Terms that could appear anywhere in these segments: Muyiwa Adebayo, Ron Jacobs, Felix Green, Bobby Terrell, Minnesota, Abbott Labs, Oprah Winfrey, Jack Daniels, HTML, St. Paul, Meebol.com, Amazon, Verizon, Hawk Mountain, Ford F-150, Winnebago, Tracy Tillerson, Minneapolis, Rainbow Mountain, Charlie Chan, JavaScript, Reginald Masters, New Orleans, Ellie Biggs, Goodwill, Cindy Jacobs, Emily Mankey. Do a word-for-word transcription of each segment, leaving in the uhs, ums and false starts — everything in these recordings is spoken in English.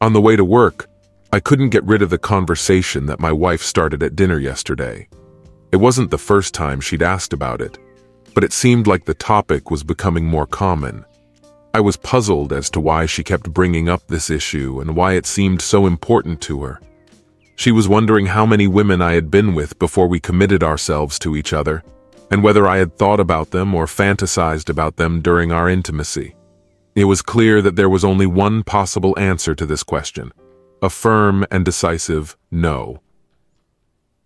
On the way to work, I couldn't get rid of the conversation that my wife started at dinner yesterday. It wasn't the first time she'd asked about it, but it seemed like the topic was becoming more common. I was puzzled as to why she kept bringing up this issue and why it seemed so important to her. She was wondering how many women I had been with before we committed ourselves to each other, and whether I had thought about them or fantasized about them during our intimacy. It was clear that there was only one possible answer to this question: a firm and decisive no.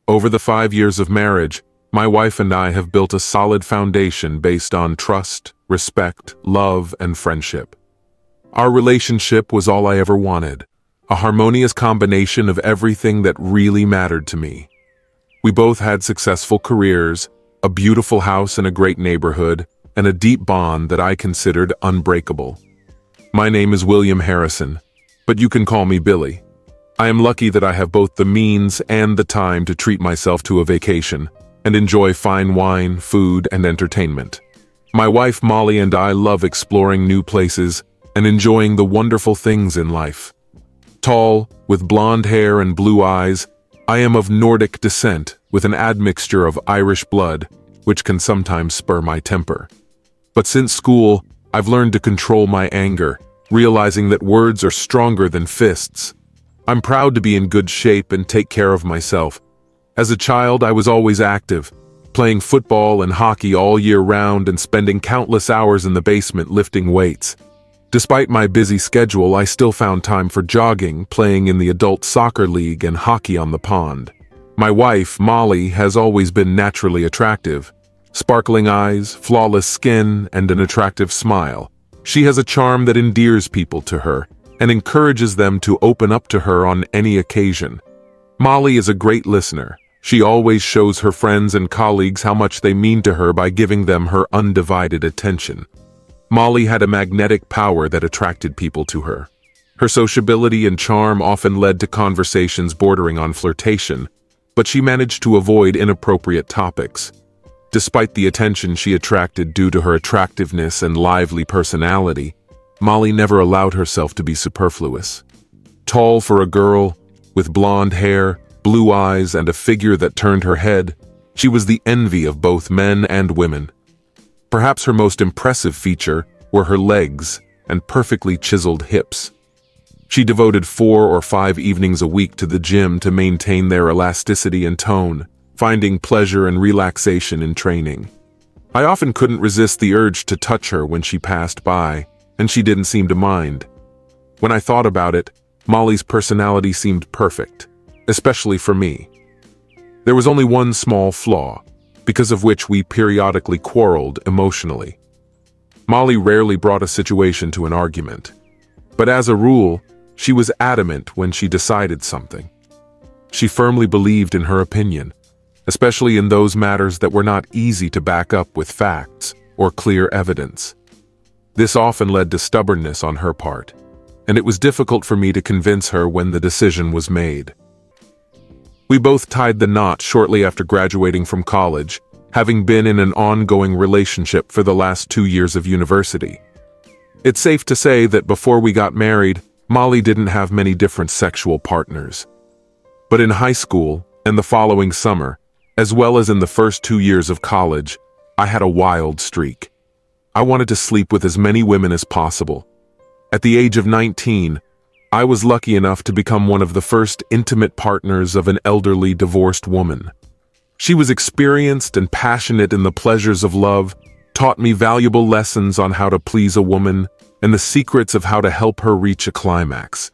Over the five years of marriage, my wife and I have built a solid foundation based on trust, respect, love, and friendship. Our relationship was all I ever wanted, a harmonious combination of everything that really mattered to me. We both had successful careers, a beautiful house in a great neighborhood, and a deep bond that I considered unbreakable. My name is William Harrison, but you can call me Billy. I am lucky that I have both the means and the time to treat myself to a vacation and enjoy fine wine, food, and entertainment. My wife Molly and I love exploring new places and enjoying the wonderful things in life. Tall, with blonde hair and blue eyes, I am of Nordic descent with an admixture of Irish blood, which can sometimes spur my temper. But since school, I've learned to control my anger, realizing that words are stronger than fists. I'm proud to be in good shape and take care of myself. As a child, I was always active, playing football and hockey all year round and spending countless hours in the basement lifting weights. Despite my busy schedule, I still found time for jogging, playing in the adult soccer league, and hockey on the pond. My wife, Molly, has always been naturally attractive. Sparkling eyes, flawless skin, and an attractive smile. She has a charm that endears people to her and encourages them to open up to her on any occasion. Molly is a great listener. She always shows her friends and colleagues how much they mean to her by giving them her undivided attention. Molly had a magnetic power that attracted people to her. Her sociability and charm often led to conversations bordering on flirtation, but she managed to avoid inappropriate topics. Despite the attention she attracted due to her attractiveness and lively personality, Molly never allowed herself to be superfluous. Tall for a girl, with blonde hair, blue eyes, and a figure that turned her head, she was the envy of both men and women. Perhaps her most impressive feature were her legs and perfectly chiseled hips. She devoted four or five evenings a week to the gym to maintain their elasticity and tone, finding pleasure and relaxation in training. I often couldn't resist the urge to touch her when she passed by, and she didn't seem to mind. When I thought about it, Molly's personality seemed perfect, especially for me. There was only one small flaw, because of which we periodically quarreled emotionally. Molly rarely brought a situation to an argument, but as a rule, she was adamant when she decided something. She firmly believed in her opinion, especially in those matters that were not easy to back up with facts or clear evidence. This often led to stubbornness on her part, and it was difficult for me to convince her when the decision was made. We both tied the knot shortly after graduating from college, having been in an ongoing relationship for the last two years of university. It's safe to say that before we got married, Molly didn't have many different sexual partners. But in high school and the following summer, as well as in the first two years of college, I had a wild streak. I wanted to sleep with as many women as possible. At the age of nineteen, I was lucky enough to become one of the first intimate partners of an elderly divorced woman. She was experienced and passionate in the pleasures of love, taught me valuable lessons on how to please a woman, and the secrets of how to help her reach a climax.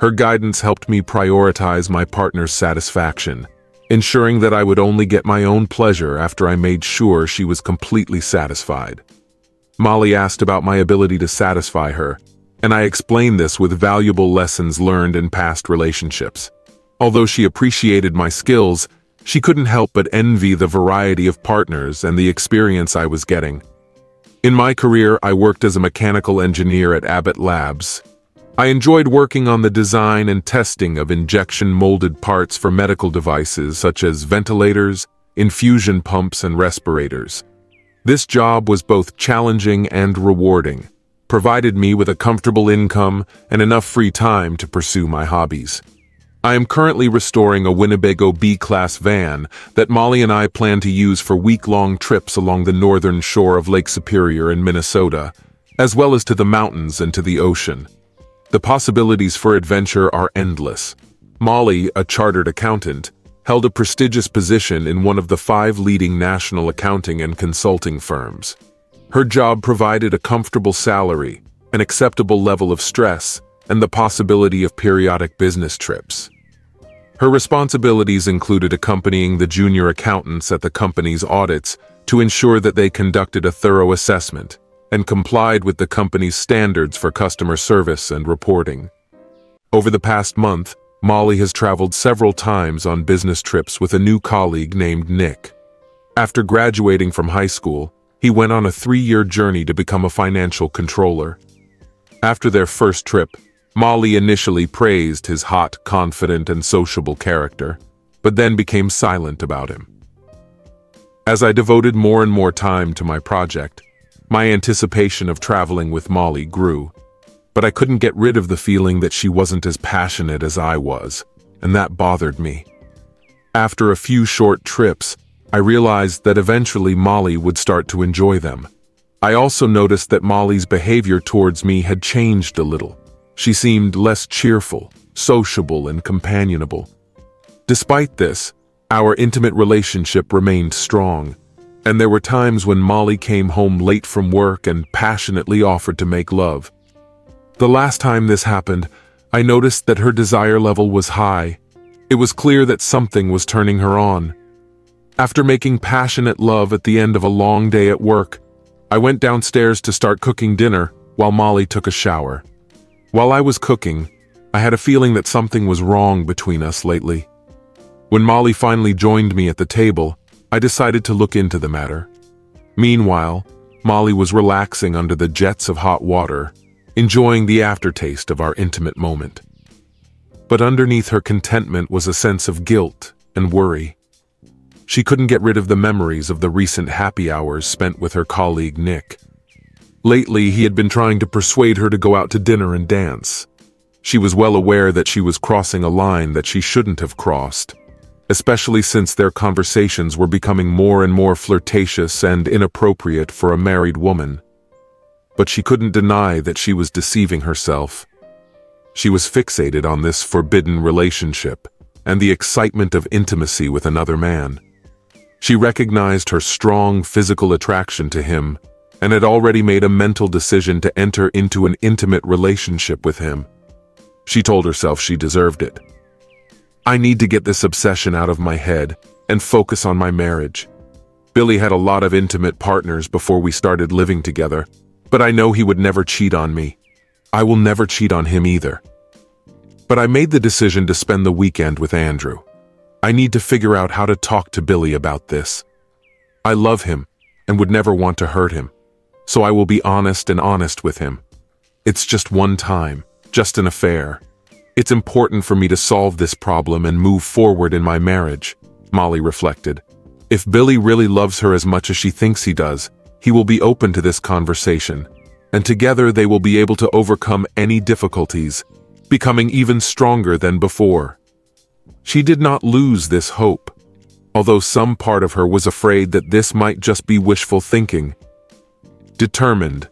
Her guidance helped me prioritize my partner's satisfaction, ensuring that I would only get my own pleasure after I made sure she was completely satisfied. Molly asked about my ability to satisfy her, and I explained this with valuable lessons learned in past relationships. Although she appreciated my skills, she couldn't help but envy the variety of partners and the experience I was getting. In my career, I worked as a mechanical engineer at Abbott Labs. I enjoyed working on the design and testing of injection-molded parts for medical devices such as ventilators, infusion pumps, and respirators. This job was both challenging and rewarding, provided me with a comfortable income and enough free time to pursue my hobbies. I am currently restoring a Winnebago B-Class van that Molly and I plan to use for week-long trips along the northern shore of Lake Superior in Minnesota, as well as to the mountains and to the ocean. The possibilities for adventure are endless. Molly, a chartered accountant, held a prestigious position in one of the five leading national accounting and consulting firms. Her job provided a comfortable salary, an acceptable level of stress, and the possibility of periodic business trips. Her responsibilities included accompanying the junior accountants at the company's audits to ensure that they conducted a thorough assessment and complied with the company's standards for customer service and reporting. Over the past month, Molly has traveled several times on business trips with a new colleague named Nick. After graduating from high school, he went on a three-year journey to become a financial controller. After their first trip, Molly initially praised his hot, confident, and sociable character, but then became silent about him. As I devoted more and more time to my project, my anticipation of traveling with Molly grew, but I couldn't get rid of the feeling that she wasn't as passionate as I was, and that bothered me. After a few short trips, I realized that eventually Molly would start to enjoy them. I also noticed that Molly's behavior towards me had changed a little. She seemed less cheerful, sociable, and companionable. Despite this, our intimate relationship remained strong, and there were times when Molly came home late from work and passionately offered to make love. The last time this happened, I noticed that her desire level was high. It was clear that something was turning her on. After making passionate love at the end of a long day at work, I went downstairs to start cooking dinner while Molly took a shower. While I was cooking, I had a feeling that something was wrong between us lately. When Molly finally joined me at the table, I decided to look into the matter. Meanwhile, Molly was relaxing under the jets of hot water, enjoying the aftertaste of our intimate moment. But underneath her contentment was a sense of guilt and worry. She couldn't get rid of the memories of the recent happy hours spent with her colleague Nick. Lately, he had been trying to persuade her to go out to dinner and dance. She was well aware that she was crossing a line that she shouldn't have crossed, especially since their conversations were becoming more and more flirtatious and inappropriate for a married woman. But she couldn't deny that she was deceiving herself. She was fixated on this forbidden relationship and the excitement of intimacy with another man. She recognized her strong physical attraction to him and had already made a mental decision to enter into an intimate relationship with him. She told herself she deserved it. I need to get this obsession out of my head and focus on my marriage. Billy had a lot of intimate partners before we started living together, but I know he would never cheat on me. I will never cheat on him either. But I made the decision to spend the weekend with Andrew. I need to figure out how to talk to Billy about this. I love him and would never want to hurt him. So I will be honest and honest with him. It's just one time, just an affair. It's important for me to solve this problem and move forward in my marriage, Molly reflected. If Billy really loves her as much as she thinks he does, he will be open to this conversation, and together they will be able to overcome any difficulties, becoming even stronger than before. She did not lose this hope, although some part of her was afraid that this might just be wishful thinking. Determined,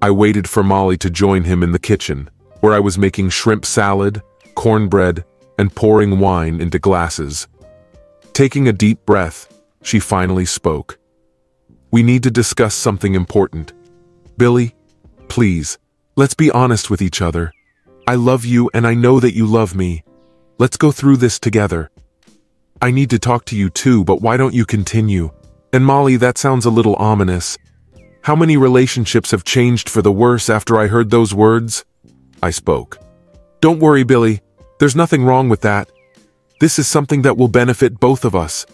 I waited for Molly to join him in the kitchen, where I was making shrimp salad, cornbread, and pouring wine into glasses. Taking a deep breath, she finally spoke. We need to discuss something important. Billy, please, let's be honest with each other. I love you and I know that you love me. Let's go through this together. I need to talk to you too, but why don't you continue? And Molly, that sounds a little ominous. How many relationships have changed for the worse after I heard those words? I spoke. Don't worry, Billy. There's nothing wrong with that. This is something that will benefit both of us.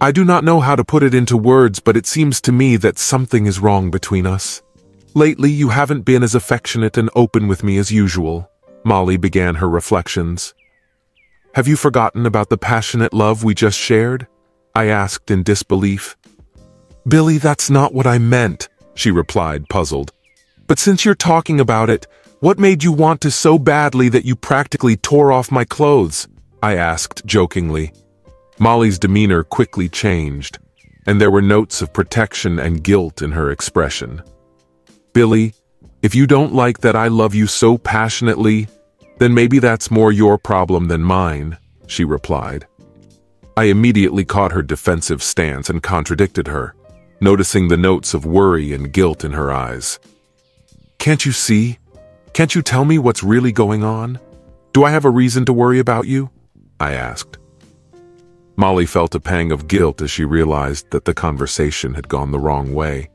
I do not know how to put it into words, but it seems to me that something is wrong between us. Lately, you haven't been as affectionate and open with me as usual, Molly began her reflections. Have you forgotten about the passionate love we just shared? I asked in disbelief. Billy, that's not what I meant, she replied, puzzled. But since you're talking about it, what made you want to so badly that you practically tore off my clothes? I asked jokingly. Molly's demeanor quickly changed, and there were notes of protection and guilt in her expression. Billy, if you don't like that I love you so passionately, then maybe that's more your problem than mine, she replied. I immediately caught her defensive stance and contradicted her, noticing the notes of worry and guilt in her eyes. Can't you see? Can't you tell me what's really going on? Do I have a reason to worry about you? I asked. Molly felt a pang of guilt as she realized that the conversation had gone the wrong way.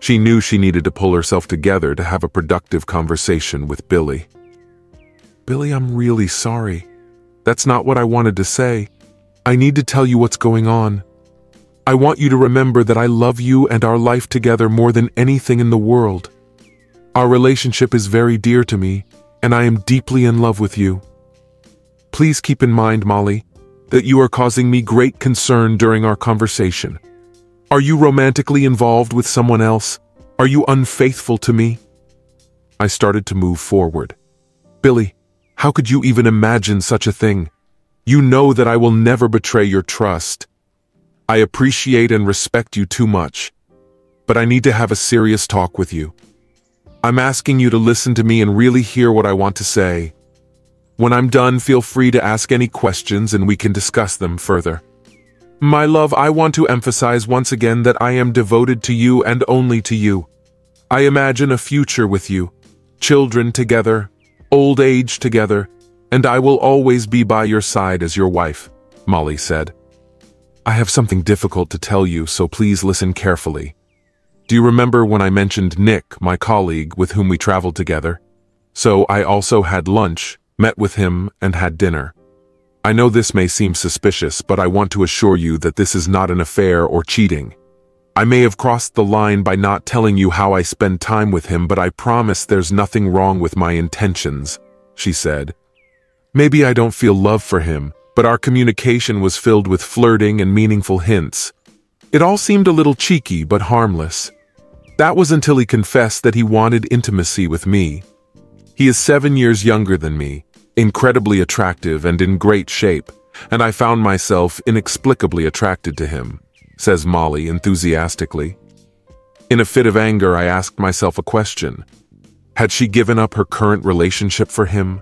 She knew she needed to pull herself together to have a productive conversation with Billy. Billy, I'm really sorry. That's not what I wanted to say. I need to tell you what's going on. I want you to remember that I love you and our life together more than anything in the world. Our relationship is very dear to me, and I am deeply in love with you. Please keep in mind, Molly, that you are causing me great concern during our conversation. Are you romantically involved with someone else? Are you unfaithful to me? I started to move forward. Billy, how could you even imagine such a thing? You know that I will never betray your trust. I appreciate and respect you too much, but I need to have a serious talk with you. I'm asking you to listen to me and really hear what I want to say. When I'm done, feel free to ask any questions and we can discuss them further. My love, I want to emphasize once again that I am devoted to you and only to you. I imagine a future with you, children together, old age together, and I will always be by your side as your wife, Molly said. I have something difficult to tell you, so please listen carefully. Do you remember when I mentioned Nick, my colleague with whom we traveled together? So I also had lunch, met with him, and had dinner. I know this may seem suspicious, but I want to assure you that this is not an affair or cheating. I may have crossed the line by not telling you how I spend time with him, but I promise there's nothing wrong with my intentions, she said. Maybe I don't feel love for him, but our communication was filled with flirting and meaningful hints. It all seemed a little cheeky but harmless. That was until he confessed that he wanted intimacy with me. He is seven years younger than me, incredibly attractive and in great shape, and I found myself inexplicably attracted to him, says Molly enthusiastically. In a fit of anger, I asked myself a question. Had she given up her current relationship for him?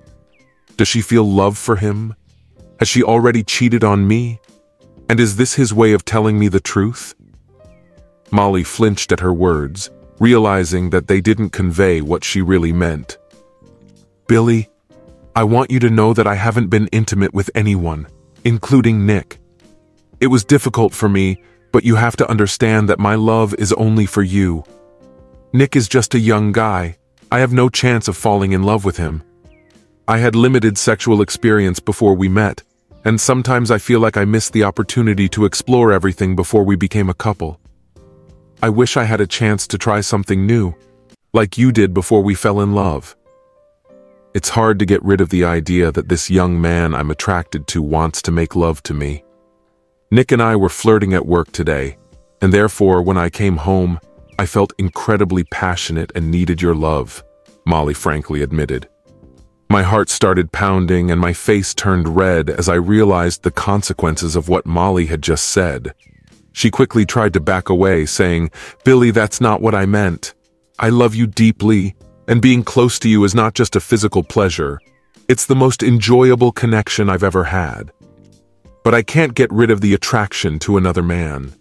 Does she feel love for him? Has she already cheated on me? And is this his way of telling me the truth? Molly flinched at her words, realizing that they didn't convey what she really meant. Billy, I want you to know that I haven't been intimate with anyone, including Nick. It was difficult for me, but you have to understand that my love is only for you. Nick is just a young guy. I have no chance of falling in love with him. I had limited sexual experience before we met, and sometimes I feel like I missed the opportunity to explore everything before we became a couple. I wish I had a chance to try something new, like you did before we fell in love. It's hard to get rid of the idea that this young man I'm attracted to wants to make love to me. Nick and I were flirting at work today, and therefore when I came home, I felt incredibly passionate and needed your love, Molly frankly admitted. My heart started pounding and my face turned red as I realized the consequences of what Molly had just said. She quickly tried to back away, saying, Billy, that's not what I meant. I love you deeply, and being close to you is not just a physical pleasure. It's the most enjoyable connection I've ever had. But I can't get rid of the attraction to another man.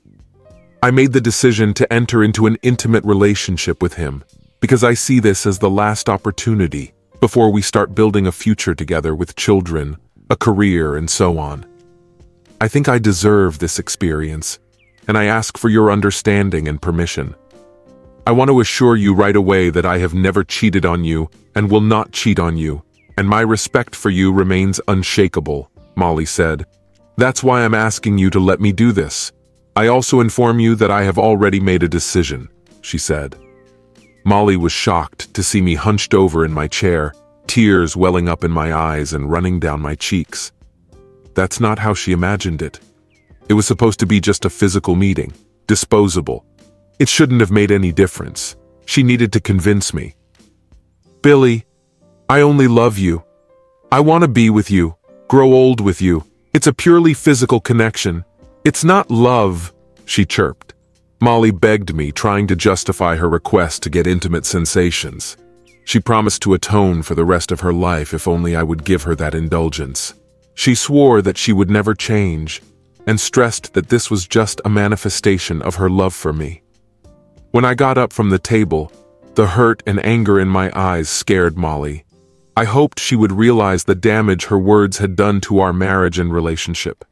I made the decision to enter into an intimate relationship with him because I see this as the last opportunity before we start building a future together with children, a career, and so on. I think I deserve this experience, and I ask for your understanding and permission. I want to assure you right away that I have never cheated on you and will not cheat on you, and my respect for you remains unshakable, Molly said. That's why I'm asking you to let me do this. I also inform you that I have already made a decision, she said. Molly was shocked to see me hunched over in my chair, tears welling up in my eyes and running down my cheeks. That's not how she imagined it. It was supposed to be just a physical meeting, disposable. It shouldn't have made any difference. She needed to convince me, Billy, I only love you. I want to be with you, grow old with you. It's a purely physical connection. It's not love, she chirped. Molly begged me, trying to justify her request to get intimate sensations. She promised to atone for the rest of her life if only I would give her that indulgence. She swore that she would never change, and stressed that this was just a manifestation of her love for me. When I got up from the table, the hurt and anger in my eyes scared Molly. I hoped she would realize the damage her words had done to our marriage and relationship.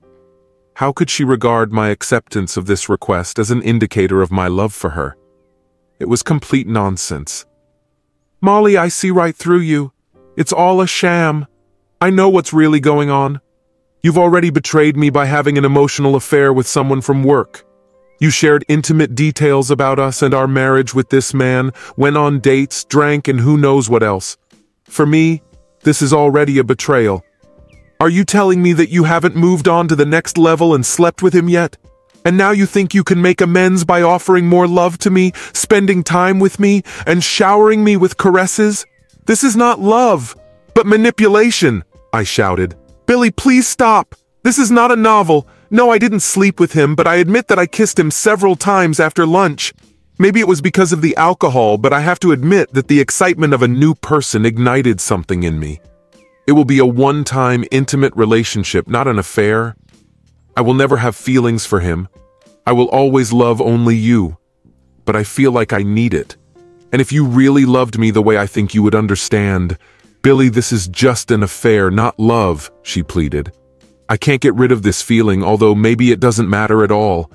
How could she regard my acceptance of this request as an indicator of my love for her? It was complete nonsense. Molly, I see right through you. It's all a sham. I know what's really going on. You've already betrayed me by having an emotional affair with someone from work. You shared intimate details about us and our marriage with this man, went on dates, drank, and who knows what else. For me, this is already a betrayal. Are you telling me that you haven't moved on to the next level and slept with him yet? And now you think you can make amends by offering more love to me, spending time with me, and showering me with caresses? This is not love, but manipulation, I shouted. Billy, please stop. This is not a novel. No, I didn't sleep with him, but I admit that I kissed him several times after lunch. Maybe it was because of the alcohol, but I have to admit that the excitement of a new person ignited something in me. It will be a one-time intimate relationship, not an affair. I will never have feelings for him. I will always love only you. But I feel like I need it. And if you really loved me the way I think you would understand, Billy, this is just an affair, not love, she pleaded. I can't get rid of this feeling, although maybe it doesn't matter at all.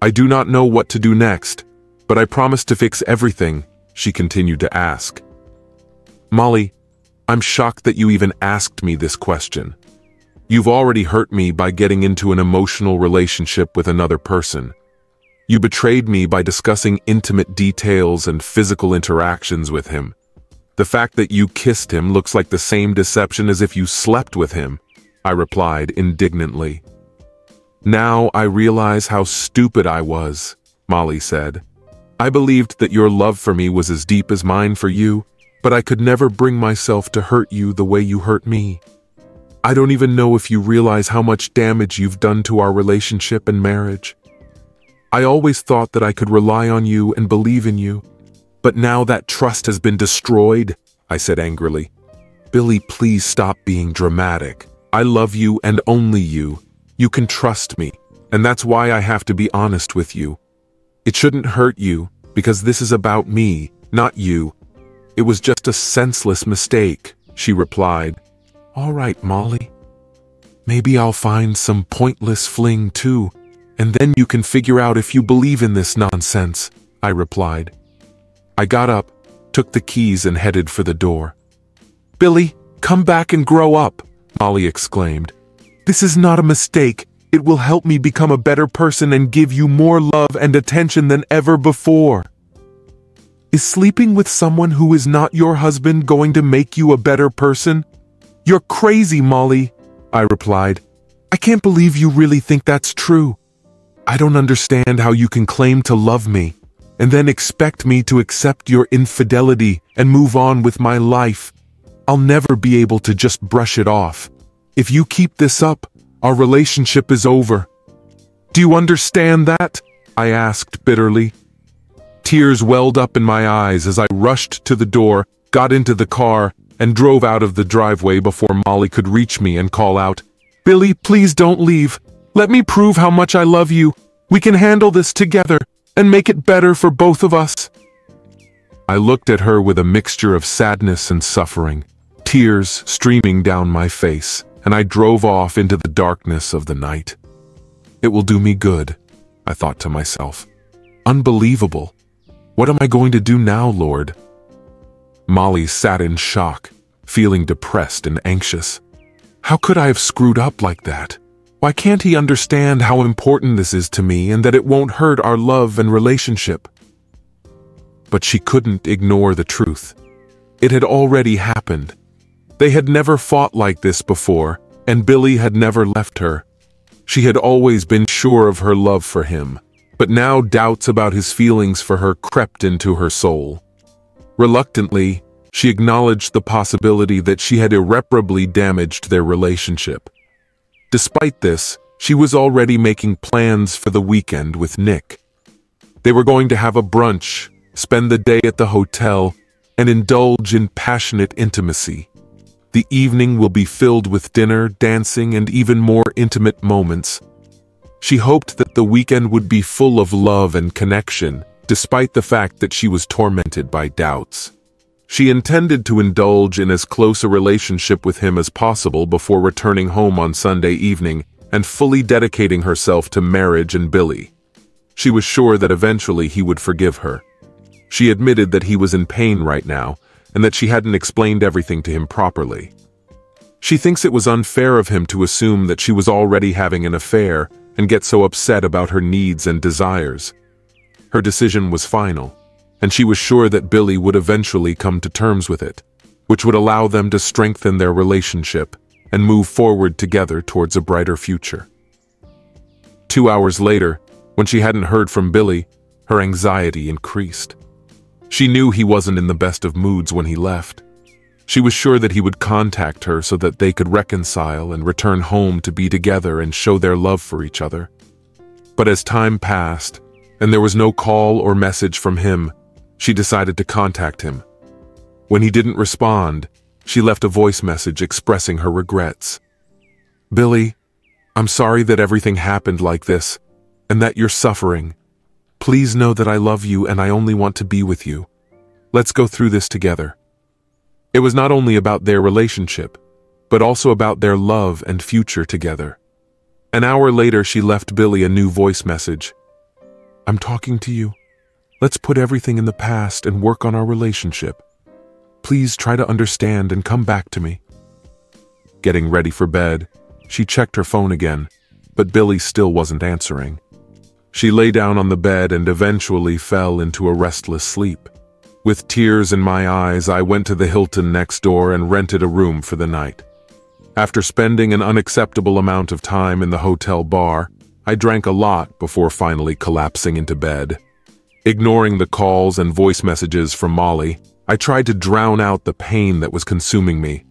I do not know what to do next, but I promise to fix everything, she continued to ask. Molly, I'm shocked that you even asked me this question. You've already hurt me by getting into an emotional relationship with another person. You betrayed me by discussing intimate details and physical interactions with him. The fact that you kissed him looks like the same deception as if you slept with him, I replied indignantly. Now I realize how stupid I was, Molly said. I believed that your love for me was as deep as mine for you, but I could never bring myself to hurt you the way you hurt me. I don't even know if you realize how much damage you've done to our relationship and marriage. I always thought that I could rely on you and believe in you, but now that trust has been destroyed, I said angrily. Billy, please stop being dramatic. I love you and only you. You can trust me, and that's why I have to be honest with you. It shouldn't hurt you, because this is about me, not you. It was just a senseless mistake, she replied. All right, Molly. Maybe I'll find some pointless fling too, and then you can figure out if you believe in this nonsense, I replied. I got up, took the keys and headed for the door. Billy, come back and grow up, Molly exclaimed. This is not a mistake. It will help me become a better person and give you more love and attention than ever before. Is sleeping with someone who is not your husband going to make you a better person? You're crazy, Molly, I replied. I can't believe you really think that's true. I don't understand how you can claim to love me, and then expect me to accept your infidelity and move on with my life. I'll never be able to just brush it off. If you keep this up, our relationship is over. Do you understand that? I asked bitterly. Tears welled up in my eyes as I rushed to the door, got into the car, and drove out of the driveway before Molly could reach me and call out, Billy, please don't leave. Let me prove how much I love you. We can handle this together and make it better for both of us. I looked at her with a mixture of sadness and suffering, tears streaming down my face, and I drove off into the darkness of the night. It will do me good, I thought to myself. Unbelievable. What am I going to do now, Lord? Molly sat in shock, feeling depressed and anxious. How could I have screwed up like that? Why can't he understand how important this is to me and that it won't hurt our love and relationship? But she couldn't ignore the truth. It had already happened. They had never fought like this before, and Billy had never left her. She had always been sure of her love for him, but now doubts about his feelings for her crept into her soul. Reluctantly, She acknowledged the possibility that she had irreparably damaged their relationship. Despite this, she was already making plans for the weekend with Nick. They were going to have a brunch, spend the day at the hotel, and indulge in passionate intimacy. The evening will be filled with dinner, dancing, and even more intimate moments. She hoped that the weekend would be full of love and connection, despite the fact that she was tormented by doubts. She intended to indulge in as close a relationship with him as possible before returning home on Sunday evening and fully dedicating herself to marriage and Billy. She was sure that eventually he would forgive her. She admitted that he was in pain right now and that she hadn't explained everything to him properly. She thinks it was unfair of him to assume that she was already having an affair and get so upset about her needs and desires. Her decision was final, and she was sure that Billy would eventually come to terms with it, which would allow them to strengthen their relationship and move forward together towards a brighter future. Two hours later, when she hadn't heard from Billy, her anxiety increased. She knew he wasn't in the best of moods when he left. She was sure that he would contact her so that they could reconcile and return home to be together and show their love for each other. But as time passed, and there was no call or message from him, she decided to contact him. When he didn't respond, she left a voice message expressing her regrets. "Billy, I'm sorry that everything happened like this, and that you're suffering. Please know that I love you and I only want to be with you. Let's go through this together." It was not only about their relationship, but also about their love and future together. An hour later, she left Billy a new voice message. "I'm talking to you. Let's put everything in the past and work on our relationship. Please try to understand and come back to me." Getting ready for bed, she checked her phone again, but Billy still wasn't answering. She lay down on the bed and eventually fell into a restless sleep. With tears in my eyes, I went to the Hilton next door and rented a room for the night. After spending an unacceptable amount of time in the hotel bar, I drank a lot before finally collapsing into bed. Ignoring the calls and voice messages from Molly, I tried to drown out the pain that was consuming me.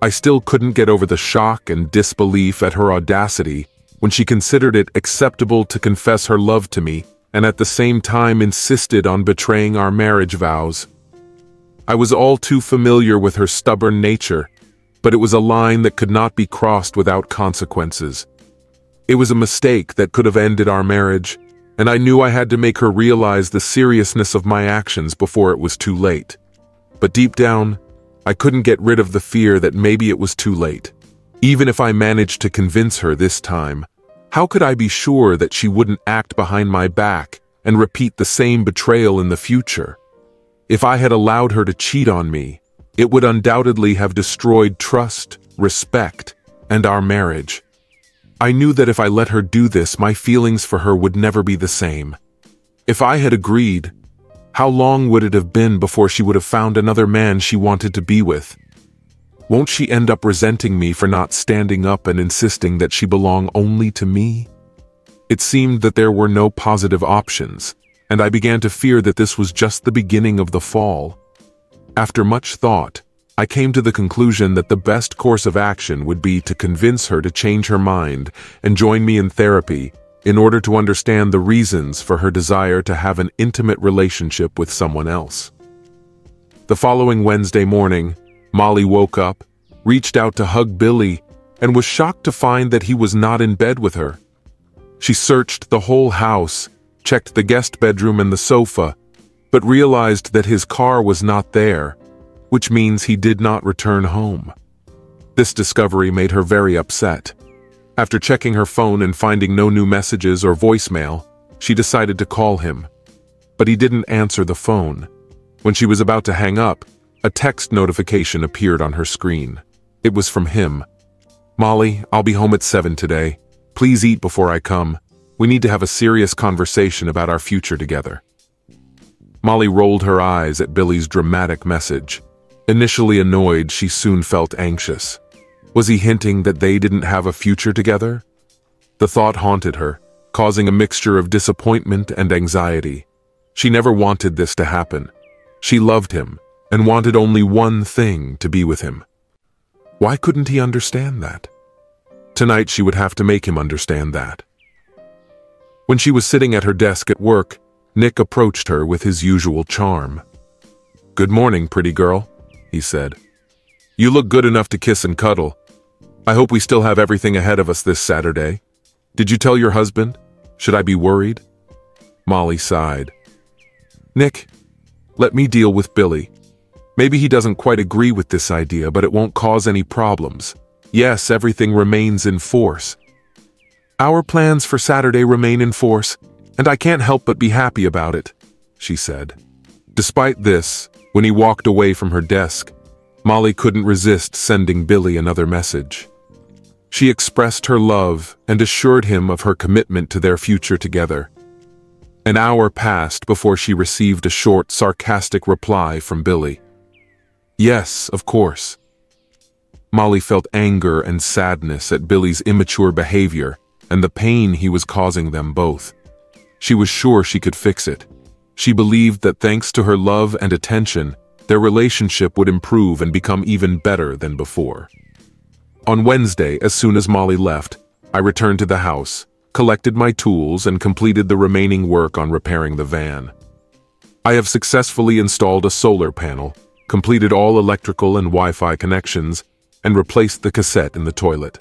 I still couldn't get over the shock and disbelief at her audacity when she considered it acceptable to confess her love to me and at the same time insisted on betraying our marriage vows. I was all too familiar with her stubborn nature, but it was a line that could not be crossed without consequences. It was a mistake that could have ended our marriage, and I knew I had to make her realize the seriousness of my actions before it was too late. But deep down, I couldn't get rid of the fear that maybe it was too late. Even if I managed to convince her this time, how could I be sure that she wouldn't act behind my back and repeat the same betrayal in the future? If I had allowed her to cheat on me, it would undoubtedly have destroyed trust, respect, and our marriage. I knew that if I let her do this, my feelings for her would never be the same. If I had agreed, how long would it have been before she would have found another man she wanted to be with? Won't she end up resenting me for not standing up and insisting that she belong only to me? It seemed that there were no positive options, and I began to fear that this was just the beginning of the fall. After much thought, I came to the conclusion that the best course of action would be to convince her to change her mind and join me in therapy in order to understand the reasons for her desire to have an intimate relationship with someone else. The following Wednesday morning, Molly woke up, reached out to hug Billy, and was shocked to find that he was not in bed with her. She searched the whole house, checked the guest bedroom and the sofa, but realized that his car was not there, which means he did not return home. This discovery made her very upset. After checking her phone and finding no new messages or voicemail, she decided to call him. But he didn't answer the phone. When she was about to hang up, a text notification appeared on her screen. It was from him. "Molly, I'll be home at seven today. Please eat before I come. We need to have a serious conversation about our future together." Molly rolled her eyes at Billy's dramatic message. Initially annoyed, she soon felt anxious. Was he hinting that they didn't have a future together? The thought haunted her, causing a mixture of disappointment and anxiety. She never wanted this to happen. She loved him, and wanted only one thing, to be with him. Why couldn't he understand that? Tonight she would have to make him understand that. When she was sitting at her desk at work, Nick approached her with his usual charm. "Good morning, pretty girl," he said. "You look good enough to kiss and cuddle. I hope we still have everything ahead of us this Saturday. Did you tell your husband? Should I be worried?" Molly sighed. "Nick, let me deal with Billy. Maybe he doesn't quite agree with this idea, but it won't cause any problems. Yes, everything remains in force." "Our plans for Saturday remain in force, and I can't help but be happy about it," she said. Despite this, when he walked away from her desk, Molly couldn't resist sending Billy another message. She expressed her love and assured him of her commitment to their future together. An hour passed before she received a short, sarcastic reply from Billy. "Yes, of course." Molly felt anger and sadness at Billy's immature behavior and the pain he was causing them both. She was sure she could fix it. She believed that thanks to her love and attention, their relationship would improve and become even better than before. On Wednesday, as soon as Molly left, I returned to the house, collected my tools, and completed the remaining work on repairing the van. I have successfully installed a solar panel, completed all electrical and Wi-Fi connections, and replaced the cassette in the toilet.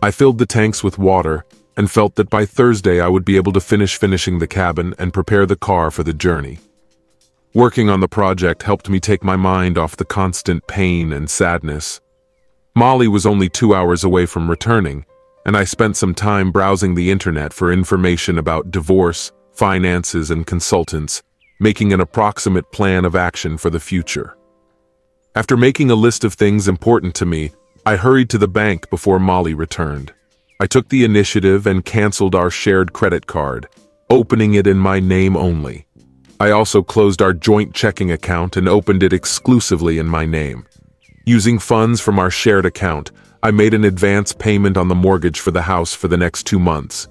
I filled the tanks with water and felt that by Thursday I would be able to finish finishing the cabin and prepare the car for the journey. Working on the project helped me take my mind off the constant pain and sadness. Molly was only two hours away from returning, and I spent some time browsing the internet for information about divorce, finances, and consultants, making an approximate plan of action for the future. After making a list of things important to me, I hurried to the bank before Molly returned. I took the initiative and canceled our shared credit card, opening it in my name only. I also closed our joint checking account and opened it exclusively in my name. Using funds from our shared account, I made an advance payment on the mortgage for the house for the next two months.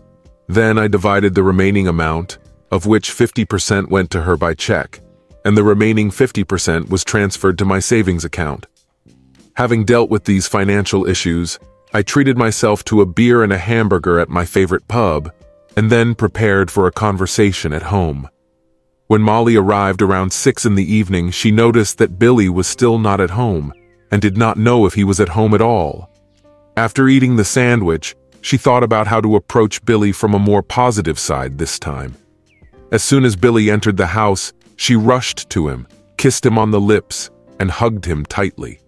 Then I divided the remaining amount, of which fifty percent went to her by check, and the remaining fifty percent was transferred to my savings account. Having dealt with these financial issues, I treated myself to a beer and a hamburger at my favorite pub, and then prepared for a conversation at home. When Molly arrived around six in the evening, she noticed that Billy was still not at home, and did not know if he was at home at all. After eating the sandwich, she thought about how to approach Billy from a more positive side this time. As soon as Billy entered the house, she rushed to him, kissed him on the lips, and hugged him tightly.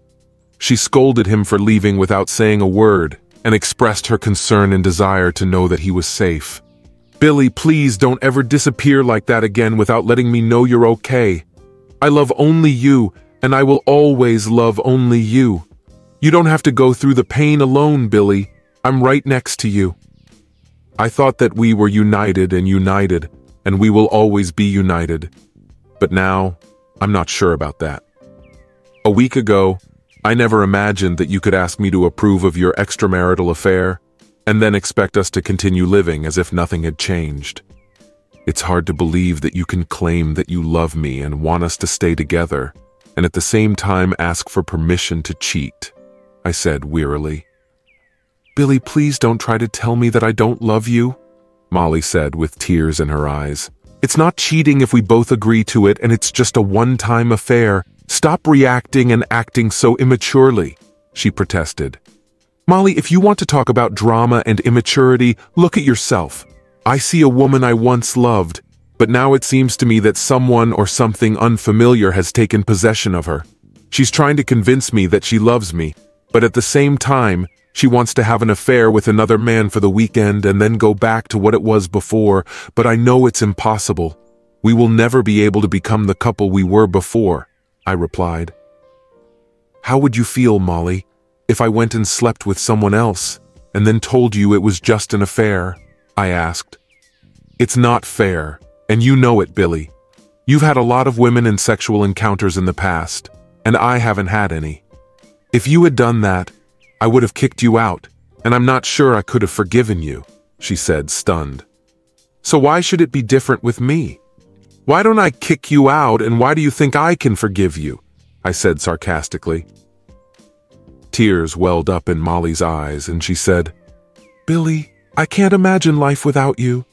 She scolded him for leaving without saying a word, and expressed her concern and desire to know that he was safe. "Billy, please don't ever disappear like that again without letting me know you're okay. I love only you, and I will always love only you. You don't have to go through the pain alone, Billy. I'm right next to you." I thought that we were united and united, and we will always be united. But now, I'm not sure about that. A week ago, I never imagined that you could ask me to approve of your extramarital affair and then expect us to continue living as if nothing had changed. It's hard to believe that you can claim that you love me and want us to stay together, and at the same time ask for permission to cheat, I said wearily. "Billy, please don't try to tell me that I don't love you," Molly said with tears in her eyes. "It's not cheating if we both agree to it, and it's just a one-time affair. Stop reacting and acting so immaturely," she protested. "Molly, if you want to talk about drama and immaturity, look at yourself. I see a woman I once loved, but now it seems to me that someone or something unfamiliar has taken possession of her. She's trying to convince me that she loves me, but at the same time, she wants to have an affair with another man for the weekend and then go back to what it was before, but I know it's impossible. We will never be able to become the couple we were before," I replied. "How would you feel, Molly, if I went and slept with someone else and then told you it was just an affair?" I asked. "It's not fair, and you know it, Billy. You've had a lot of women and sexual encounters in the past, and I haven't had any. If you had done that, I would have kicked you out, and I'm not sure I could have forgiven you," she said, stunned. "So why should it be different with me? Why don't I kick you out and why do you think I can forgive you? I said sarcastically. Tears welled up in Molly's eyes and she said, Billy, I can't imagine life without you.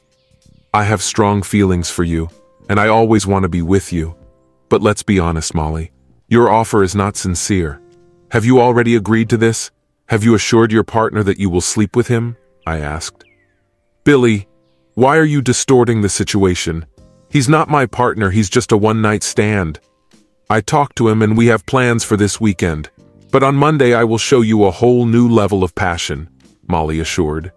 I have strong feelings for you, and I always want to be with you. But let's be honest, Molly. Your offer is not sincere. Have you already agreed to this? Have you assured your partner that you will sleep with him? I asked. Billy, why are you distorting the situation? He's not my partner, he's just a one-night stand. I talked to him and we have plans for this weekend. But on Monday I will show you a whole new level of passion, Molly assured.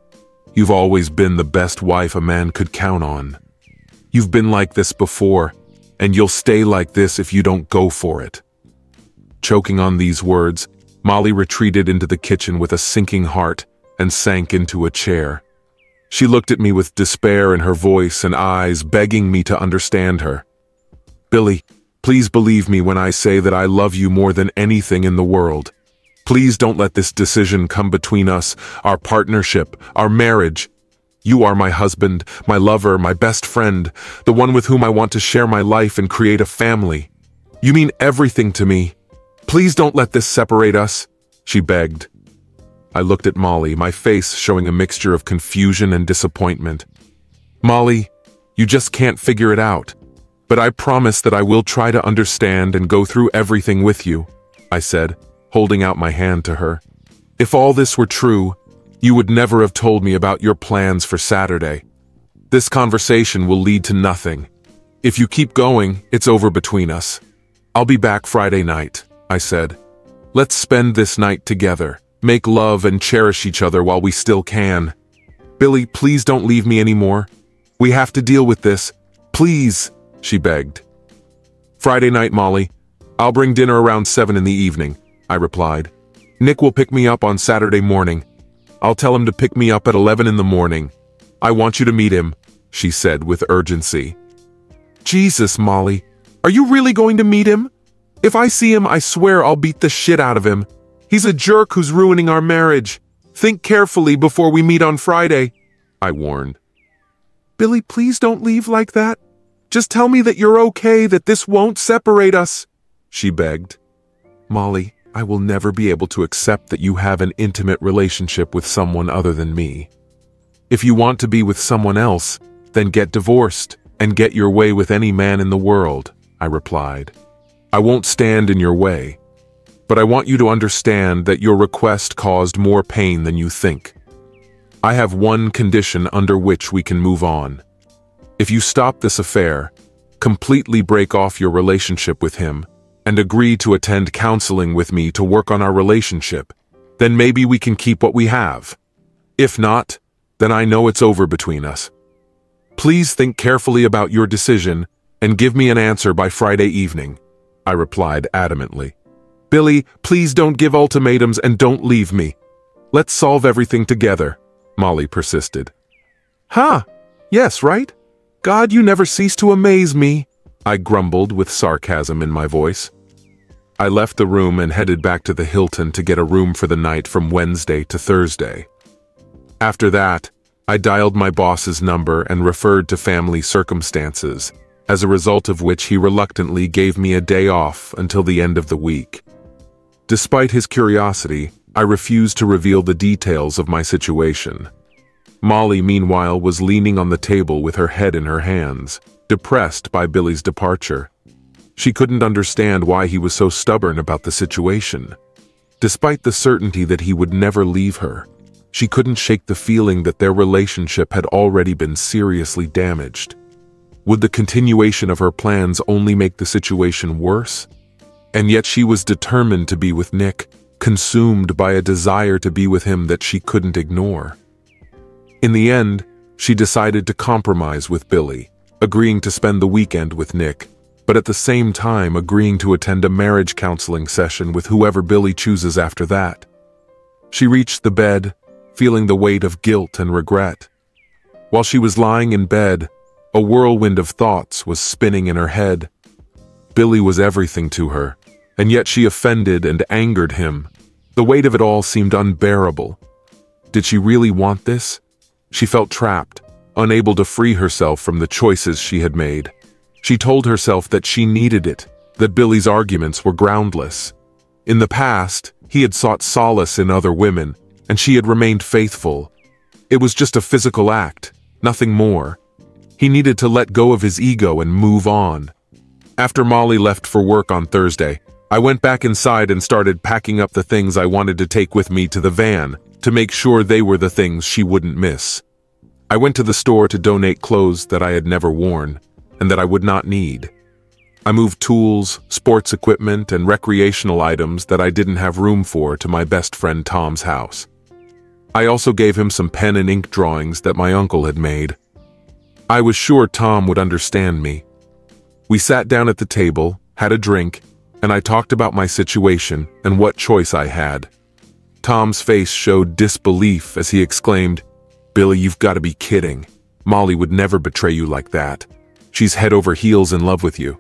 You've always been the best wife a man could count on. You've been like this before, and you'll stay like this if you don't go for it. Choking on these words, Molly retreated into the kitchen with a sinking heart and sank into a chair. She looked at me with despair in her voice and eyes, begging me to understand her. Billy, please believe me when I say that I love you more than anything in the world. Please don't let this decision come between us, our partnership, our marriage. You are my husband, my lover, my best friend, the one with whom I want to share my life and create a family. You mean everything to me. Please don't let this separate us, she begged. I looked at Molly, my face showing a mixture of confusion and disappointment. Molly, you just can't figure it out. But I promise that I will try to understand and go through everything with you, I said, holding out my hand to her. If all this were true, you would never have told me about your plans for Saturday. This conversation will lead to nothing. If you keep going, it's over between us. I'll be back Friday night, I said. Let's spend this night together, make love and cherish each other while we still can. Billy, please don't leave me anymore. We have to deal with this. Please, she begged. Friday night, Molly. I'll bring dinner around seven in the evening, I replied. Nick will pick me up on Saturday morning. I'll tell him to pick me up at eleven in the morning. I want you to meet him, she said with urgency. Jesus, Molly, are you really going to meet him? If I see him, I swear I'll beat the shit out of him. He's a jerk who's ruining our marriage. Think carefully before we meet on Friday, I warned. Billy, please don't leave like that. Just tell me that you're okay, that this won't separate us, she begged. Molly, I will never be able to accept that you have an intimate relationship with someone other than me. If you want to be with someone else, then get divorced and get your way with any man in the world, I replied. I won't stand in your way, but I want you to understand that your request caused more pain than you think. I have one condition under which we can move on. If you stop this affair, completely break off your relationship with him, and agree to attend counseling with me to work on our relationship, then maybe we can keep what we have. If not, then I know it's over between us. Please think carefully about your decision and give me an answer by Friday evening, I replied adamantly. Billy, please don't give ultimatums and don't leave me. Let's solve everything together, Molly persisted. Huh, yes, right? God, you never cease to amaze me, I grumbled with sarcasm in my voice. I left the room and headed back to the Hilton to get a room for the night from Wednesday to Thursday. After that, I dialed my boss's number and referred to family circumstances, as a result of which he reluctantly gave me a day off until the end of the week. Despite his curiosity, I refused to reveal the details of my situation. Molly, meanwhile, was leaning on the table with her head in her hands, depressed by Billy's departure. She couldn't understand why he was so stubborn about the situation. Despite the certainty that he would never leave her, she couldn't shake the feeling that their relationship had already been seriously damaged. Would the continuation of her plans only make the situation worse? And yet she was determined to be with Nick, consumed by a desire to be with him that she couldn't ignore. In the end, she decided to compromise with Billy, agreeing to spend the weekend with Nick, but at the same time agreeing to attend a marriage counseling session with whoever Billy chooses after that. She reached the bed, feeling the weight of guilt and regret. While she was lying in bed, a whirlwind of thoughts was spinning in her head. Billy was everything to her, and yet she offended and angered him. The weight of it all seemed unbearable. Did she really want this? She felt trapped, unable to free herself from the choices she had made. She told herself that she needed it, that Billy's arguments were groundless. In the past, he had sought solace in other women, and she had remained faithful. It was just a physical act, nothing more. He needed to let go of his ego and move on. After Molly left for work on Thursday, I went back inside and started packing up the things I wanted to take with me to the van, to make sure they were the things she wouldn't miss. I went to the store to donate clothes that I had never worn, and that I would not need. I moved tools, sports equipment, and recreational items that I didn't have room for to my best friend Tom's house. I also gave him some pen and ink drawings that my uncle had made. I was sure Tom would understand me. We sat down at the table, had a drink, and I talked about my situation and what choice I had. Tom's face showed disbelief as he exclaimed, "Billy, you've got to be kidding. Molly would never betray you like that. She's head over heels in love with you."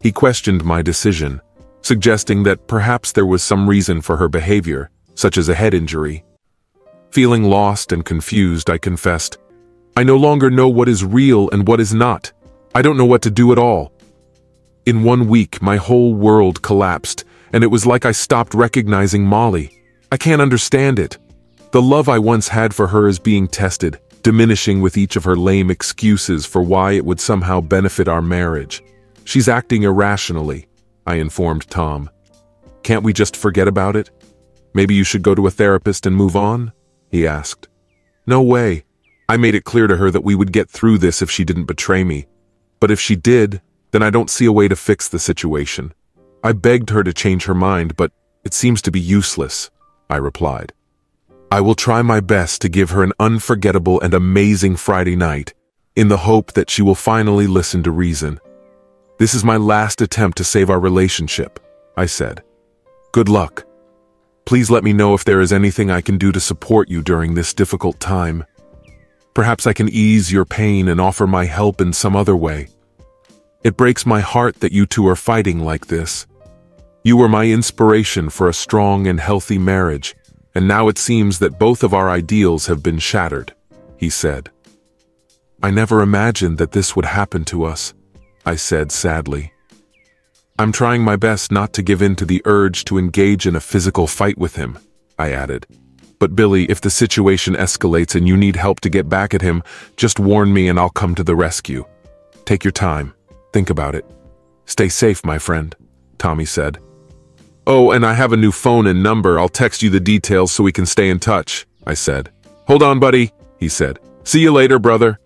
He questioned my decision, suggesting that perhaps there was some reason for her behavior, such as a head injury. Feeling lost and confused, I confessed, "I no longer know what is real and what is not. I don't know what to do at all." In one week, my whole world collapsed, and it was like I stopped recognizing Molly. I can't understand it. The love I once had for her is being tested, diminishing with each of her lame excuses for why it would somehow benefit our marriage. "She's acting irrationally," I informed Tom. "Can't we just forget about it? Maybe you should go to a therapist and move on?" he asked. "No way. I made it clear to her that we would get through this if she didn't betray me. But if she did, then I don't see a way to fix the situation. I begged her to change her mind, but it seems to be useless," I replied. "I will try my best to give her an unforgettable and amazing Friday night, in the hope that she will finally listen to reason. This is my last attempt to save our relationship," I said. "Good luck. Please let me know if there is anything I can do to support you during this difficult time. Perhaps I can ease your pain and offer my help in some other way. It breaks my heart that you two are fighting like this. You were my inspiration for a strong and healthy marriage, and now it seems that both of our ideals have been shattered," he said. "I never imagined that this would happen to us," I said sadly. "I'm trying my best not to give in to the urge to engage in a physical fight with him," I added. "But Billy, if the situation escalates and you need help to get back at him, just warn me and I'll come to the rescue. Take your time. Think about it. Stay safe, my friend," Tommy said. "Oh, and I have a new phone and number. I'll text you the details so we can stay in touch," I said. "Hold on, buddy," he said. "See you later, brother."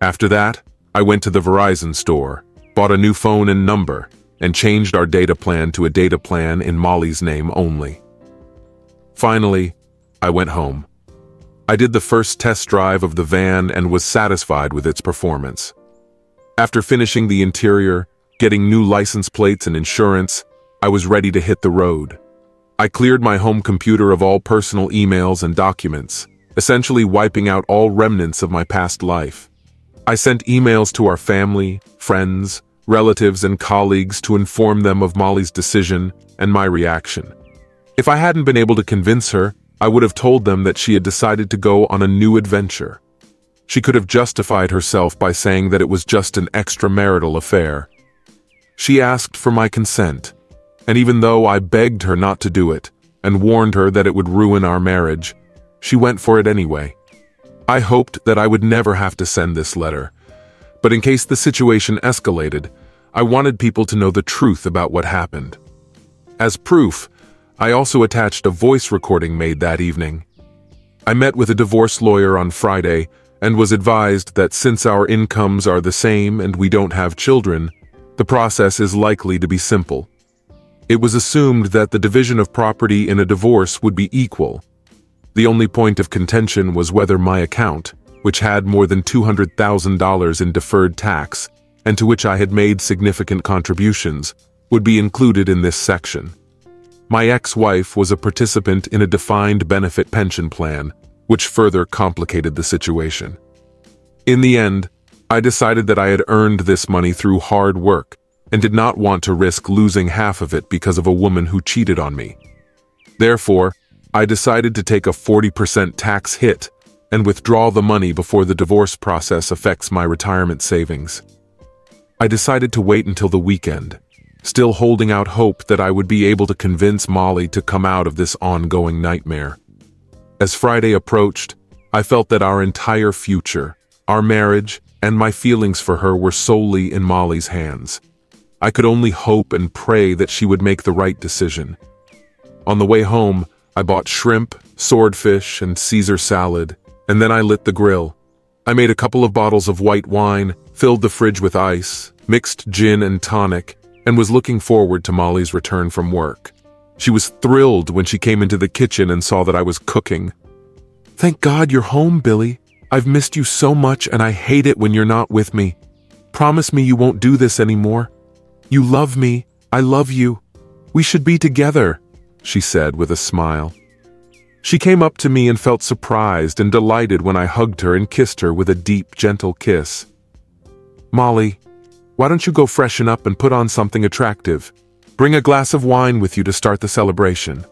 After that, I went to the Verizon store, bought a new phone and number, and changed our data plan to a data plan in Molly's name only. Finally, I went home. I did the first test drive of the van and was satisfied with its performance. After finishing the interior, getting new license plates and insurance, I was ready to hit the road. I cleared my home computer of all personal emails and documents, essentially wiping out all remnants of my past life. I sent emails to our family, friends, relatives, and colleagues to inform them of Molly's decision and my reaction. If I hadn't been able to convince her, I would have told them that she had decided to go on a new adventure. She could have justified herself by saying that it was just an extramarital affair. She asked for my consent, and even though I begged her not to do it and warned her that it would ruin our marriage, she went for it anyway. I hoped that I would never have to send this letter, but in case the situation escalated, I wanted people to know the truth about what happened. As proof, I also attached a voice recording made that evening. I met with a divorce lawyer on Friday and was advised that since our incomes are the same and we don't have children, the process is likely to be simple. It was assumed that the division of property in a divorce would be equal. The only point of contention was whether my account, which had more than two hundred thousand dollars in deferred tax, and to which I had made significant contributions, would be included in this section. My ex-wife was a participant in a defined benefit pension plan, which further complicated the situation. In the end, I decided that I had earned this money through hard work and did not want to risk losing half of it because of a woman who cheated on me. Therefore, I decided to take a forty percent tax hit and withdraw the money before the divorce process affects my retirement savings. I decided to wait until the weekend, still holding out hope that I would be able to convince Molly to come out of this ongoing nightmare. As Friday approached, I felt that our entire future, our marriage, and my feelings for her were solely in Molly's hands. I could only hope and pray that she would make the right decision. On the way home, I bought shrimp, swordfish, and Caesar salad, and then I lit the grill. I made a couple of bottles of white wine, filled the fridge with ice, mixed gin and tonic, and was looking forward to Molly's return from work. She was thrilled when she came into the kitchen and saw that I was cooking. "Thank God you're home, Billy. I've missed you so much and I hate it when you're not with me. Promise me you won't do this anymore. You love me, I love you. We should be together," she said with a smile. She came up to me and felt surprised and delighted when I hugged her and kissed her with a deep, gentle kiss. "Molly, why don't you go freshen up and put on something attractive? Bring a glass of wine with you to start the celebration.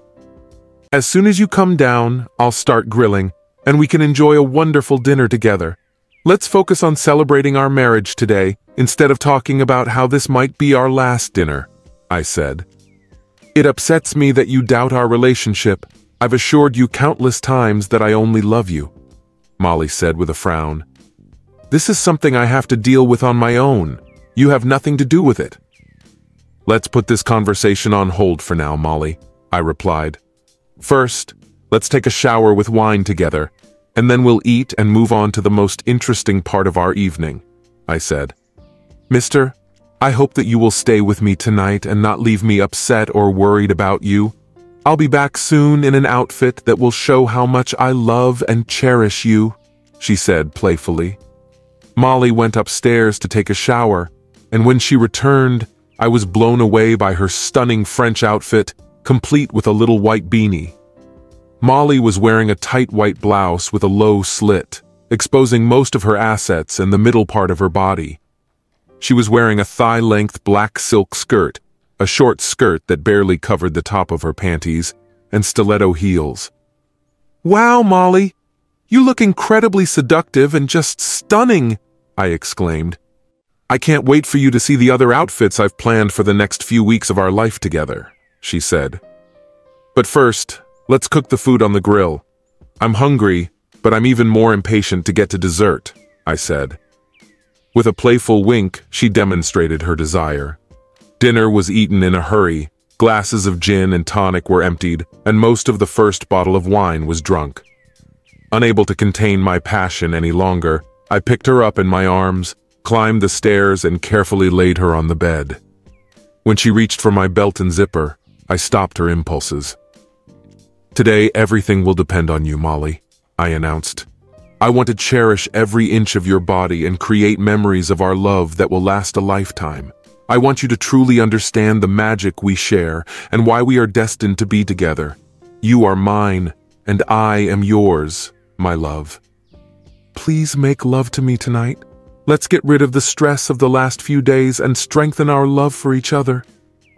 As soon as you come down, I'll start grilling, and we can enjoy a wonderful dinner together. Let's focus on celebrating our marriage today instead of talking about how this might be our last dinner," I said. "It upsets me that you doubt our relationship. I've assured you countless times that I only love you," Molly said with a frown. "This is something I have to deal with on my own. You have nothing to do with it." "Let's put this conversation on hold for now, Molly," I replied. "First, let's take a shower with wine together, and then we'll eat and move on to the most interesting part of our evening," I said. "Mister, I hope that you will stay with me tonight and not leave me upset or worried about you. I'll be back soon in an outfit that will show how much I love and cherish you," she said playfully. Molly went upstairs to take a shower, and when she returned, I was blown away by her stunning French outfit, complete with a little white beanie. Molly was wearing a tight white blouse with a low slit, exposing most of her assets and the middle part of her body. She was wearing a thigh-length black silk skirt, a short skirt that barely covered the top of her panties, and stiletto heels. "Wow, Molly! You look incredibly seductive and just stunning!" I exclaimed. "I can't wait for you to see the other outfits I've planned for the next few weeks of our life together," she said. "But first, let's cook the food on the grill. I'm hungry, but I'm even more impatient to get to dessert," I said. With a playful wink, she demonstrated her desire. Dinner was eaten in a hurry, glasses of gin and tonic were emptied, and most of the first bottle of wine was drunk. Unable to contain my passion any longer, I picked her up in my arms, climbed the stairs, and carefully laid her on the bed. When she reached for my belt and zipper, I stopped her impulses. "Today, everything will depend on you, Molly," I announced. "I want to cherish every inch of your body and create memories of our love that will last a lifetime. I want you to truly understand the magic we share and why we are destined to be together. You are mine, and I am yours, my love. Please make love to me tonight. Let's get rid of the stress of the last few days and strengthen our love for each other,"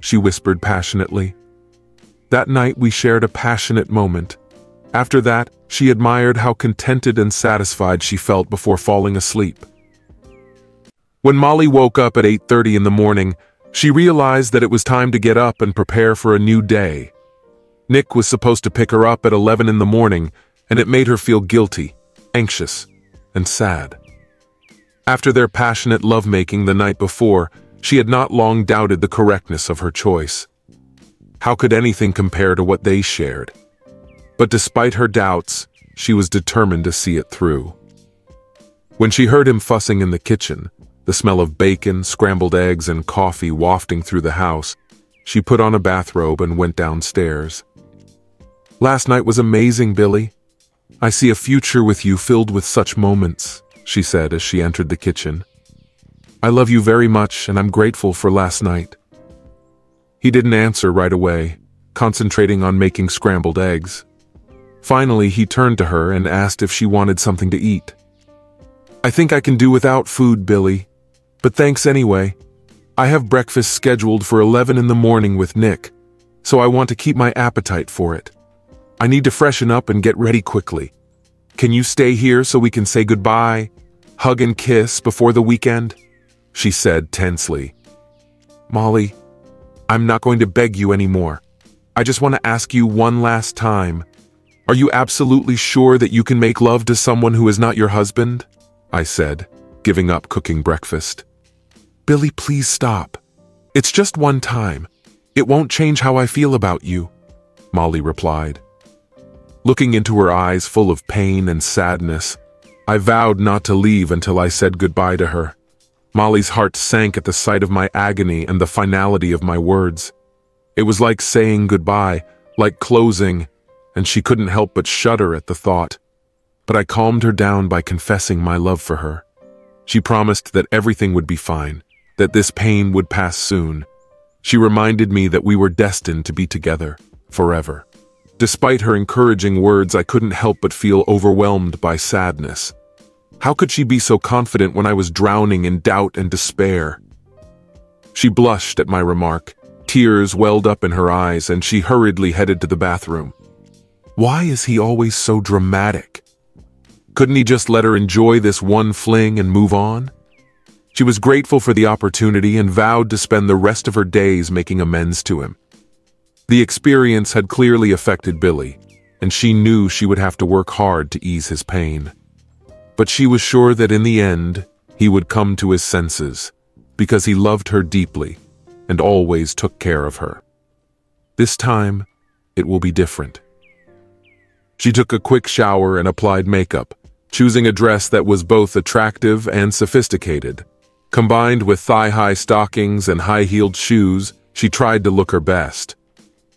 she whispered passionately. That night we shared a passionate moment. After that, she admired how contented and satisfied she felt before falling asleep. When Molly woke up at eight thirty in the morning, she realized that it was time to get up and prepare for a new day. Nick was supposed to pick her up at eleven in the morning, and it made her feel guilty, anxious, and sad. After their passionate lovemaking the night before, she had not long doubted the correctness of her choice. How could anything compare to what they shared? But despite her doubts, she was determined to see it through. When she heard him fussing in the kitchen, the smell of bacon, scrambled eggs, and coffee wafting through the house, she put on a bathrobe and went downstairs. "Last night was amazing, Billy. I see a future with you filled with such moments," she said as she entered the kitchen. "I love you very much, and I'm grateful for last night." He didn't answer right away, concentrating on making scrambled eggs. Finally, he turned to her and asked if she wanted something to eat. "I think I can do without food, Billy. But thanks anyway. I have breakfast scheduled for eleven in the morning with Nick, so I want to keep my appetite for it. I need to freshen up and get ready quickly. Can you stay here so we can say goodbye, hug and kiss before the weekend?" she said tensely. Molly, I'm not going to beg you anymore. I just want to ask you one last time. Are you absolutely sure that you can make love to someone who is not your husband? I said, giving up cooking breakfast. Billy, please stop. It's just one time. It won't change how I feel about you, Molly replied. Looking into her eyes full of pain and sadness, I vowed not to leave until I said goodbye to her. Molly's heart sank at the sight of my agony and the finality of my words. It was like saying goodbye, like closing, and she couldn't help but shudder at the thought. But I calmed her down by confessing my love for her. She promised that everything would be fine, that this pain would pass soon. She reminded me that we were destined to be together, forever. Despite her encouraging words, I couldn't help but feel overwhelmed by sadness. How could she be so confident when I was drowning in doubt and despair? She blushed at my remark. Tears welled up in her eyes, and she hurriedly headed to the bathroom. Why is he always so dramatic? Couldn't he just let her enjoy this one fling and move on? She was grateful for the opportunity and vowed to spend the rest of her days making amends to him. The experience had clearly affected Billy, and she knew she would have to work hard to ease his pain. But she was sure that in the end, he would come to his senses, because he loved her deeply and always took care of her. This time, it will be different. She took a quick shower and applied makeup, choosing a dress that was both attractive and sophisticated. Combined with thigh-high stockings and high-heeled shoes, she tried to look her best.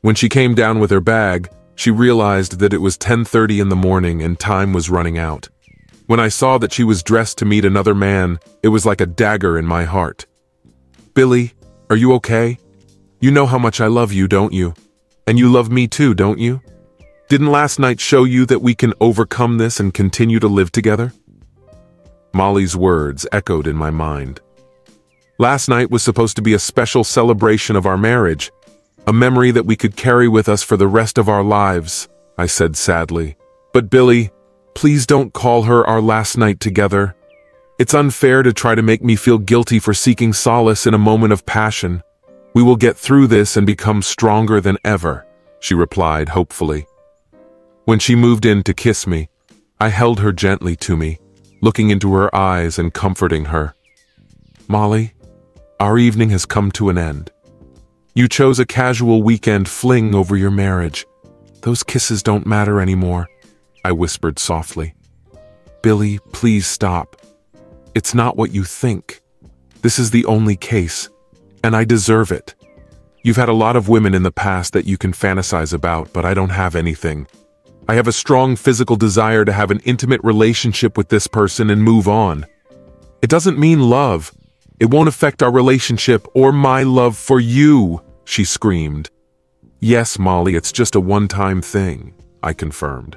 When she came down with her bag, she realized that it was ten thirty in the morning and time was running out. When I saw that she was dressed to meet another man, it was like a dagger in my heart. Billy, are you okay? You know how much I love you, don't you? And you love me too, don't you? Didn't last night show you that we can overcome this and continue to live together? Molly's words echoed in my mind. Last night was supposed to be a special celebration of our marriage, a memory that we could carry with us for the rest of our lives, I said sadly. But Billy, please don't call her our last night together. It's unfair to try to make me feel guilty for seeking solace in a moment of passion. We will get through this and become stronger than ever, she replied hopefully. When she moved in to kiss me, I held her gently to me, looking into her eyes and comforting her. Molly, our evening has come to an end. You chose a casual weekend fling over your marriage. Those kisses don't matter anymore, I whispered softly. Billy, please stop. It's not what you think. This is the only case, and I deserve it. You've had a lot of women in the past that you can fantasize about, but I don't have anything. I have a strong physical desire to have an intimate relationship with this person and move on. It doesn't mean love. It won't affect our relationship or my love for you, she screamed. Yes, Molly, it's just a one-time thing, I confirmed.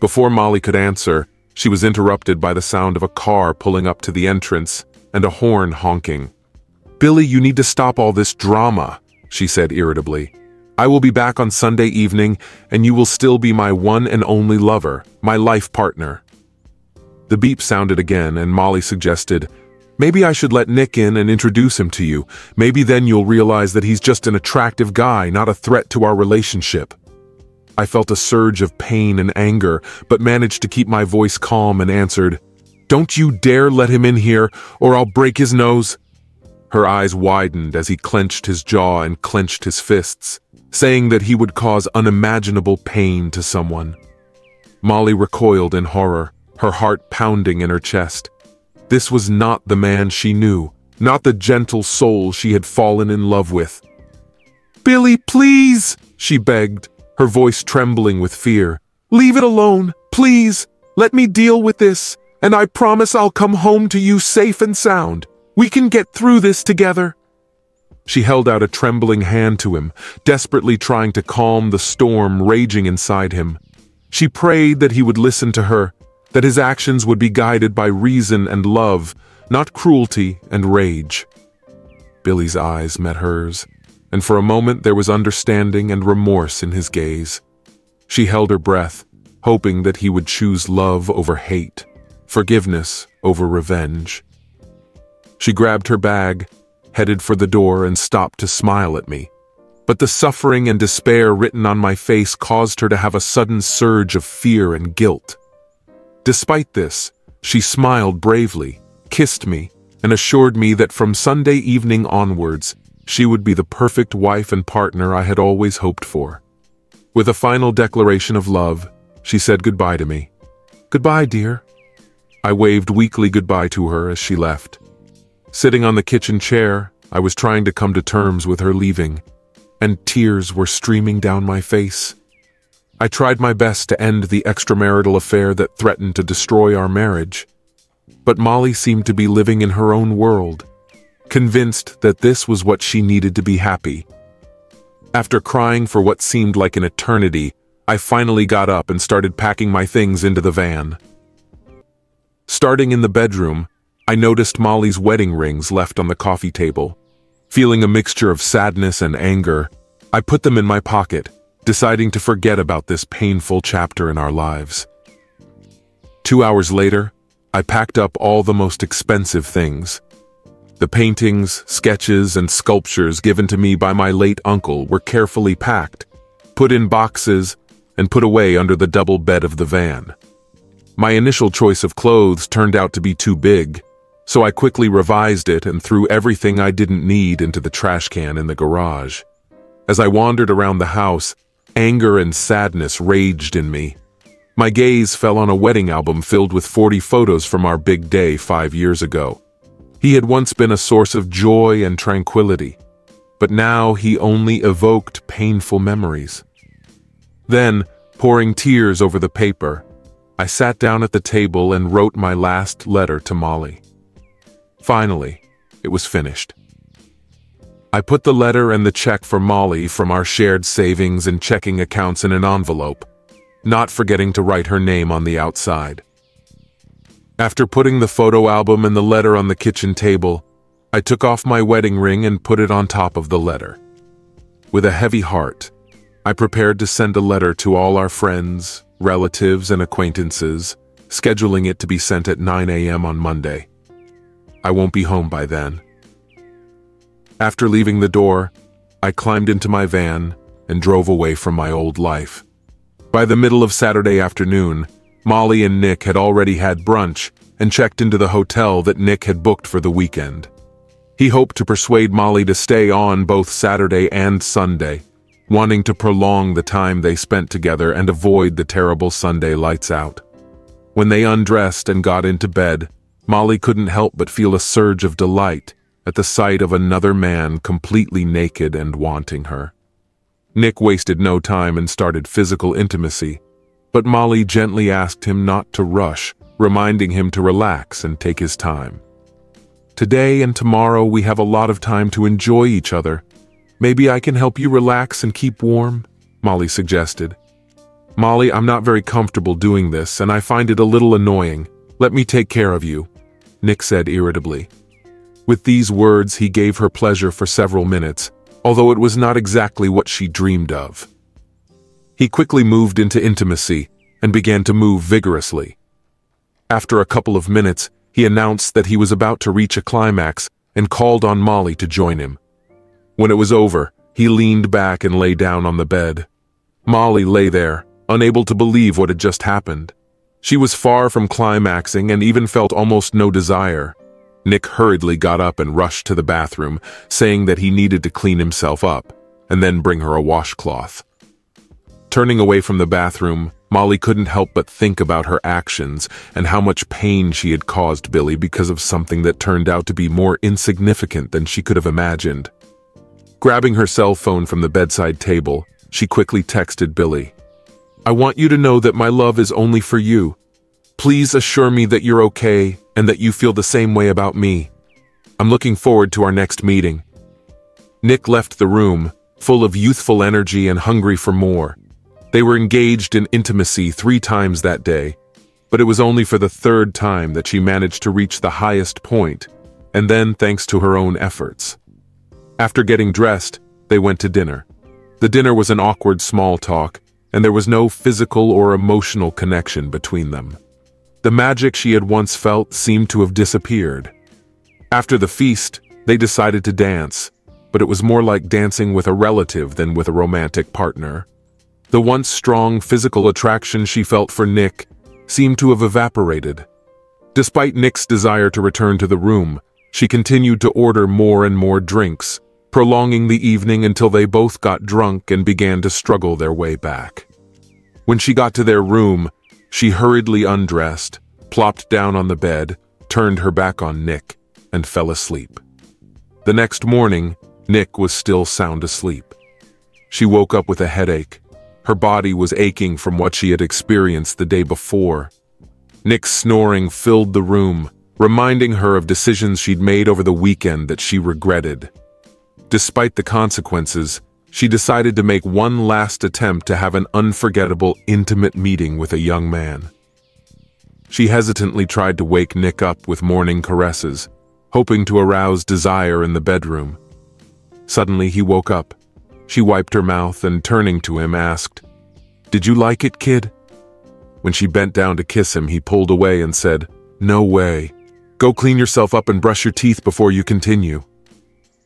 Before Molly could answer, she was interrupted by the sound of a car pulling up to the entrance and a horn honking. Billy, you need to stop all this drama, she said irritably. I will be back on Sunday evening, and you will still be my one and only lover, my life partner. The beep sounded again, and Molly suggested, maybe I should let Nick in and introduce him to you. Maybe then you'll realize that he's just an attractive guy, not a threat to our relationship. I felt a surge of pain and anger, but managed to keep my voice calm and answered, don't you dare let him in here, or I'll break his nose. Her eyes widened as he clenched his jaw and clenched his fists, saying that he would cause unimaginable pain to someone. Molly recoiled in horror, her heart pounding in her chest. This was not the man she knew, not the gentle soul she had fallen in love with. Billy, please, she begged, her voice trembling with fear. Leave it alone, please. Let me deal with this, and I promise I'll come home to you safe and sound. We can get through this together. She held out a trembling hand to him, desperately trying to calm the storm raging inside him. She prayed that he would listen to her, that his actions would be guided by reason and love, not cruelty and rage. Billy's eyes met hers, and for a moment there was understanding and remorse in his gaze. She held her breath, hoping that he would choose love over hate, forgiveness over revenge. She grabbed her bag, headed for the door, and stopped to smile at me. But the suffering and despair written on my face caused her to have a sudden surge of fear and guilt. Despite this, she smiled bravely, kissed me, and assured me that from Sunday evening onwards, she would be the perfect wife and partner I had always hoped for. With a final declaration of love, she said goodbye to me. "Goodbye, dear." I waved weakly goodbye to her as she left. Sitting on the kitchen chair, I was trying to come to terms with her leaving, and tears were streaming down my face. I tried my best to end the extramarital affair that threatened to destroy our marriage, but Molly seemed to be living in her own world, convinced that this was what she needed to be happy. After crying for what seemed like an eternity, I finally got up and started packing my things into the van. Starting in the bedroom, I noticed Molly's wedding rings left on the coffee table. Feeling a mixture of sadness and anger, I put them in my pocket, deciding to forget about this painful chapter in our lives. Two hours later, I packed up all the most expensive things. The paintings, sketches, and sculptures given to me by my late uncle were carefully packed, put in boxes, and put away under the double bed of the van. My initial choice of clothes turned out to be too big, so I quickly revised it and threw everything I didn't need into the trash can in the garage. As I wandered around the house, anger and sadness raged in me. My gaze fell on a wedding album filled with forty photos from our big day five years ago. He had once been a source of joy and tranquility, but now he only evoked painful memories. Then, pouring tears over the paper, I sat down at the table and wrote my last letter to Molly. Finally, it was finished. I put the letter and the check for Molly from our shared savings and checking accounts in an envelope, not forgetting to write her name on the outside. After putting the photo album and the letter on the kitchen table, I took off my wedding ring and put it on top of the letter. With a heavy heart, I prepared to send a letter to all our friends, relatives, and acquaintances, scheduling it to be sent at nine A M on Monday. I won't be home by then. After leaving the door, I climbed into my van and drove away from my old life. By the middle of Saturday afternoon, Molly and Nick had already had brunch and checked into the hotel that Nick had booked for the weekend. He hoped to persuade Molly to stay on both Saturday and Sunday, wanting to prolong the time they spent together and avoid the terrible Sunday lights out. When they undressed and got into bed, Molly couldn't help but feel a surge of delight at the sight of another man completely naked and wanting her. Nick wasted no time and started physical intimacy, but Molly gently asked him not to rush, reminding him to relax and take his time. "Today and tomorrow we have a lot of time to enjoy each other. Maybe I can help you relax and keep warm," Molly suggested. "Molly, I'm not very comfortable doing this, and I find it a little annoying. Let me take care of you," Nick said irritably. With these words, he gave her pleasure for several minutes, although it was not exactly what she dreamed of. He quickly moved into intimacy and began to move vigorously. After a couple of minutes, he announced that he was about to reach a climax and called on Molly to join him. When it was over, he leaned back and lay down on the bed. Molly lay there, unable to believe what had just happened. She was far from climaxing and even felt almost no desire. Nick hurriedly got up and rushed to the bathroom, saying that he needed to clean himself up and then bring her a washcloth. Turning away from the bathroom, Molly couldn't help but think about her actions and how much pain she had caused Billy because of something that turned out to be more insignificant than she could have imagined. Grabbing her cell phone from the bedside table, she quickly texted Billy. "I want you to know that my love is only for you. Please assure me that you're okay and that you feel the same way about me. I'm looking forward to our next meeting." Nick left the room, full of youthful energy and hungry for more. They were engaged in intimacy three times that day, but it was only for the third time that she managed to reach the highest point, and then thanks to her own efforts. After getting dressed, they went to dinner. The dinner was an awkward small talk, and there was no physical or emotional connection between them. The magic she had once felt seemed to have disappeared. After the feast, they decided to dance, but it was more like dancing with a relative than with a romantic partner. The once strong physical attraction she felt for Nick seemed to have evaporated. Despite Nick's desire to return to the room, she continued to order more and more drinks, prolonging the evening until they both got drunk and began to struggle their way back. When she got to their room, she hurriedly undressed, plopped down on the bed, turned her back on Nick, and fell asleep. The next morning, Nick was still sound asleep. She woke up with a headache. Her body was aching from what she had experienced the day before. Nick's snoring filled the room, reminding her of decisions she'd made over the weekend that she regretted. Despite the consequences, she decided to make one last attempt to have an unforgettable, intimate meeting with a young man. She hesitantly tried to wake Nick up with morning caresses, hoping to arouse desire in the bedroom. Suddenly he woke up. She wiped her mouth and, turning to him, asked, "Did you like it, kid?" When she bent down to kiss him, he pulled away and said, "No way. Go clean yourself up and brush your teeth before you continue."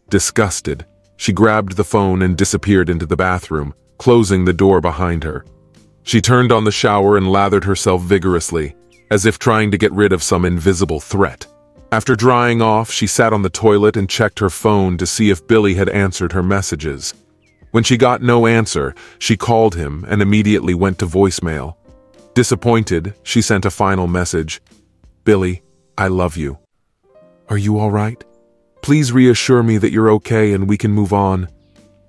Disgusted, she grabbed the phone and disappeared into the bathroom, closing the door behind her. She turned on the shower and lathered herself vigorously, as if trying to get rid of some invisible threat. After drying off, she sat on the toilet and checked her phone to see if Billy had answered her messages. When she got no answer, she called him and immediately went to voicemail. Disappointed, she sent a final message. "Billy, I love you. Are you all right? Please reassure me that you're okay and we can move on.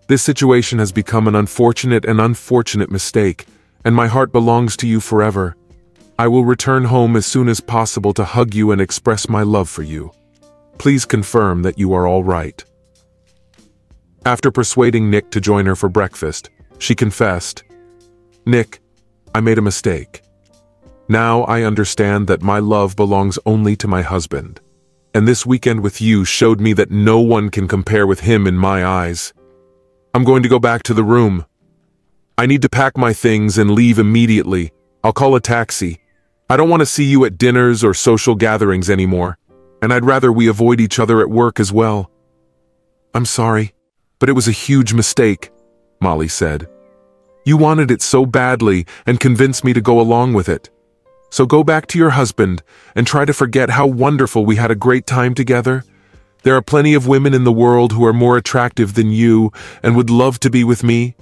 This situation has become an unfortunate and unfortunate mistake, and my heart belongs to you forever. I will return home as soon as possible to hug you and express my love for you. Please confirm that you are all right." After persuading Nick to join her for breakfast, she confessed, "Nick, I made a mistake. Now I understand that my love belongs only to my husband, and this weekend with you showed me that no one can compare with him in my eyes. I'm going to go back to the room. I need to pack my things and leave immediately. I'll call a taxi. I don't want to see you at dinners or social gatherings anymore, and I'd rather we avoid each other at work as well." "I'm sorry, but it was a huge mistake," Molly said. "You wanted it so badly and convinced me to go along with it. So go back to your husband and try to forget how wonderful we had a great time together. There are plenty of women in the world who are more attractive than you and would love to be with me,"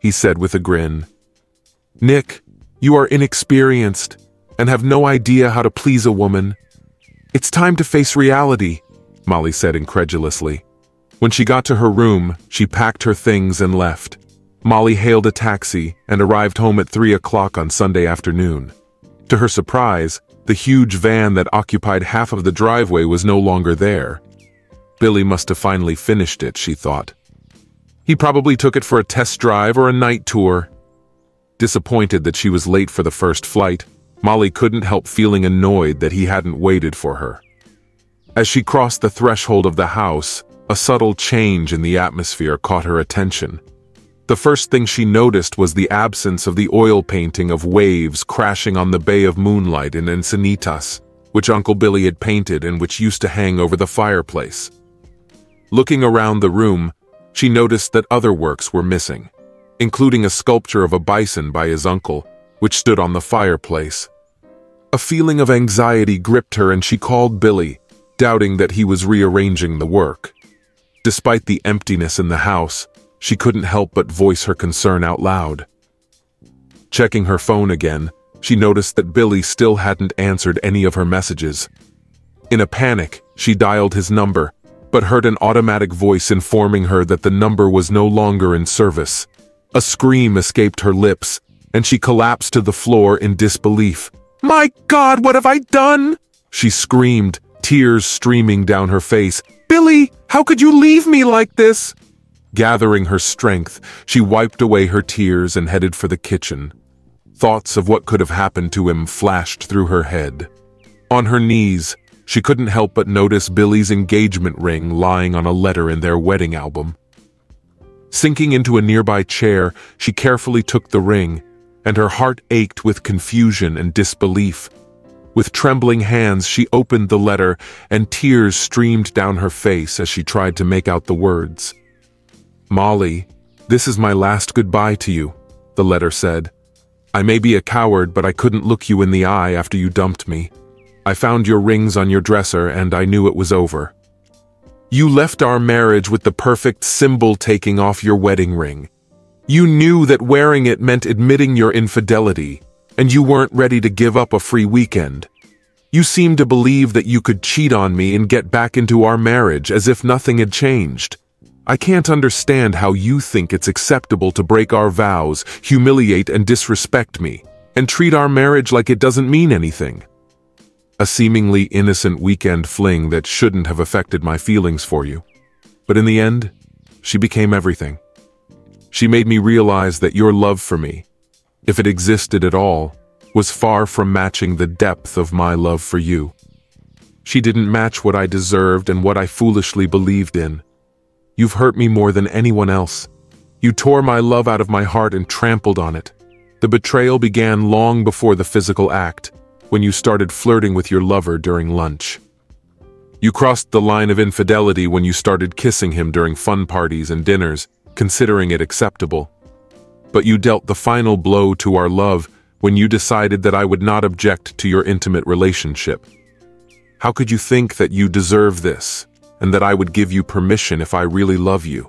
he said with a grin. "Nick, you are inexperienced and have no idea how to please a woman. It's time to face reality," Molly said incredulously. When she got to her room, she packed her things and left. Molly hailed a taxi and arrived home at three o'clock on Sunday afternoon. To her surprise, the huge van that occupied half of the driveway was no longer there. Billy must have finally finished it, she thought. He probably took it for a test drive or a night tour. Disappointed that she was late for the first flight, Molly couldn't help feeling annoyed that he hadn't waited for her. As she crossed the threshold of the house, a subtle change in the atmosphere caught her attention. The first thing she noticed was the absence of the oil painting of waves crashing on the Bay of Moonlight in Encinitas, which Uncle Billy had painted and which used to hang over the fireplace. Looking around the room, she noticed that other works were missing, including a sculpture of a bison by his uncle, which stood on the fireplace. A feeling of anxiety gripped her and she called Billy, doubting that he was rearranging the work. Despite the emptiness in the house, she couldn't help but voice her concern out loud. Checking her phone again, she noticed that Billy still hadn't answered any of her messages. In a panic, she dialed his number, but heard an automatic voice informing her that the number was no longer in service. A scream escaped her lips, and she collapsed to the floor in disbelief. "My God, what have I done?" she screamed, tears streaming down her face. "Billy, how could you leave me like this?" Gathering her strength, she wiped away her tears and headed for the kitchen. Thoughts of what could have happened to him flashed through her head. On her knees, she couldn't help but notice Billy's engagement ring lying on a letter in their wedding album. Sinking into a nearby chair, she carefully took the ring, and her heart ached with confusion and disbelief. With trembling hands, she opened the letter, and tears streamed down her face as she tried to make out the words. "Molly, this is my last goodbye to you," the letter said. "I may be a coward, but I couldn't look you in the eye after you dumped me. I found your rings on your dresser, and I knew it was over. You left our marriage with the perfect symbol, taking off your wedding ring. You knew that wearing it meant admitting your infidelity, and you weren't ready to give up a free weekend. You seemed to believe that you could cheat on me and get back into our marriage as if nothing had changed. I can't understand how you think it's acceptable to break our vows, humiliate and disrespect me, and treat our marriage like it doesn't mean anything." A seemingly innocent weekend fling that shouldn't have affected my feelings for you. But in the end, she became everything. She made me realize that your love for me, if it existed at all, was far from matching the depth of my love for you. She didn't match what I deserved and what I foolishly believed in. You've hurt me more than anyone else. You tore my love out of my heart and trampled on it. The betrayal began long before the physical act, when you started flirting with your lover during lunch. You crossed the line of infidelity when you started kissing him during fun parties and dinners, considering it acceptable. But you dealt the final blow to our love when you decided that I would not object to your intimate relationship. How could you think that you deserve this, and that I would give you permission if I really love you?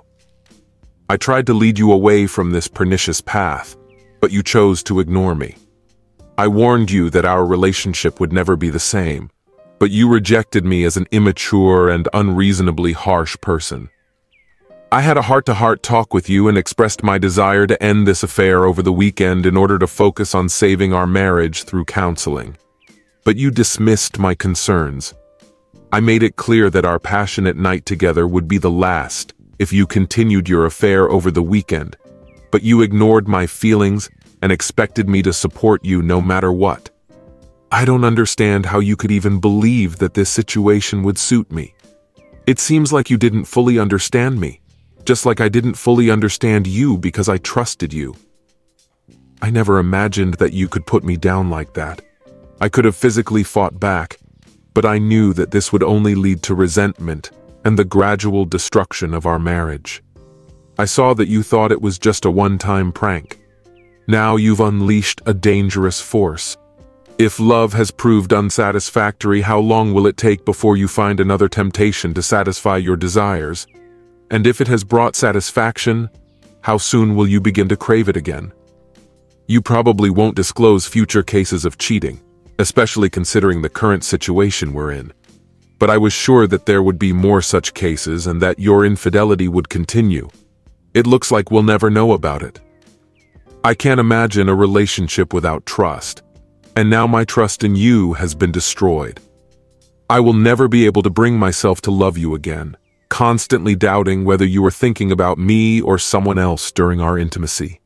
I tried to lead you away from this pernicious path, but you chose to ignore me. I warned you that our relationship would never be the same, but you rejected me as an immature and unreasonably harsh person. I had a heart-to-heart talk with you and expressed my desire to end this affair over the weekend in order to focus on saving our marriage through counseling. But you dismissed my concerns. I made it clear that our passionate night together would be the last if you continued your affair over the weekend, but you ignored my feelings and expected me to support you no matter what. I don't understand how you could even believe that this situation would suit me. It seems like you didn't fully understand me, just like I didn't fully understand you because I trusted you. I never imagined that you could put me down like that. I could have physically fought back, but I knew that this would only lead to resentment and the gradual destruction of our marriage. I saw that you thought it was just a one-time prank. Now you've unleashed a dangerous force. If love has proved unsatisfactory, how long will it take before you find another temptation to satisfy your desires? And if it has brought satisfaction, how soon will you begin to crave it again? You probably won't disclose future cases of cheating, especially considering the current situation we're in. But I was sure that there would be more such cases and that your infidelity would continue. It looks like we'll never know about it. I can't imagine a relationship without trust, and now my trust in you has been destroyed. I will never be able to bring myself to love you again, constantly doubting whether you were thinking about me or someone else during our intimacy.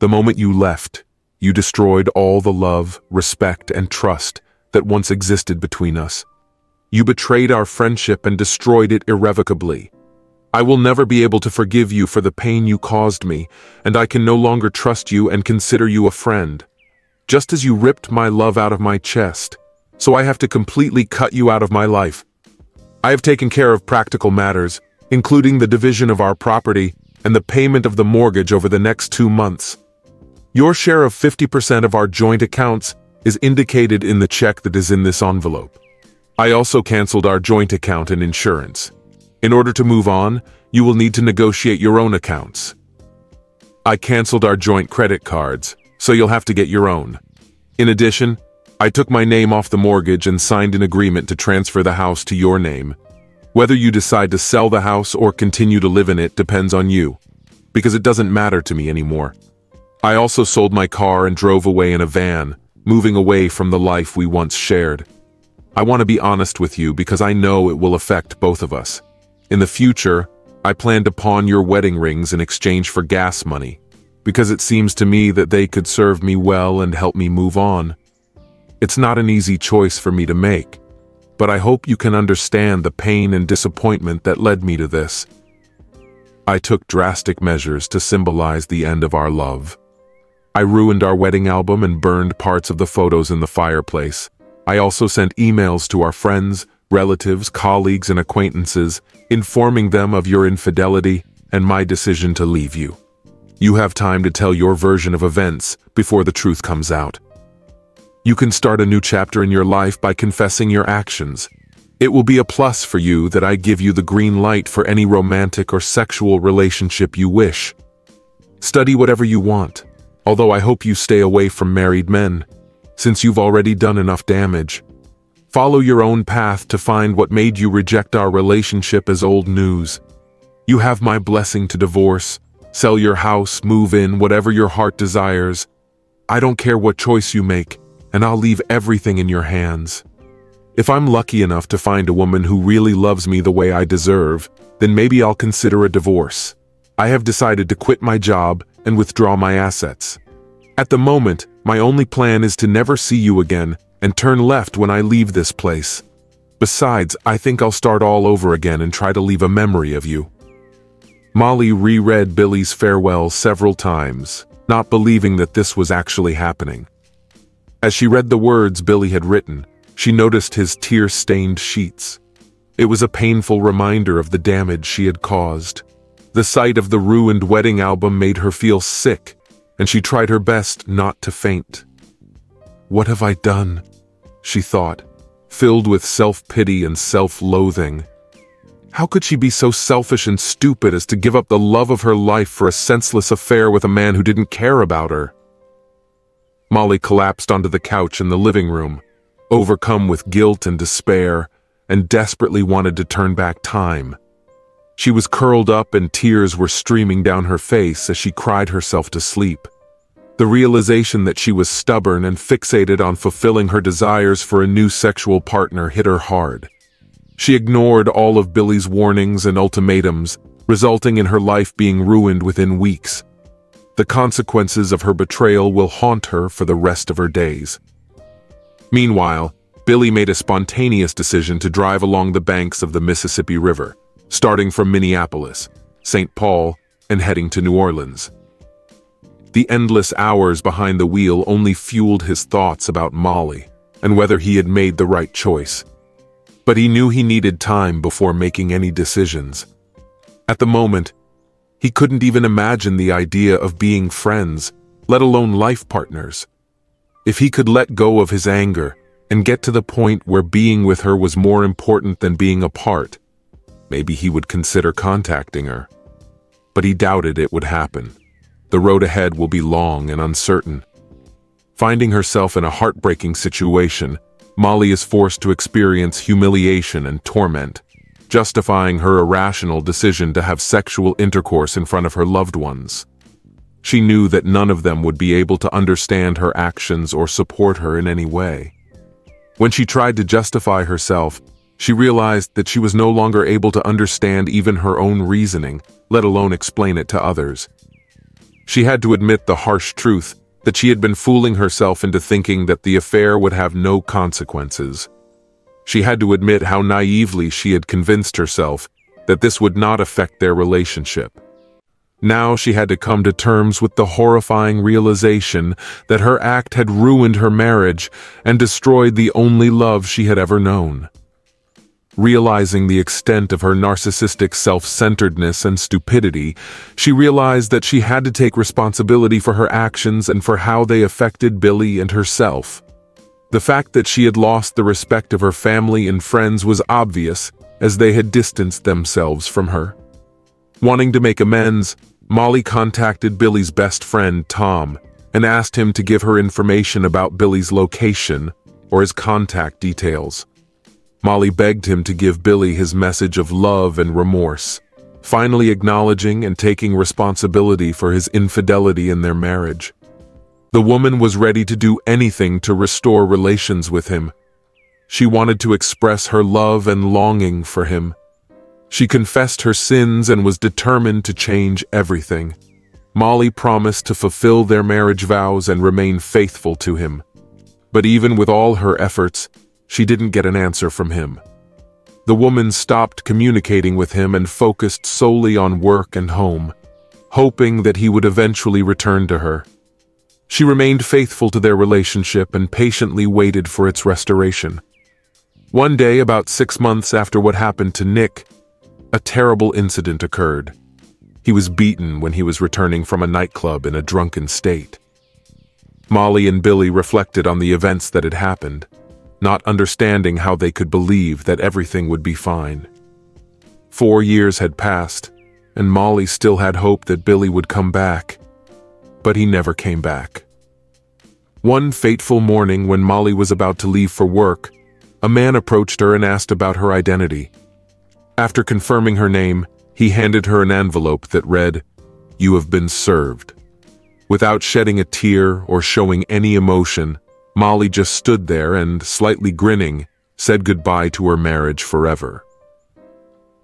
The moment you left, you destroyed all the love, respect, and trust that once existed between us. You betrayed our friendship and destroyed it irrevocably. I will never be able to forgive you for the pain you caused me, and I can no longer trust you and consider you a friend. Just as you ripped my love out of my chest, so I have to completely cut you out of my life. I have taken care of practical matters, including the division of our property and the payment of the mortgage over the next two months. Your share of fifty percent of our joint accounts is indicated in the check that is in this envelope. I also canceled our joint account and insurance. In order to move on, you will need to negotiate your own accounts. I canceled our joint credit cards, so you'll have to get your own. In addition, I took my name off the mortgage and signed an agreement to transfer the house to your name. Whether you decide to sell the house or continue to live in it depends on you, because it doesn't matter to me anymore. I also sold my car and drove away in a van, moving away from the life we once shared. I want to be honest with you because I know it will affect both of us. In the future, I plan to pawn your wedding rings in exchange for gas money, because it seems to me that they could serve me well and help me move on. It's not an easy choice for me to make, but I hope you can understand the pain and disappointment that led me to this. I took drastic measures to symbolize the end of our love. I ruined our wedding album and burned parts of the photos in the fireplace. I also sent emails to our friends, relatives, colleagues, and acquaintances, informing them of your infidelity and my decision to leave you. You have time to tell your version of events before the truth comes out. You can start a new chapter in your life by confessing your actions. It will be a plus for you that I give you the green light for any romantic or sexual relationship you wish. Study whatever you want, although I hope you stay away from married men, since you've already done enough damage. Follow your own path to find what made you reject our relationship as old news. You have my blessing to divorce, sell your house, move in, whatever your heart desires. I don't care what choice you make, and I'll leave everything in your hands. If I'm lucky enough to find a woman who really loves me the way I deserve, then maybe I'll consider a divorce. I have decided to quit my job and withdraw my assets. At the moment, my only plan is to never see you again and turn left when I leave this place. Besides, I think I'll start all over again and try to leave a memory of you. Molly reread Billy's farewell several times, not believing that this was actually happening. As she read the words Billy had written, she noticed his tear-stained sheets. It was a painful reminder of the damage she had caused. The sight of the ruined wedding album made her feel sick, and she tried her best not to faint. "What have I done?" she thought, filled with self-pity and self-loathing. How could she be so selfish and stupid as to give up the love of her life for a senseless affair with a man who didn't care about her? Molly collapsed onto the couch in the living room, overcome with guilt and despair, and desperately wanted to turn back time. She was curled up and tears were streaming down her face as she cried herself to sleep. The realization that she was stubborn and fixated on fulfilling her desires for a new sexual partner hit her hard. She ignored all of Billy's warnings and ultimatums, resulting in her life being ruined within weeks. The consequences of her betrayal will haunt her for the rest of her days. Meanwhile, Billy made a spontaneous decision to drive along the banks of the Mississippi River, starting from Minneapolis, Saint Paul, and heading to New Orleans. The endless hours behind the wheel only fueled his thoughts about Molly and whether he had made the right choice. But he knew he needed time before making any decisions. At the moment, he couldn't even imagine the idea of being friends, let alone life partners. If he could let go of his anger and get to the point where being with her was more important than being apart, maybe he would consider contacting her. But he doubted it would happen. The road ahead will be long and uncertain. Finding herself in a heartbreaking situation, Molly is forced to experience humiliation and torment, justifying her irrational decision to have sexual intercourse in front of her loved ones. She knew that none of them would be able to understand her actions or support her in any way. When she tried to justify herself, she realized that she was no longer able to understand even her own reasoning, let alone explain it to others. She had to admit the harsh truth that she had been fooling herself into thinking that the affair would have no consequences. She had to admit how naively she had convinced herself that this would not affect their relationship. Now she had to come to terms with the horrifying realization that her act had ruined her marriage and destroyed the only love she had ever known. Realizing the extent of her narcissistic self-centeredness and stupidity, she realized that she had to take responsibility for her actions and for how they affected Billy and herself. The fact that she had lost the respect of her family and friends was obvious, as they had distanced themselves from her. Wanting to make amends, Molly contacted Billy's best friend, Tom, and asked him to give her information about Billy's location or his contact details. Molly begged him to give Billy his message of love and remorse, finally acknowledging and taking responsibility for his infidelity in their marriage. The woman was ready to do anything to restore relations with him. She wanted to express her love and longing for him. She confessed her sins and was determined to change everything. Molly promised to fulfill their marriage vows and remain faithful to him. But even with all her efforts, she didn't get an answer from him. The woman stopped communicating with him and focused solely on work and home, hoping that he would eventually return to her. She remained faithful to their relationship and patiently waited for its restoration. One day, about six months after what happened to Nick, a terrible incident occurred. He was beaten when he was returning from a nightclub in a drunken state. Molly and Billy reflected on the events that had happened, not understanding how they could believe that everything would be fine. Four years had passed, and Molly still had hope that Billy would come back, but he never came back. One fateful morning when Molly was about to leave for work, a man approached her and asked about her identity. After confirming her name, he handed her an envelope that read, "You have been served." Without shedding a tear or showing any emotion, Molly just stood there and, slightly grinning, said goodbye to her marriage forever.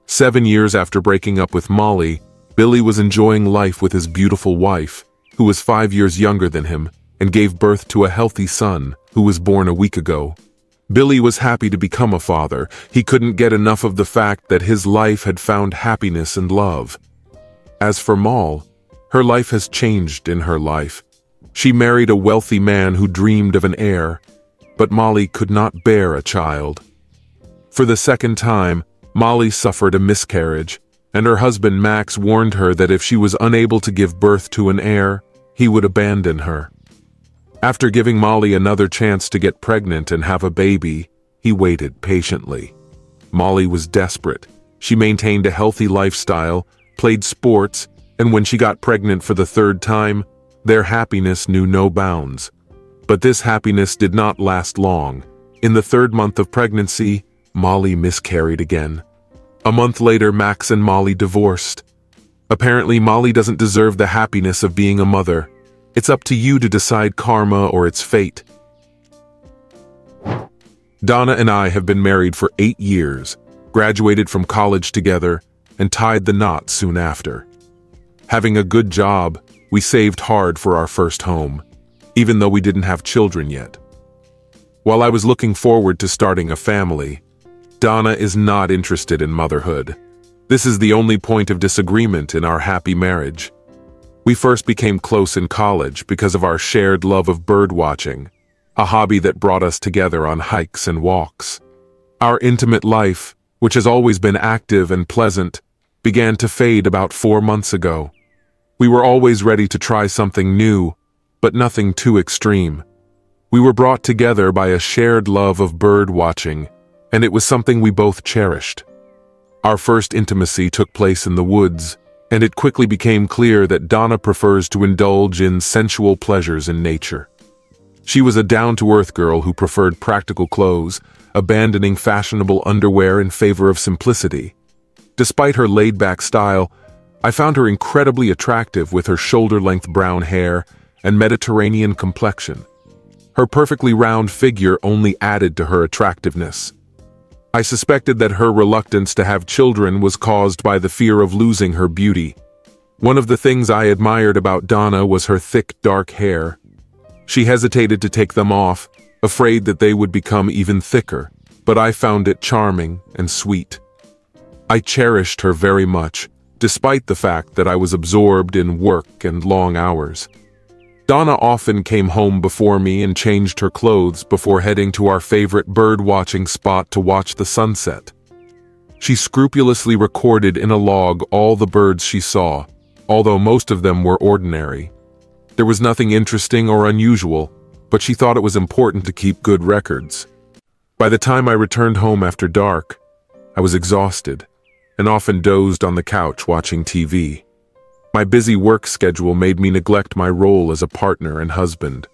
Seven years after breaking up with Molly, Billy was enjoying life with his beautiful wife, who was five years younger than him, and gave birth to a healthy son, who was born a week ago. Billy was happy to become a father. He couldn't get enough of the fact that his life had found happiness and love. As for Molly, her life has changed in her life. She married a wealthy man who dreamed of an heir, but Molly could not bear a child. For the second time, Molly suffered a miscarriage, and her husband Max warned her that if she was unable to give birth to an heir, he would abandon her. After giving Molly another chance to get pregnant and have a baby, he waited patiently. Molly was desperate. She maintained a healthy lifestyle, played sports, and when she got pregnant for the third time, their happiness knew no bounds. But this happiness did not last long. In the third month of pregnancy, Molly miscarried again. A month later, Max and Molly divorced. Apparently, Molly doesn't deserve the happiness of being a mother. It's up to you to decide karma or its fate. Donna and I have been married for eight years, graduated from college together, and tied the knot soon after. Having a good job, we saved hard for our first home, even though we didn't have children yet. While I was looking forward to starting a family, Donna is not interested in motherhood. This is the only point of disagreement in our happy marriage. We first became close in college because of our shared love of birdwatching, a hobby that brought us together on hikes and walks. Our intimate life, which has always been active and pleasant, began to fade about four months ago. We were always ready to try something new, but nothing too extreme. We were brought together by a shared love of bird watching, and it was something we both cherished. Our first intimacy took place in the woods, and it quickly became clear that Donna prefers to indulge in sensual pleasures in nature. She was a down-to-earth girl who preferred practical clothes, abandoning fashionable underwear in favor of simplicity. Despite her laid-back style, I found her incredibly attractive with her shoulder-length brown hair and Mediterranean complexion. Her perfectly round figure only added to her attractiveness. I suspected that her reluctance to have children was caused by the fear of losing her beauty. One of the things I admired about Donna was her thick, dark hair. She hesitated to take them off, afraid that they would become even thicker, but I found it charming and sweet. I cherished her very much, despite the fact that I was absorbed in work and long hours. Donna often came home before me and changed her clothes before heading to our favorite bird-watching spot to watch the sunset. She scrupulously recorded in a log all the birds she saw, although most of them were ordinary. There was nothing interesting or unusual, but she thought it was important to keep good records. By the time I returned home after dark, I was exhausted and often dozed on the couch watching T V. My busy work schedule made me neglect my role as a partner and husband.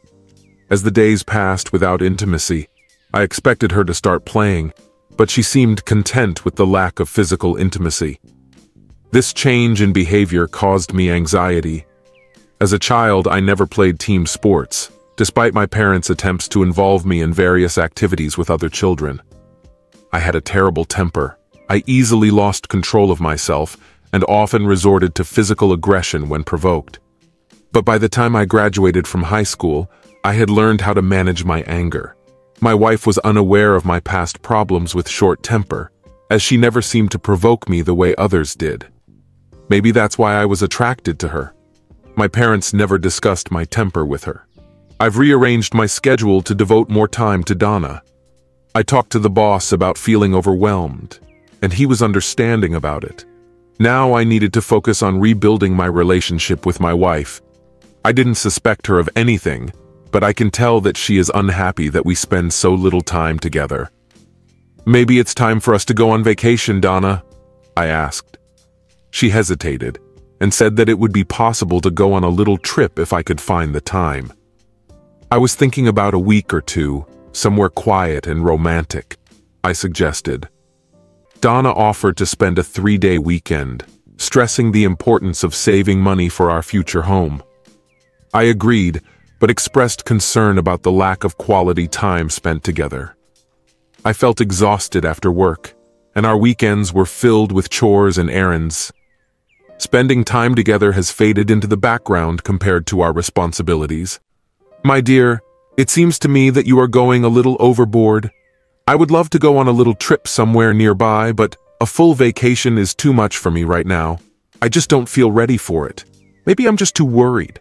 As the days passed without intimacy, I expected her to start playing, but she seemed content with the lack of physical intimacy. This change in behavior caused me anxiety. As a child, I never played team sports, despite my parents' attempts to involve me in various activities with other children. I had a terrible temper. I easily lost control of myself and often resorted to physical aggression when provoked. But by the time I graduated from high school, I had learned how to manage my anger. My wife was unaware of my past problems with short temper, as she never seemed to provoke me the way others did. Maybe that's why I was attracted to her. My parents never discussed my temper with her. I've rearranged my schedule to devote more time to Donna. I talked to the boss about feeling overwhelmed, and he was understanding about it. Now I needed to focus on rebuilding my relationship with my wife. I didn't suspect her of anything, but I can tell that she is unhappy that we spend so little time together. "Maybe it's time for us to go on vacation, Donna," I asked. She hesitated and said that it would be possible to go on a little trip if I could find the time. "I was thinking about a week or two, somewhere quiet and romantic," I suggested. Donna offered to spend a three-day weekend, stressing the importance of saving money for our future home. I agreed, but expressed concern about the lack of quality time spent together. I felt exhausted after work, and our weekends were filled with chores and errands. Spending time together has faded into the background compared to our responsibilities. "My dear, it seems to me that you are going a little overboard. I would love to go on a little trip somewhere nearby, but a full vacation is too much for me right now. I just don't feel ready for it. Maybe I'm just too worried.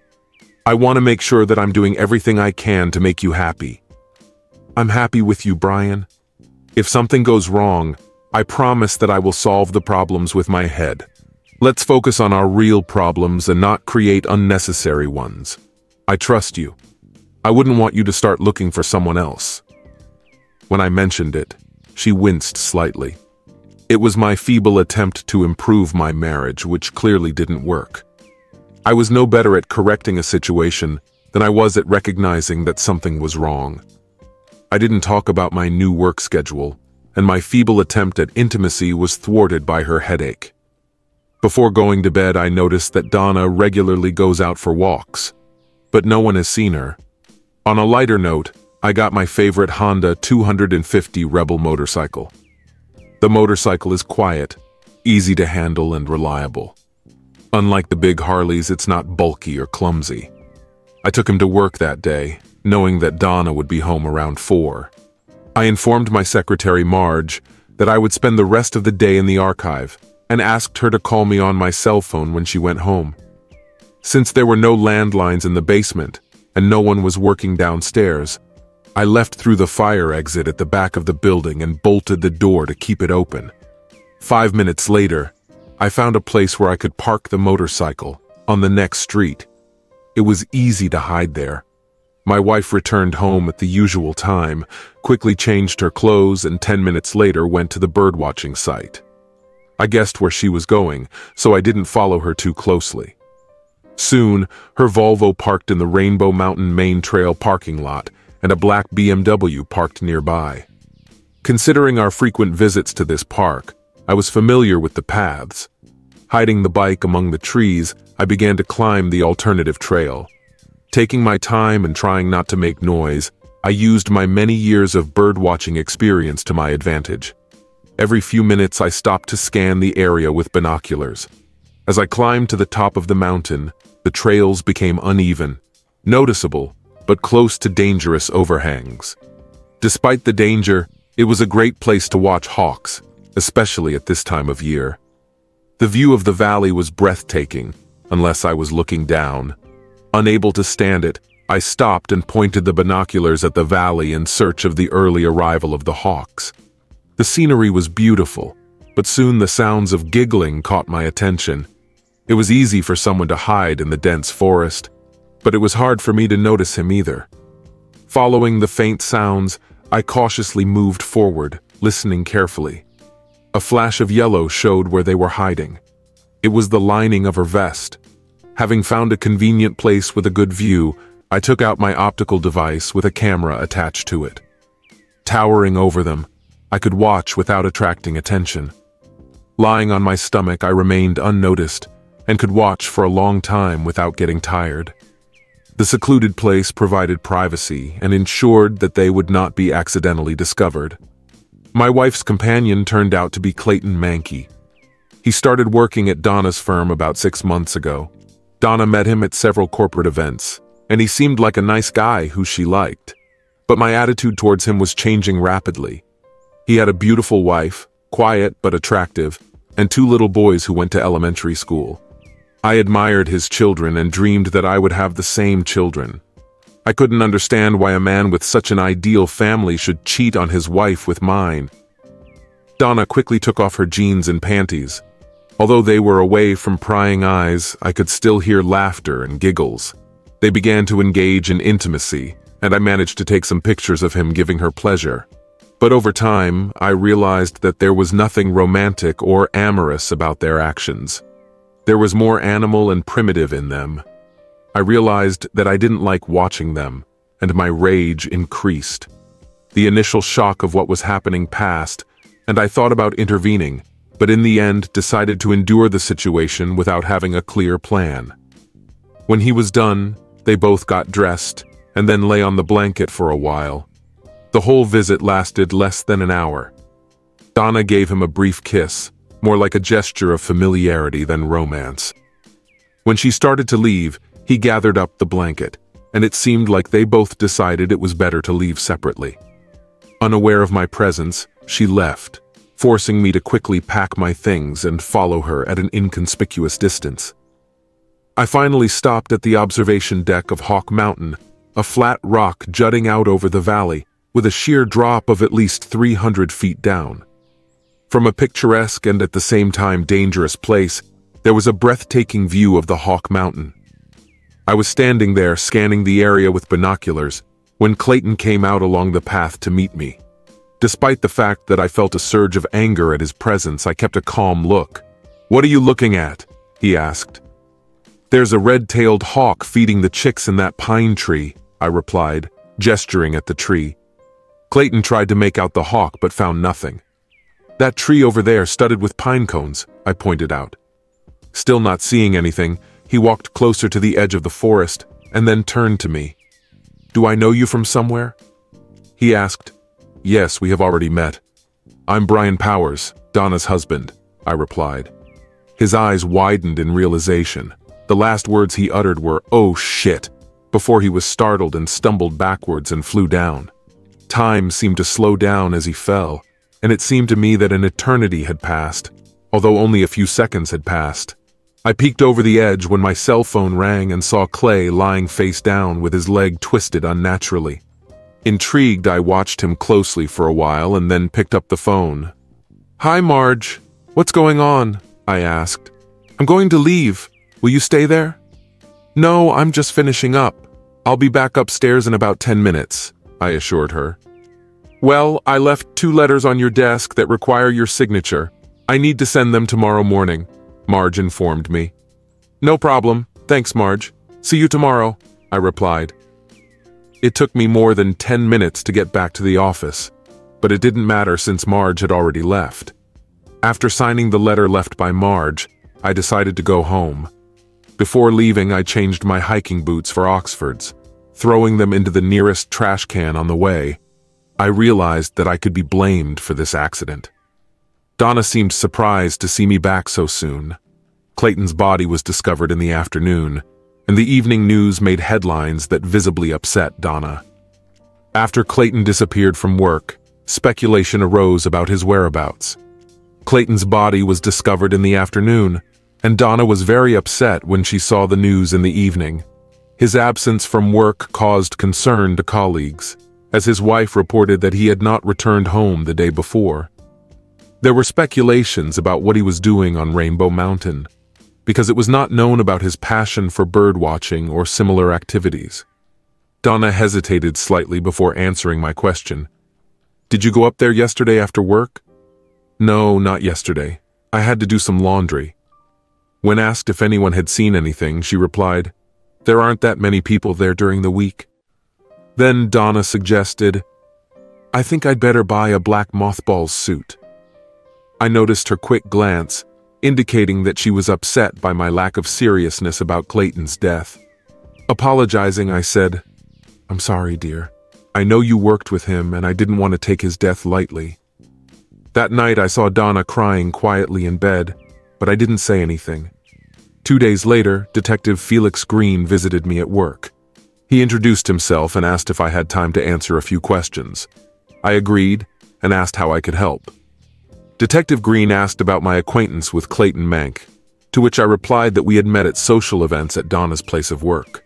I want to make sure that I'm doing everything I can to make you happy." "I'm happy with you, Brian. If something goes wrong, I promise that I will solve the problems with my head. Let's focus on our real problems and not create unnecessary ones. I trust you. I wouldn't want you to start looking for someone else." When I mentioned it, she winced slightly. It was my feeble attempt to improve my marriage, which clearly didn't work. I was no better at correcting a situation than I was at recognizing that something was wrong. I didn't talk about my new work schedule, and my feeble attempt at intimacy was thwarted by her headache. Before going to bed, I noticed that Donna regularly goes out for walks, but no one has seen her. On a lighter note, I got my favorite Honda two hundred fifty Rebel motorcycle. The motorcycle is quiet, easy to handle, and reliable. Unlike the big Harleys, it's not bulky or clumsy. I took him to work that day, knowing that Donna would be home around four. I informed my secretary, Marge, that I would spend the rest of the day in the archive, and asked her to call me on my cell phone when she went home. Since there were no landlines in the basement, and no one was working downstairs, I left through the fire exit at the back of the building and bolted the door to keep it open. Five minutes later, I found a place where I could park the motorcycle, on the next street. It was easy to hide there. My wife returned home at the usual time, quickly changed her clothes, and ten minutes later went to the birdwatching site. I guessed where she was going, so I didn't follow her too closely. Soon, her Volvo parked in the Rainbow Mountain Main Trail parking lot, and a black B M W parked nearby. Considering our frequent visits to this park, I was familiar with the paths. Hiding the bike among the trees, I began to climb the alternative trail. Taking my time and trying not to make noise, I used my many years of birdwatching experience to my advantage. Every few minutes I stopped to scan the area with binoculars. As I climbed to the top of the mountain, the trails became uneven, noticeable, but close to dangerous overhangs. Despite the danger, it was a great place to watch hawks, especially at this time of year. The view of the valley was breathtaking, unless I was looking down. Unable to stand it, I stopped and pointed the binoculars at the valley in search of the early arrival of the hawks. The scenery was beautiful, but soon the sounds of giggling caught my attention. It was easy for someone to hide in the dense forest, but it was hard for me to notice him either. Following the faint sounds, I cautiously moved forward, listening carefully. A flash of yellow showed where they were hiding. It was the lining of her vest. Having found a convenient place with a good view, I took out my optical device with a camera attached to it. Towering over them, I could watch without attracting attention. Lying on my stomach, I remained unnoticed and could watch for a long time without getting tired. The secluded place provided privacy and ensured that they would not be accidentally discovered. My wife's companion turned out to be Clayton Mankey. He started working at Donna's firm about six months ago. Donna met him at several corporate events, and he seemed like a nice guy who she liked. But my attitude towards him was changing rapidly. He had a beautiful wife, quiet but attractive, and two little boys who went to elementary school. I admired his children and dreamed that I would have the same children. I couldn't understand why a man with such an ideal family should cheat on his wife with mine. Donna quickly took off her jeans and panties. Although they were away from prying eyes, I could still hear laughter and giggles. They began to engage in intimacy, and I managed to take some pictures of him giving her pleasure. But over time, I realized that there was nothing romantic or amorous about their actions. There was more animal and primitive in them. I realized that I didn't like watching them, and my rage increased. The initial shock of what was happening passed, and I thought about intervening, but in the end decided to endure the situation without having a clear plan. When he was done, they both got dressed, and then lay on the blanket for a while. The whole visit lasted less than an hour. Donna gave him a brief kiss, more like a gesture of familiarity than romance. When she started to leave, he gathered up the blanket, and it seemed like they both decided it was better to leave separately. Unaware of my presence, she left, forcing me to quickly pack my things and follow her at an inconspicuous distance. I finally stopped at the observation deck of Hawk Mountain, a flat rock jutting out over the valley, with a sheer drop of at least three hundred feet down. From a picturesque and at the same time dangerous place, there was a breathtaking view of the Hawk Mountain. I was standing there scanning the area with binoculars when Clayton came out along the path to meet me. Despite the fact that I felt a surge of anger at his presence, I kept a calm look. "What are you looking at?" he asked. "There's a red-tailed hawk feeding the chicks in that pine tree," I replied, gesturing at the tree. Clayton tried to make out the hawk but found nothing. "That tree over there studded with pine cones," I pointed out. Still not seeing anything, he walked closer to the edge of the forest, and then turned to me. "Do I know you from somewhere?" he asked. "Yes, we have already met. I'm Brian Powers, Donna's husband," I replied. His eyes widened in realization. The last words he uttered were, "Oh shit," before he was startled and stumbled backwards and flew down. Time seemed to slow down as he fell, and it seemed to me that an eternity had passed, although only a few seconds had passed. I peeked over the edge when my cell phone rang and saw Clay lying face down with his leg twisted unnaturally. Intrigued, I watched him closely for a while and then picked up the phone. "Hi, Marge. What's going on?" I asked. "I'm going to leave. Will you stay there?" "No, I'm just finishing up. I'll be back upstairs in about ten minutes, I assured her. "Well, I left two letters on your desk that require your signature. I need to send them tomorrow morning," Marge informed me. "No problem. Thanks, Marge. See you tomorrow," I replied. It took me more than ten minutes to get back to the office, but it didn't matter since Marge had already left. After signing the letter left by Marge, I decided to go home. Before leaving, I changed my hiking boots for Oxfords, throwing them into the nearest trash can on the way. I realized that I could be blamed for this accident. Donna seemed surprised to see me back so soon. Clayton's body was discovered in the afternoon, and the evening news made headlines that visibly upset Donna. After Clayton disappeared from work, speculation arose about his whereabouts. Clayton's body was discovered in the afternoon, and Donna was very upset when she saw the news in the evening. His absence from work caused concern to colleagues, as his wife reported that he had not returned home the day before. There were speculations about what he was doing on Rainbow Mountain, because it was not known about his passion for birdwatching or similar activities. Donna hesitated slightly before answering my question. "Did you go up there yesterday after work?" "No, not yesterday. I had to do some laundry." When asked if anyone had seen anything, she replied, "There aren't that many people there during the week." Then Donna suggested, "I think I'd better buy a black mothball suit." I noticed her quick glance, indicating that she was upset by my lack of seriousness about Clayton's death. Apologizing, I said, "I'm sorry, dear. I know you worked with him, and I didn't want to take his death lightly." That night I saw Donna crying quietly in bed, but I didn't say anything. Two days later, Detective Felix Green visited me at work. He introduced himself and asked if I had time to answer a few questions. I agreed and asked how I could help. Detective Green asked about my acquaintance with Clayton Mank, to which I replied that we had met at social events at Donna's place of work.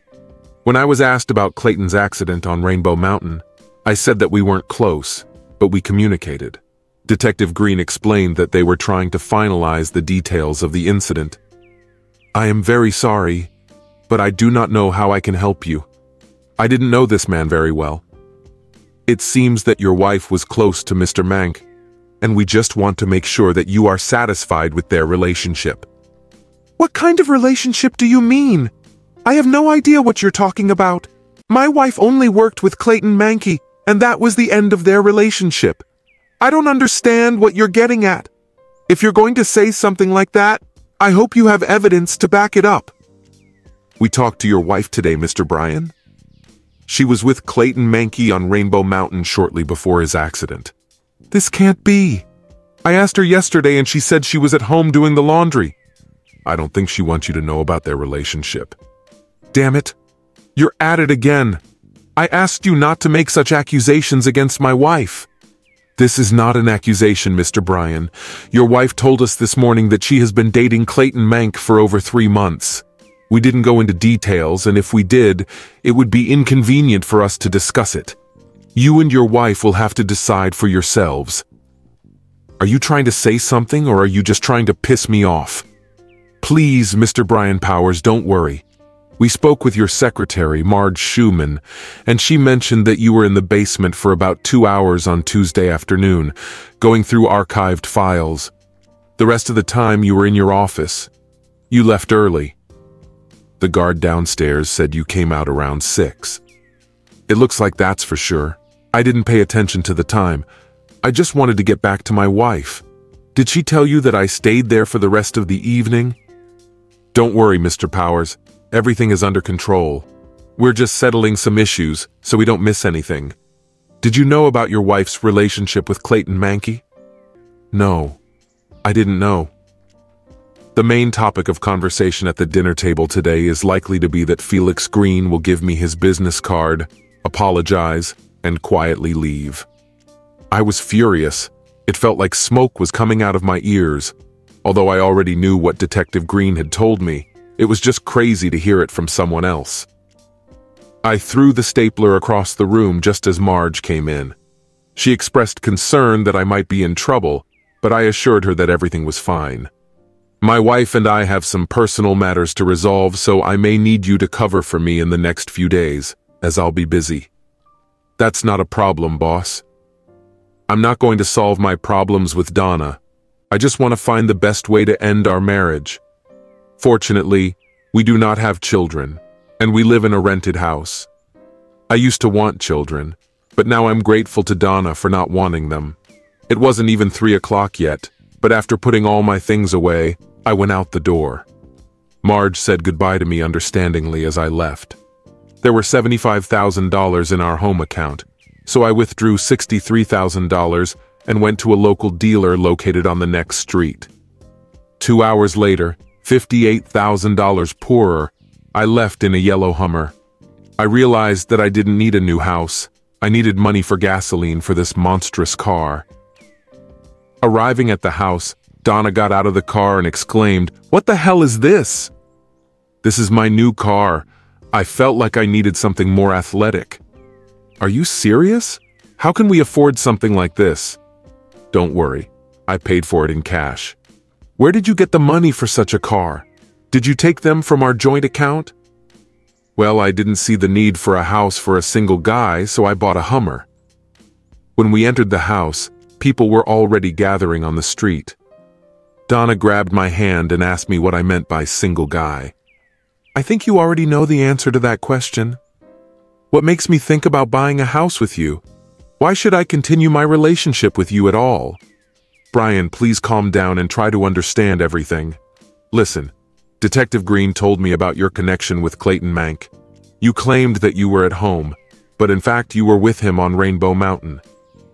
When I was asked about Clayton's accident on Rainbow Mountain, I said that we weren't close, but we communicated. Detective Green explained that they were trying to finalize the details of the incident. I am very sorry, but I do not know how I can help you. I didn't know this man very well. It seems that your wife was close to Mister Mank, and we just want to make sure that you are satisfied with their relationship. What kind of relationship do you mean? I have no idea what you're talking about. My wife only worked with Clayton Mankey, and that was the end of their relationship. I don't understand what you're getting at. If you're going to say something like that, I hope you have evidence to back it up. We talked to your wife today, Mister Bryan. She was with Clayton Mankey on Rainbow Mountain shortly before his accident. This can't be. I asked her yesterday and she said she was at home doing the laundry. I don't think she wants you to know about their relationship. Damn it. You're at it again. I asked you not to make such accusations against my wife. This is not an accusation, Mister Bryan. Your wife told us this morning that she has been dating Clayton Mank for over three months. We didn't go into details, and if we did, it would be inconvenient for us to discuss it. You and your wife will have to decide for yourselves. Are you trying to say something, or are you just trying to piss me off? Please, Mister Bryan Powers, don't worry. We spoke with your secretary, Marge Schumann, and she mentioned that you were in the basement for about two hours on Tuesday afternoon, going through archived files. The rest of the time you were in your office. You left early. The guard downstairs said you came out around six. It looks like that's for sure. I didn't pay attention to the time. I just wanted to get back to my wife. Did she tell you that I stayed there for the rest of the evening? Don't worry, Mister Powers. Everything is under control. We're just settling some issues, so we don't miss anything. Did you know about your wife's relationship with Clayton Mankey? No, I didn't know. The main topic of conversation at the dinner table today is likely to be that Felix Green will give me his business card, apologize, and quietly leave. I was furious. It felt like smoke was coming out of my ears, although I already knew what Detective Green had told me. It was just crazy to hear it from someone else. I threw the stapler across the room just as Marge came in. She expressed concern that I might be in trouble, but I assured her that everything was fine. My wife and I have some personal matters to resolve, so I may need you to cover for me in the next few days, as I'll be busy. That's not a problem, boss. I'm not going to solve my problems with Donna. I just want to find the best way to end our marriage. Fortunately, we do not have children, and we live in a rented house. I used to want children, but now I'm grateful to Donna for not wanting them. It wasn't even three o'clock yet, but after putting all my things away, I went out the door. Marge said goodbye to me understandingly as I left. There were seventy-five thousand dollars in our home account, so I withdrew sixty-three thousand dollars and went to a local dealer located on the next street. Two hours later, fifty-eight thousand dollars poorer, I left in a yellow Hummer. I realized that I didn't need a new house. I needed money for gasoline for this monstrous car. Arriving at the house, Donna got out of the car and exclaimed, "What the hell is this?" "This is my new car. I felt like I needed something more athletic." "Are you serious? How can we afford something like this?" "Don't worry. I paid for it in cash." "Where did you get the money for such a car? Did you take them from our joint account?" "Well, I didn't see the need for a house for a single guy, so I bought a Hummer." When we entered the house, people were already gathering on the street. Donna grabbed my hand and asked me what I meant by single guy. "I think you already know the answer to that question. What makes me think about buying a house with you? Why should I continue my relationship with you at all? Bryan, please calm down and try to understand everything. Listen, Detective Green told me about your connection with Clayton Mank. You claimed that you were at home, but in fact you were with him on Rainbow Mountain.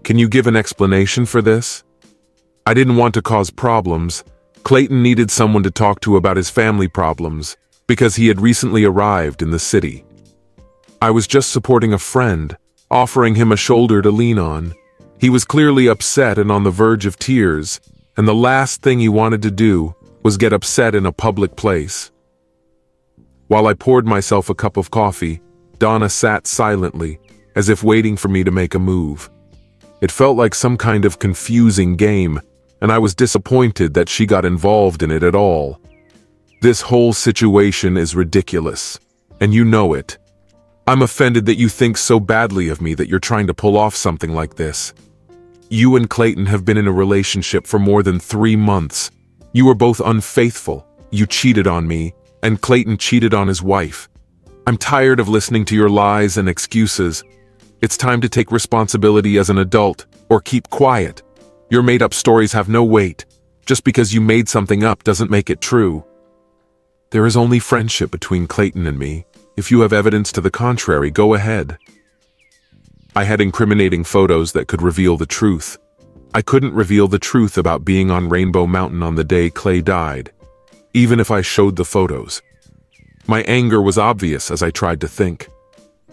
Can you give an explanation for this? I didn't want to cause problems. Clayton needed someone to talk to about his family problems, because he had recently arrived in the city. I was just supporting a friend, offering him a shoulder to lean on. He was clearly upset and on the verge of tears, and the last thing he wanted to do was get upset in a public place. While I poured myself a cup of coffee, Donna sat silently, as if waiting for me to make a move. It felt like some kind of confusing game, and I was disappointed that she got involved in it at all. This whole situation is ridiculous, and you know it. I'm offended that you think so badly of me that you're trying to pull off something like this. You and Clayton have been in a relationship for more than three months. You were both unfaithful, you cheated on me, and Clayton cheated on his wife. I'm tired of listening to your lies and excuses. It's time to take responsibility as an adult, or keep quiet. Your made-up stories have no weight. Just because you made something up doesn't make it true. There is only friendship between Clayton and me. If you have evidence to the contrary, go ahead. I had incriminating photos that could reveal the truth. I couldn't reveal the truth about being on Rainbow Mountain on the day Clay died, even if I showed the photos. My anger was obvious as I tried to think.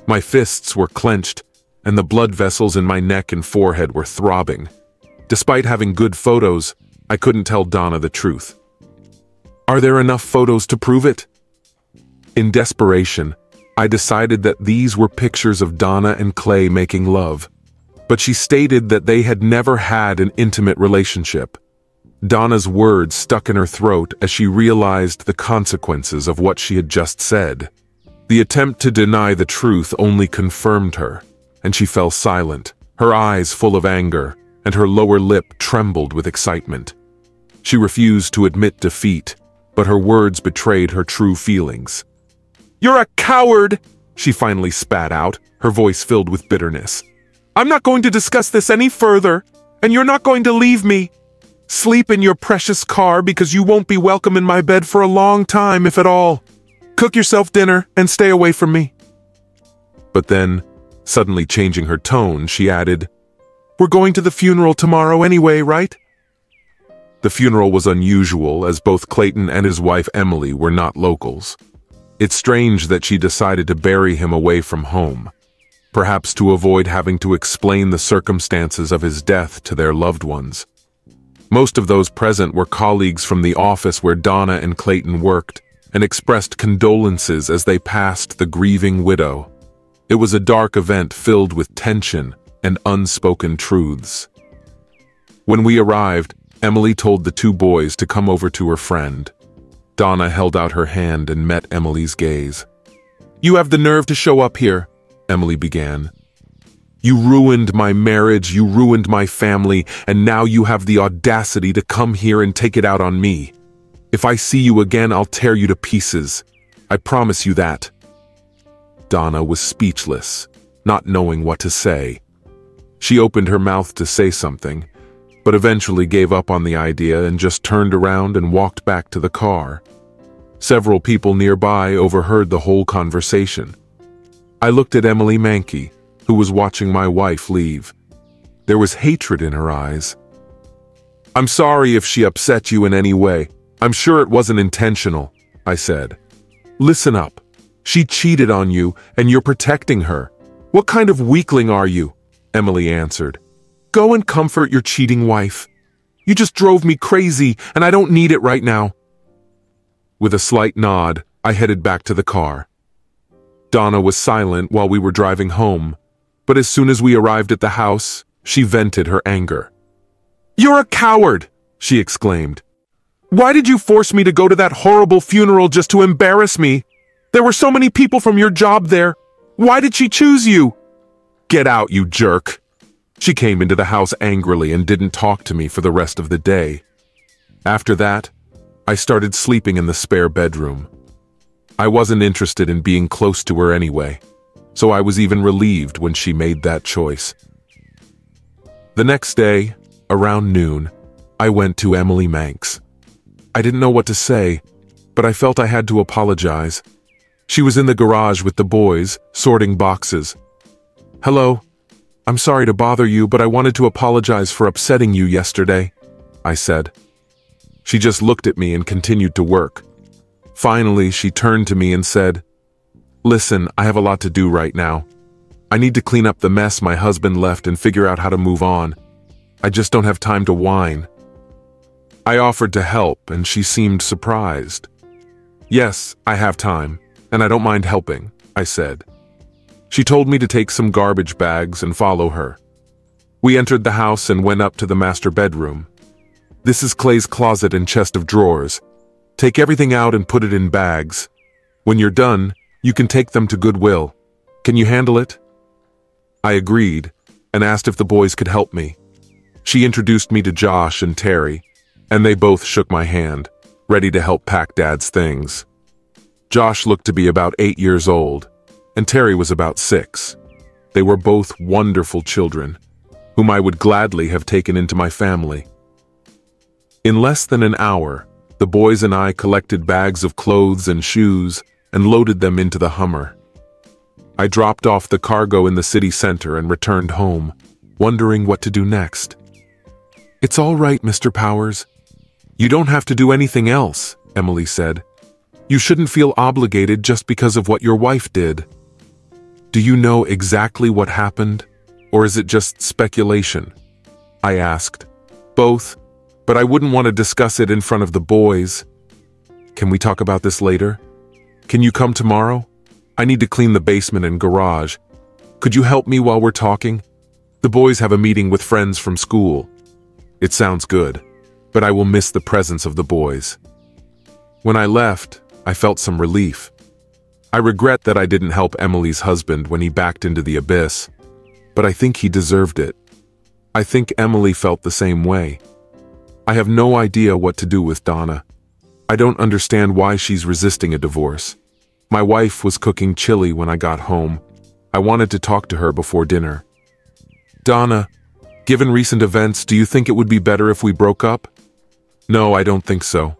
My fists were clenched, and the blood vessels in my neck and forehead were throbbing. Despite having good photos, I couldn't tell Donna the truth. Are there enough photos to prove it? In desperation, I decided that these were pictures of Donna and Clay making love, but she stated that they had never had an intimate relationship. Donna's words stuck in her throat as she realized the consequences of what she had just said. The attempt to deny the truth only confirmed her, and she fell silent, her eyes full of anger, and her lower lip trembled with excitement. She refused to admit defeat, but her words betrayed her true feelings. "You're a coward!" she finally spat out, her voice filled with bitterness. "I'm not going to discuss this any further, and you're not going to leave me. Sleep in your precious car because you won't be welcome in my bed for a long time, if at all. Cook yourself dinner and stay away from me." But then, suddenly changing her tone, she added, "We're going to the funeral tomorrow anyway, right?" The funeral was unusual, as both Clayton and his wife Emily were not locals. It's strange that she decided to bury him away from home, perhaps to avoid having to explain the circumstances of his death to their loved ones. Most of those present were colleagues from the office where Donna and Clayton worked, and expressed condolences as they passed the grieving widow. It was a dark event filled with tension and unspoken truths. When we arrived, Emily told the two boys to come over to her friend. Donna held out her hand and met Emily's gaze. "You have the nerve to show up here," Emily began. "You ruined my marriage, you ruined my family, and now you have the audacity to come here and take it out on me. If I see you again, I'll tear you to pieces. I promise you that." Donna was speechless, not knowing what to say. She opened her mouth to say something, but eventually gave up on the idea and just turned around and walked back to the car. Several people nearby overheard the whole conversation. I looked at Emily Mankey, who was watching my wife leave. There was hatred in her eyes. "I'm sorry if she upset you in any way. I'm sure it wasn't intentional," I said. "Listen up. She cheated on you, and you're protecting her. What kind of weakling are you?" Emily answered. "Go and comfort your cheating wife. You just drove me crazy, and I don't need it right now." With a slight nod, I headed back to the car. Donna was silent while we were driving home, but as soon as we arrived at the house, she vented her anger. "You're a coward!" she exclaimed. "Why did you force me to go to that horrible funeral just to embarrass me? There were so many people from your job there. Why did she choose you? Get out, you jerk!" She came into the house angrily and didn't talk to me for the rest of the day. After that, I started sleeping in the spare bedroom. I wasn't interested in being close to her anyway, so I was even relieved when she made that choice. The next day, around noon, I went to Emily Manx. I didn't know what to say, but I felt I had to apologize. She was in the garage with the boys, sorting boxes. "Hello. I'm sorry to bother you, but I wanted to apologize for upsetting you yesterday," I said. She just looked at me and continued to work. Finally, she turned to me and said, "Listen, I have a lot to do right now. I need to clean up the mess my husband left and figure out how to move on. I just don't have time to whine." I offered to help, and she seemed surprised. "Yes, I have time, and I don't mind helping," I said. She told me to take some garbage bags and follow her. We entered the house and went up to the master bedroom. This is Clay's closet and chest of drawers. Take everything out and put it in bags. When you're done, you can take them to Goodwill. Can you handle it? I agreed and asked if the boys could help me. She introduced me to Josh and Terry, and they both shook my hand, ready to help pack Dad's things. Josh looked to be about eight years old, and Terry was about six. They were both wonderful children, whom I would gladly have taken into my family. In less than an hour, the boys and I collected bags of clothes and shoes and loaded them into the Hummer. I dropped off the cargo in the city center and returned home, wondering what to do next. "It's all right, Mister Powers. You don't have to do anything else," Emily said. "You shouldn't feel obligated just because of what your wife did." "Do you know exactly what happened, or is it just speculation?" I asked. "Both, but I wouldn't want to discuss it in front of the boys." "Can we talk about this later? Can you come tomorrow? I need to clean the basement and garage. Could you help me while we're talking? The boys have a meeting with friends from school." "It sounds good, but I will miss the presence of the boys." When I left, I felt some relief. I regret that I didn't help Emily's husband when he backed into the abyss, but I think he deserved it. I think Emily felt the same way. I have no idea what to do with Donna. I don't understand why she's resisting a divorce. My wife was cooking chili when I got home. I wanted to talk to her before dinner. "Donna, given recent events, do you think it would be better if we broke up?" "No, I don't think so.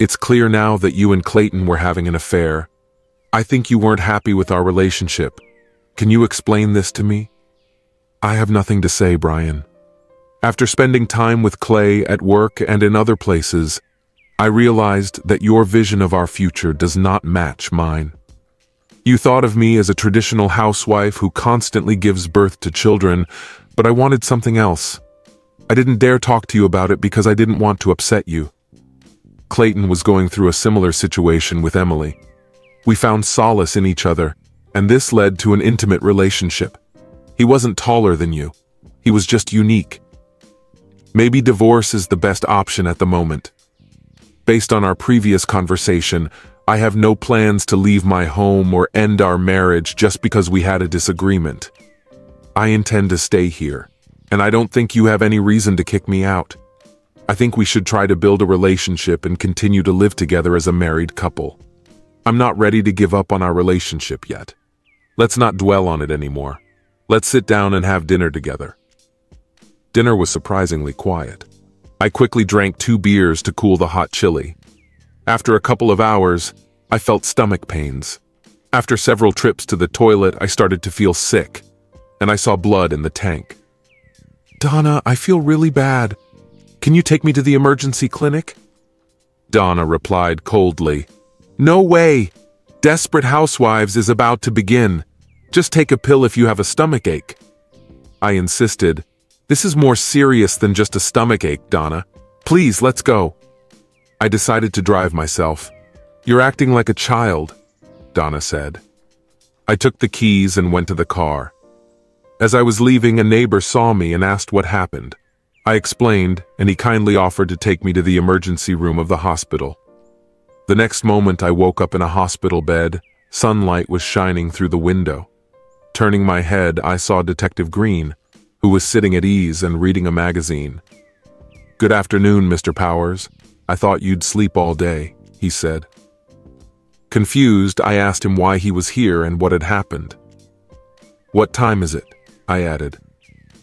It's clear now that you and Clayton were having an affair. I think you weren't happy with our relationship. Can you explain this to me?" "I have nothing to say, Brian. After spending time with Clay at work and in other places, I realized that your vision of our future does not match mine. You thought of me as a traditional housewife who constantly gives birth to children, but I wanted something else. I didn't dare talk to you about it because I didn't want to upset you." Clayton was going through a similar situation with Emily. We found solace in each other, and this led to an intimate relationship. He wasn't taller than you. He was just unique. Maybe divorce is the best option at the moment. Based on our previous conversation, I have no plans to leave my home or end our marriage just because we had a disagreement. I intend to stay here, and I don't think you have any reason to kick me out. I think we should try to build a relationship and continue to live together as a married couple. I'm not ready to give up on our relationship yet. Let's not dwell on it anymore. Let's sit down and have dinner together. Dinner was surprisingly quiet. I quickly drank two beers to cool the hot chili. After a couple of hours, I felt stomach pains. After several trips to the toilet, I started to feel sick, and I saw blood in the tank. "Donna, I feel really bad. Can you take me to the emergency clinic?" Donna replied coldly, "No way! Desperate Housewives is about to begin. Just take a pill if you have a stomach ache." I insisted, "This is more serious than just a stomach ache, Donna. Please, let's go." I decided to drive myself. "You're acting like a child," Donna said. I took the keys and went to the car. As I was leaving, a neighbor saw me and asked what happened. I explained, and he kindly offered to take me to the emergency room of the hospital. The next moment I woke up in a hospital bed. Sunlight was shining through the window. Turning my head, I saw Detective Green, who was sitting at ease and reading a magazine. "Good afternoon, Mister Powers. I thought you'd sleep all day," he said. Confused, I asked him why he was here and what had happened. "What time is it?" I added.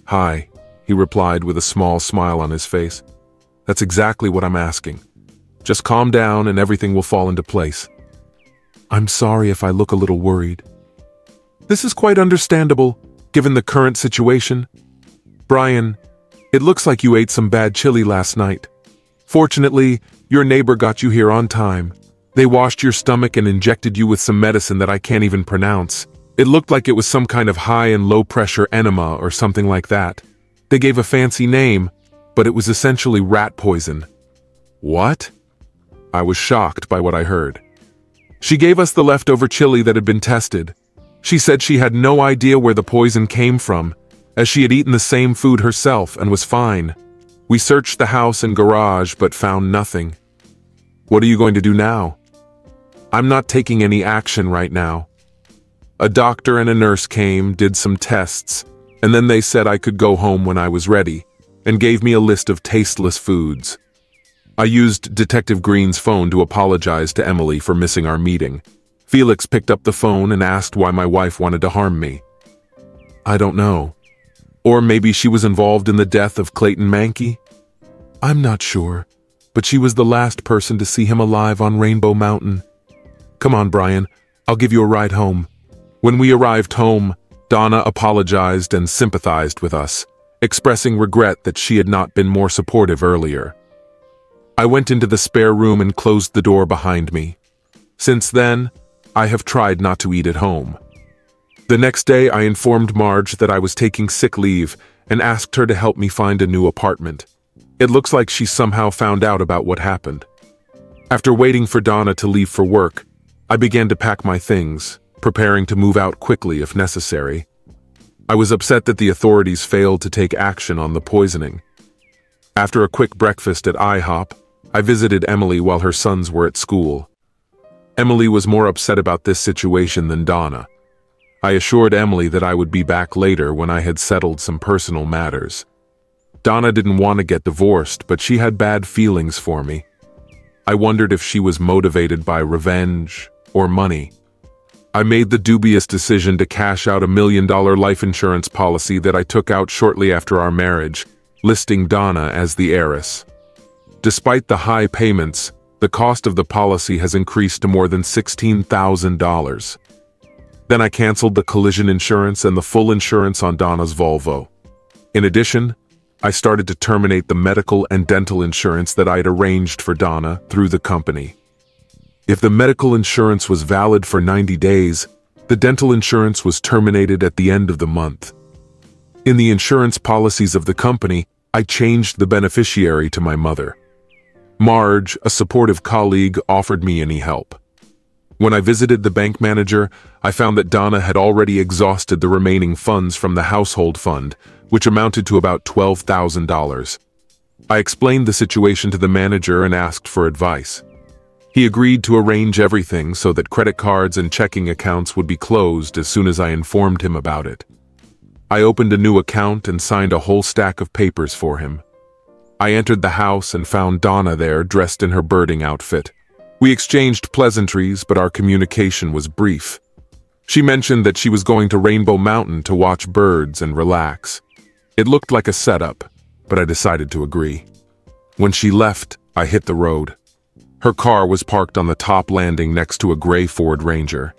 "Hi," he replied with a small smile on his face. "That's exactly what I'm asking. Just calm down and everything will fall into place." "I'm sorry if I look a little worried." "This is quite understandable, given the current situation. Brian, it looks like you ate some bad chili last night. Fortunately, your neighbor got you here on time. They washed your stomach and injected you with some medicine that I can't even pronounce. It looked like it was some kind of high and low pressure enema or something like that. They gave a fancy name, but it was essentially rat poison." "What?" I was shocked by what I heard. "She gave us the leftover chili that had been tested. She said she had no idea where the poison came from, as she had eaten the same food herself and was fine. We searched the house and garage but found nothing. What are you going to do now? I'm not taking any action right now. A doctor and a nurse came, did some tests, and then they said I could go home when I was ready, and gave me a list of tasteless foods. I used Detective Green's phone to apologize to Emily for missing our meeting. Felix picked up the phone and asked why my wife wanted to harm me. I don't know. Or maybe she was involved in the death of Clayton Mankey? I'm not sure, but she was the last person to see him alive on Rainbow Mountain. Come on, Brian, I'll give you a ride home. When we arrived home, Donna apologized and sympathized with us, expressing regret that she had not been more supportive earlier. I went into the spare room and closed the door behind me. Since then, I have tried not to eat at home. The next day, I informed Marge that I was taking sick leave and asked her to help me find a new apartment. It looks like she somehow found out about what happened. After waiting for Donna to leave for work, I began to pack my things, preparing to move out quickly if necessary. I was upset that the authorities failed to take action on the poisoning. After a quick breakfast at I hop, I visited Emily while her sons were at school. Emily was more upset about this situation than Donna. I assured Emily that I would be back later when I had settled some personal matters. Donna didn't want to get divorced, but she had bad feelings for me. I wondered if she was motivated by revenge or money. I made the dubious decision to cash out a million dollar life insurance policy that I took out shortly after our marriage, listing Donna as the heiress. Despite the high payments, the cost of the policy has increased to more than sixteen thousand dollars. Then I canceled the collision insurance and the full insurance on Donna's Volvo. In addition, I started to terminate the medical and dental insurance that I had arranged for Donna through the company. If the medical insurance was valid for ninety days, the dental insurance was terminated at the end of the month. In the insurance policies of the company, I changed the beneficiary to my mother. Marge, a supportive colleague, offered me any help. When I visited the bank manager, I found that Donna had already exhausted the remaining funds from the household fund, which amounted to about twelve thousand dollars. I explained the situation to the manager and asked for advice. He agreed to arrange everything so that credit cards and checking accounts would be closed as soon as I informed him about it. I opened a new account and signed a whole stack of papers for him. I entered the house and found Donna there, dressed in her birding outfit. We exchanged pleasantries, but our communication was brief. She mentioned that she was going to Rainbow Mountain to watch birds and relax. It looked like a setup, but I decided to agree. When she left, I hit the road. Her car was parked on the top landing next to a gray Ford Ranger.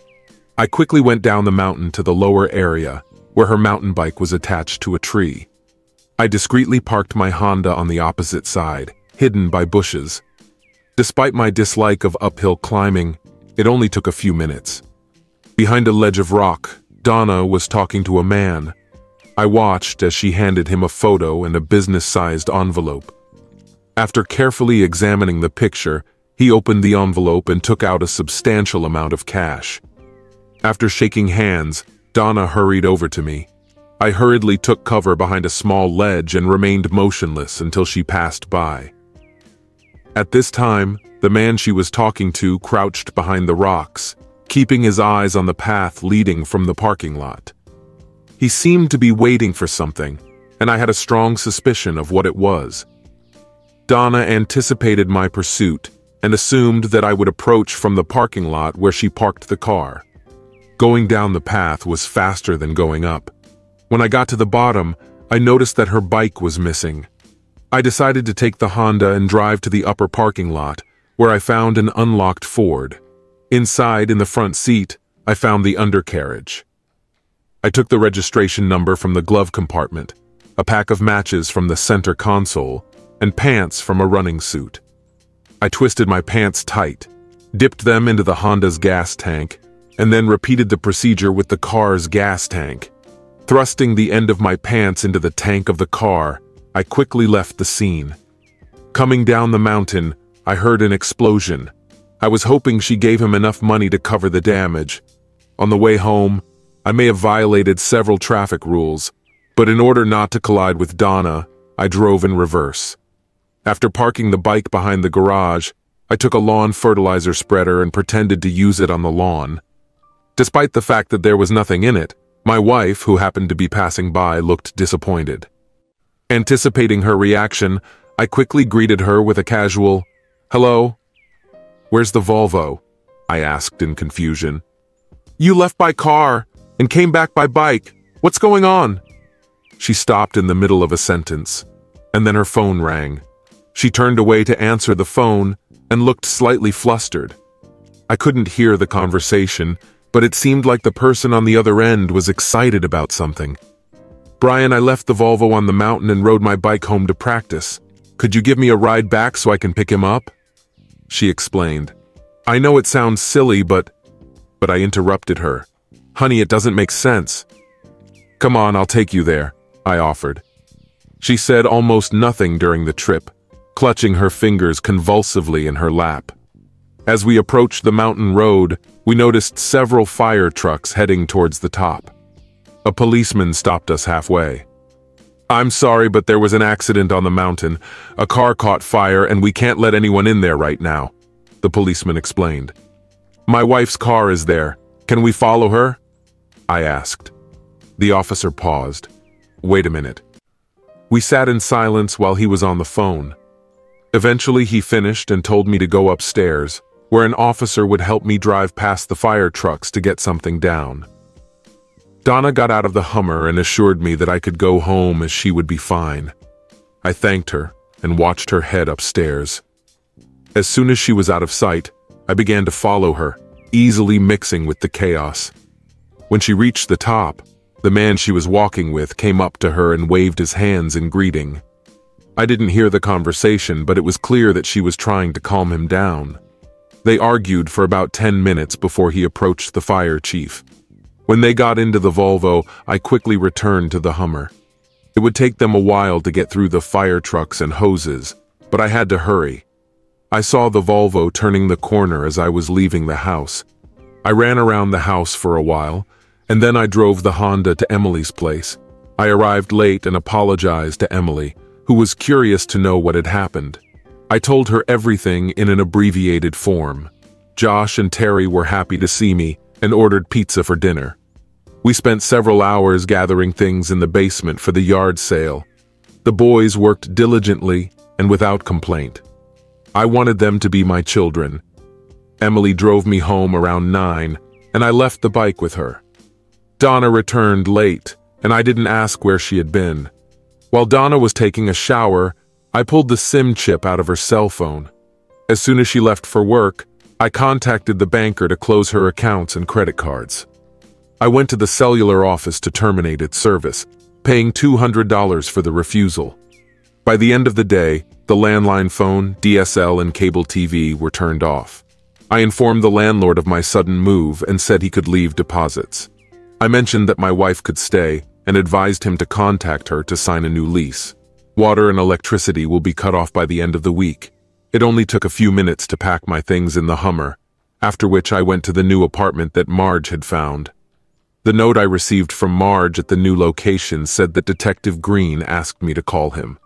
I quickly went down the mountain to the lower area, where her mountain bike was attached to a tree. I discreetly parked my Honda on the opposite side, hidden by bushes. Despite my dislike of uphill climbing, it only took a few minutes. Behind a ledge of rock, Donna was talking to a man. I watched as she handed him a photo and a business-sized envelope. After carefully examining the picture, he opened the envelope and took out a substantial amount of cash. After shaking hands, Donna hurried over to me. I hurriedly took cover behind a small ledge and remained motionless until she passed by. At this time, the man she was talking to crouched behind the rocks, keeping his eyes on the path leading from the parking lot. He seemed to be waiting for something, and I had a strong suspicion of what it was. Donna anticipated my pursuit and assumed that I would approach from the parking lot where she parked the car. Going down the path was faster than going up. When I got to the bottom, I noticed that her bike was missing. I decided to take the Honda and drive to the upper parking lot, where I found an unlocked Ford. Inside, in the front seat, I found the undercarriage. I took the registration number from the glove compartment, a pack of matches from the center console, and pants from a running suit. I twisted my pants tight, dipped them into the Honda's gas tank, and then repeated the procedure with the car's gas tank. Thrusting the end of my pants into the tank of the car, I quickly left the scene. Coming down the mountain, I heard an explosion. I was hoping she gave him enough money to cover the damage. On the way home, I may have violated several traffic rules, but in order not to collide with Donna, I drove in reverse. After parking the bike behind the garage, I took a lawn fertilizer spreader and pretended to use it on the lawn. Despite the fact that there was nothing in it, my wife, who happened to be passing by, looked disappointed. Anticipating her reaction, I quickly greeted her with a casual, "Hello? Where's the Volvo?" I asked in confusion. "You left by car and came back by bike. What's going on?" She stopped in the middle of a sentence, and then her phone rang. She turned away to answer the phone and looked slightly flustered. I couldn't hear the conversation, but it seemed like the person on the other end was excited about something. "Brian, I left the Volvo on the mountain and rode my bike home to practice. Could you give me a ride back so I can pick him up?" She explained. I know it sounds silly, but... But I interrupted her. "Honey, it doesn't make sense." "Come on, I'll take you there," I offered. She said almost nothing during the trip, clutching her fingers convulsively in her lap. As we approached the mountain road, we noticed several fire trucks heading towards the top. A policeman stopped us halfway. "I'm sorry, but there was an accident on the mountain. A car caught fire and we can't let anyone in there right now," the policeman explained. "My wife's car is there. Can we follow her?" I asked. The officer paused. "Wait a minute." We sat in silence while he was on the phone. Eventually he finished and told me to go upstairs, where an officer would help me drive past the fire trucks to get something down. Donna got out of the Hummer and assured me that I could go home as she would be fine. I thanked her and watched her head upstairs. As soon as she was out of sight, I began to follow her, easily mixing with the chaos. When she reached the top, the man she was walking with came up to her and waved his hands in greeting. I didn't hear the conversation, but it was clear that she was trying to calm him down. They argued for about ten minutes before he approached the fire chief. When they got into the Volvo, I quickly returned to the Hummer. It would take them a while to get through the fire trucks and hoses, but I had to hurry. I saw the Volvo turning the corner as I was leaving the house. I ran around the house for a while, and then I drove the Honda to Emily's place. I arrived late and apologized to Emily, who was curious to know what had happened. I told her everything in an abbreviated form. Josh and Terry were happy to see me and ordered pizza for dinner. We spent several hours gathering things in the basement for the yard sale. The boys worked diligently and without complaint. I wanted them to be my children. Emily drove me home around nine, and I left the bike with her. Donna returned late, and I didn't ask where she had been. While Donna was taking a shower, I pulled the SIM chip out of her cell phone. As soon as she left for work, I contacted the banker to close her accounts and credit cards. I went to the cellular office to terminate its service, paying two hundred dollars for the refusal. By the end of the day, the landline phone, D S L, and cable T V were turned off. I informed the landlord of my sudden move and said he could leave deposits. I mentioned that my wife could stay and advised him to contact her to sign a new lease. Water and electricity will be cut off by the end of the week. It only took a few minutes to pack my things in the Hummer, after which I went to the new apartment that Marge had found. The note I received from Marge at the new location said that Detective Green asked me to call him.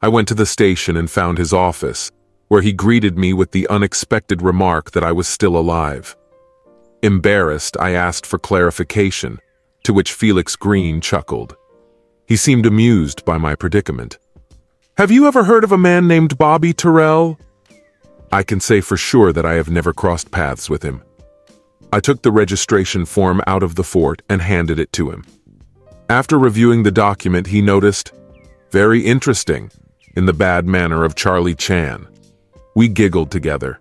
I went to the station and found his office, where he greeted me with the unexpected remark that I was still alive. Embarrassed, I asked for clarification, to which Felix Green chuckled. He seemed amused by my predicament. "Have you ever heard of a man named Bobby Terrell?" I can say for sure that I have never crossed paths with him. I took the registration form out of the fort and handed it to him. After reviewing the document, he noticed, "Very interesting," in the bad manner of Charlie Chan. We giggled together.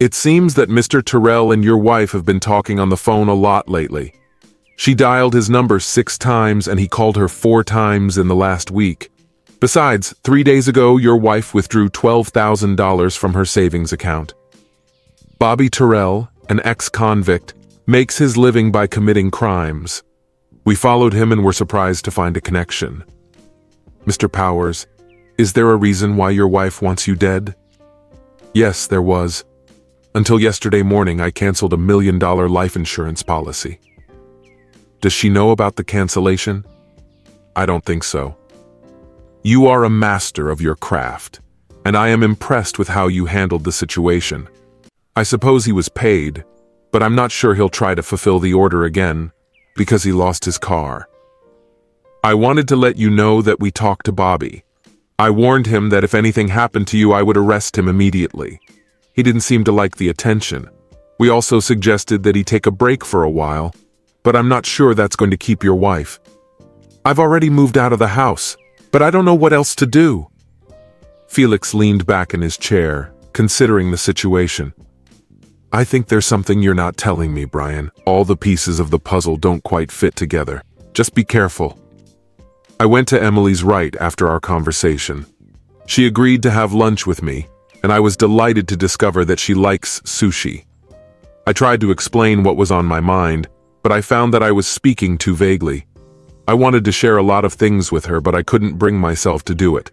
"It seems that Mister Terrell and your wife have been talking on the phone a lot lately. She dialed his number six times and he called her four times in the last week. Besides, three days ago, your wife withdrew twelve thousand dollars from her savings account." Bobby Terrell, an ex-convict, makes his living by committing crimes. We followed him and were surprised to find a connection. "Mister Powers, is there a reason why your wife wants you dead?" "Yes, there was. Until yesterday morning, I canceled a million dollar life insurance policy." Does she know about the cancellation? I don't think so. You are a master of your craft, and I am impressed with how you handled the situation. I suppose he was paid, but I'm not sure he'll try to fulfill the order again, because he lost his car. I wanted to let you know that we talked to Bobby. I warned him that if anything happened to you, I would arrest him immediately. He didn't seem to like the attention. We also suggested that he take a break for a while, but I'm not sure that's going to keep your wife. I've already moved out of the house, but I don't know what else to do. Felix leaned back in his chair, considering the situation. I think there's something you're not telling me, Brian. All the pieces of the puzzle don't quite fit together. Just be careful. I went to Emily's right after our conversation. She agreed to have lunch with me, and I was delighted to discover that she likes sushi. I tried to explain what was on my mind, but I found that I was speaking too vaguely. I wanted to share a lot of things with her, but I couldn't bring myself to do it.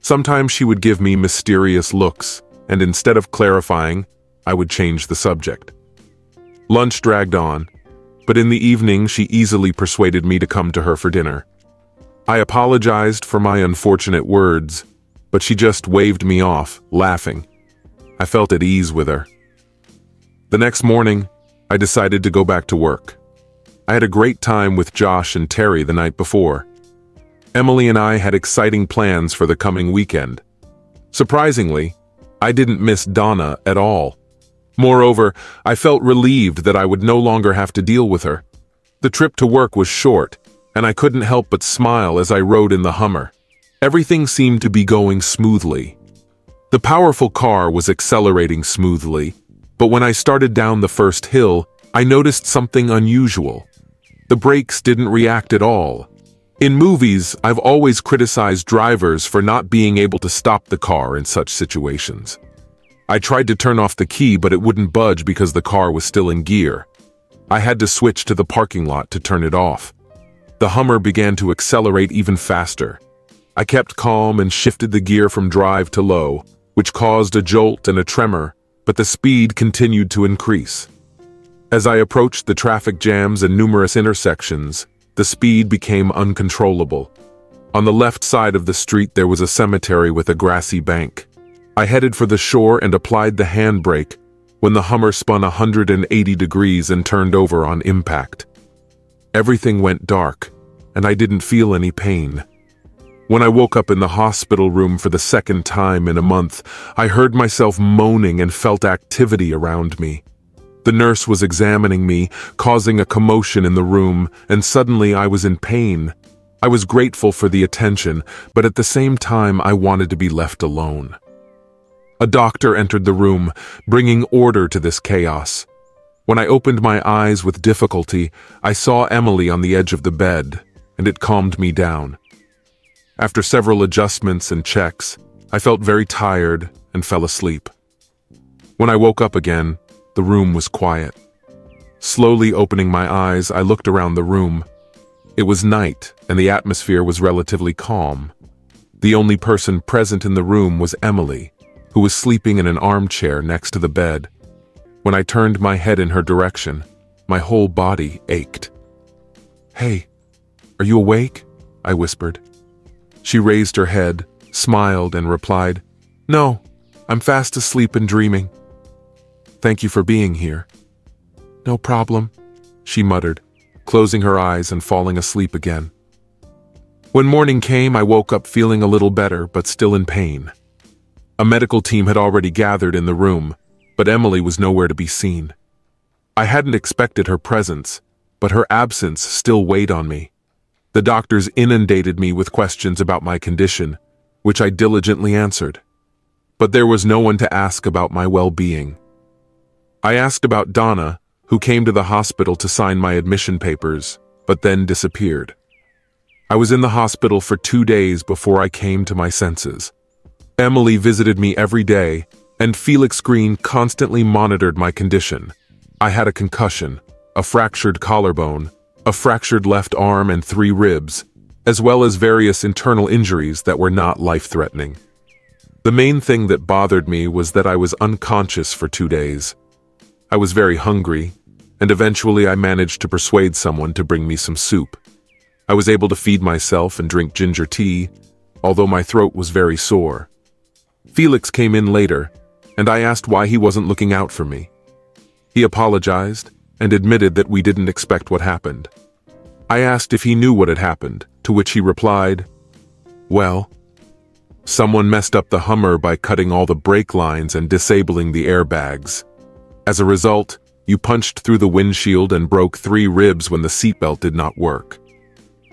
Sometimes she would give me mysterious looks, and instead of clarifying, I would change the subject. Lunch dragged on, but in the evening she easily persuaded me to come to her for dinner. I apologized for my unfortunate words, but she just waved me off, laughing. I felt at ease with her. The next morning, I decided to go back to work. I had a great time with Josh and Terry the night before. Emily and I had exciting plans for the coming weekend. Surprisingly, I didn't miss Donna at all. Moreover, I felt relieved that I would no longer have to deal with her. The trip to work was short, and I couldn't help but smile as I rode in the Hummer. Everything seemed to be going smoothly. The powerful car was accelerating smoothly, but when I started down the first hill, I noticed something unusual. The brakes didn't react at all. In movies, I've always criticized drivers for not being able to stop the car in such situations. I tried to turn off the key, but it wouldn't budge because the car was still in gear. I had to switch to the parking lot to turn it off. The Hummer began to accelerate even faster. I kept calm and shifted the gear from drive to low, which caused a jolt and a tremor, but the speed continued to increase. As I approached the traffic jams and numerous intersections, the speed became uncontrollable. On the left side of the street there was a cemetery with a grassy bank. I headed for the shore and applied the handbrake when the Hummer spun one hundred eighty degrees and turned over on impact. Everything went dark, and I didn't feel any pain. When I woke up in the hospital room for the second time in a month, I heard myself moaning and felt activity around me. The nurse was examining me, causing a commotion in the room, and suddenly I was in pain. I was grateful for the attention, but at the same time I wanted to be left alone. A doctor entered the room, bringing order to this chaos. When I opened my eyes with difficulty, I saw Emily on the edge of the bed, and it calmed me down. After several adjustments and checks, I felt very tired and fell asleep. When I woke up again, the room was quiet. Slowly opening my eyes, I looked around the room. It was night, and the atmosphere was relatively calm. The only person present in the room was Emily, who was sleeping in an armchair next to the bed. When I turned my head in her direction, my whole body ached. "Hey, are you awake?" I whispered. She raised her head, smiled, and replied, "No, I'm fast asleep and dreaming." "Thank you for being here." "No problem," she muttered, closing her eyes and falling asleep again. When morning came, I woke up feeling a little better, but still in pain. A medical team had already gathered in the room, but Emily was nowhere to be seen. I hadn't expected her presence, but her absence still weighed on me. The doctors inundated me with questions about my condition, which I diligently answered. But there was no one to ask about my well-being. I asked about Donna, who came to the hospital to sign my admission papers, but then disappeared. I was in the hospital for two days before I came to my senses. Emily visited me every day, and Felix Green constantly monitored my condition. I had a concussion, a fractured collarbone, a fractured left arm and three ribs, as well as various internal injuries that were not life-threatening. The main thing that bothered me was that I was unconscious for two days. I was very hungry, and eventually I managed to persuade someone to bring me some soup. I was able to feed myself and drink ginger tea, although my throat was very sore. Felix came in later, and I asked why he wasn't looking out for me. He apologized and admitted that we didn't expect what happened. I asked if he knew what had happened, to which he replied, "Well, someone messed up the Hummer by cutting all the brake lines and disabling the airbags. As a result, you punched through the windshield and broke three ribs when the seatbelt did not work.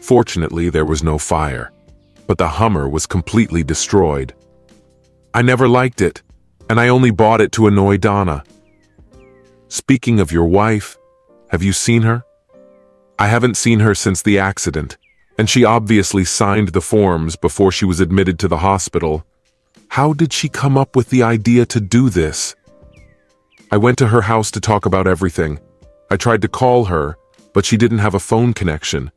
Fortunately, there was no fire, but the Hummer was completely destroyed. I never liked it, and I only bought it to annoy Donna." "Speaking of your wife, have you seen her?" "I haven't seen her since the accident, and she obviously signed the forms before she was admitted to the hospital. How did she come up with the idea to do this?" "I went to her house to talk about everything. I tried to call her, but she didn't have a phone connection.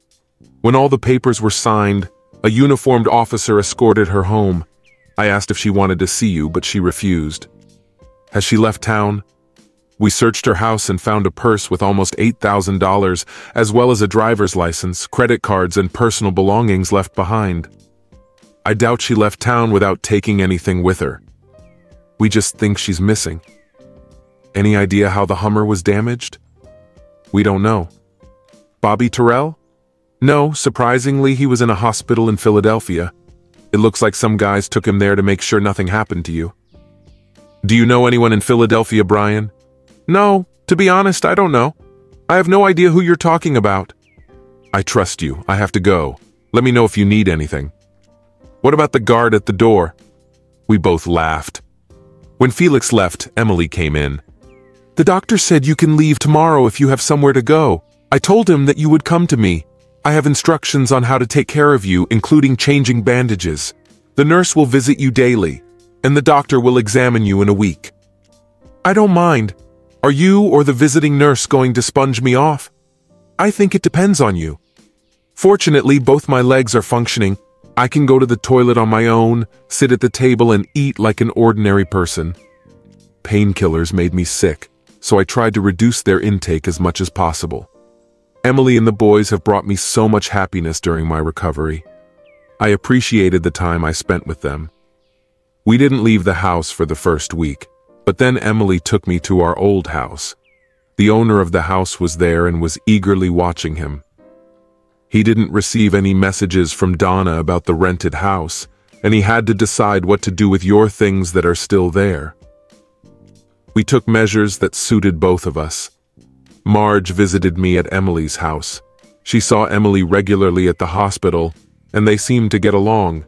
When all the papers were signed, a uniformed officer escorted her home. I asked if she wanted to see you, but she refused. Has she left town? We searched her house and found a purse with almost eight thousand dollars, as well as a driver's license, credit cards, and personal belongings left behind. I doubt she left town without taking anything with her. We just think she's missing." "Any idea how the Hummer was damaged?" "We don't know." "Bobby Terrell?" "No, surprisingly, he was in a hospital in Philadelphia. It looks like some guys took him there to make sure nothing happened to you." "Do you know anyone in Philadelphia, Brian?" "No, to be honest, I don't know. I have no idea who you're talking about." "I trust you. I have to go. Let me know if you need anything." "What about the guard at the door?" We both laughed. When Felix left, Emily came in. "The doctor said you can leave tomorrow if you have somewhere to go. I told him that you would come to me. I have instructions on how to take care of you, including changing bandages. The nurse will visit you daily, and the doctor will examine you in a week." "I don't mind. Are you or the visiting nurse going to sponge me off?" "I think it depends on you. Fortunately, both my legs are functioning. I can go to the toilet on my own, sit at the table, and eat like an ordinary person." Painkillers made me sick, so I tried to reduce their intake as much as possible. Emily and the boys have brought me so much happiness during my recovery. I appreciated the time I spent with them. We didn't leave the house for the first week, but then Emily took me to our old house. The owner of the house was there and was eagerly watching him. He didn't receive any messages from Donna about the rented house, and he had to decide what to do with your things that are still there. We took measures that suited both of us. Marge visited me at Emily's house. She saw Emily regularly at the hospital, and they seemed to get along.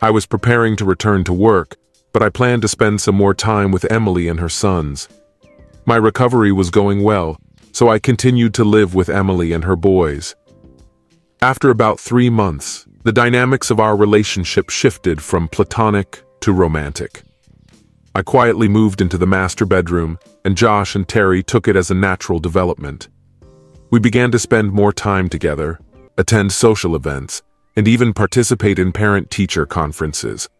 I was preparing to return to work, but I planned to spend some more time with Emily and her sons. My recovery was going well, so I continued to live with Emily and her boys. After about three months, the dynamics of our relationship shifted from platonic to romantic. I quietly moved into the master bedroom, and Josh and Terry took it as a natural development. We began to spend more time together, attend social events, and even participate in parent-teacher conferences.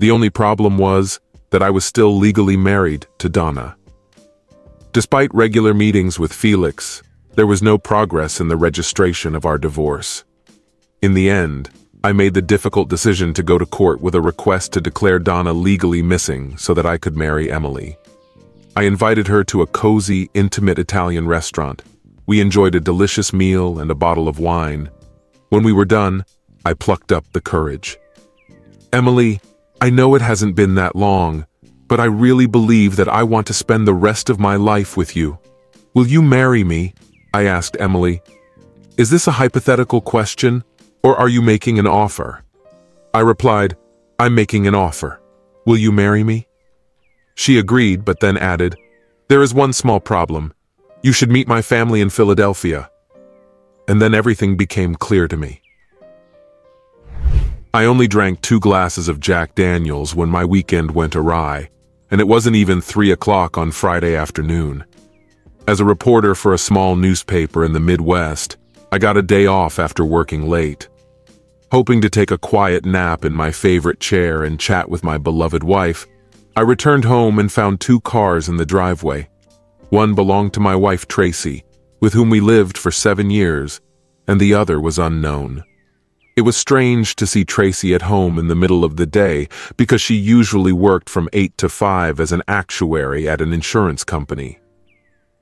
The only problem was that I was still legally married to Donna. Despite regular meetings with Felix, there was no progress in the registration of our divorce. In the end, I made the difficult decision to go to court with a request to declare Donna legally missing so that I could marry Emily. I invited her to a cozy, intimate Italian restaurant. We enjoyed a delicious meal and a bottle of wine. When we were done, I plucked up the courage. "Emily, I know it hasn't been that long, but I really believe that I want to spend the rest of my life with you. Will you marry me?" I asked Emily. "Is this a hypothetical question, or are you making an offer?" I replied, "I'm making an offer. Will you marry me?" She agreed, but then added, "There is one small problem. You should meet my family in Philadelphia." And then everything became clear to me. I only drank two glasses of Jack Daniels when my weekend went awry, and it wasn't even three o'clock on Friday afternoon. As a reporter for a small newspaper in the Midwest, I got a day off after working late. Hoping to take a quiet nap in my favorite chair and chat with my beloved wife, I returned home and found two cars in the driveway. One belonged to my wife Tracy, with whom we lived for seven years, and the other was unknown. It was strange to see Tracy at home in the middle of the day because she usually worked from eight to five as an actuary at an insurance company.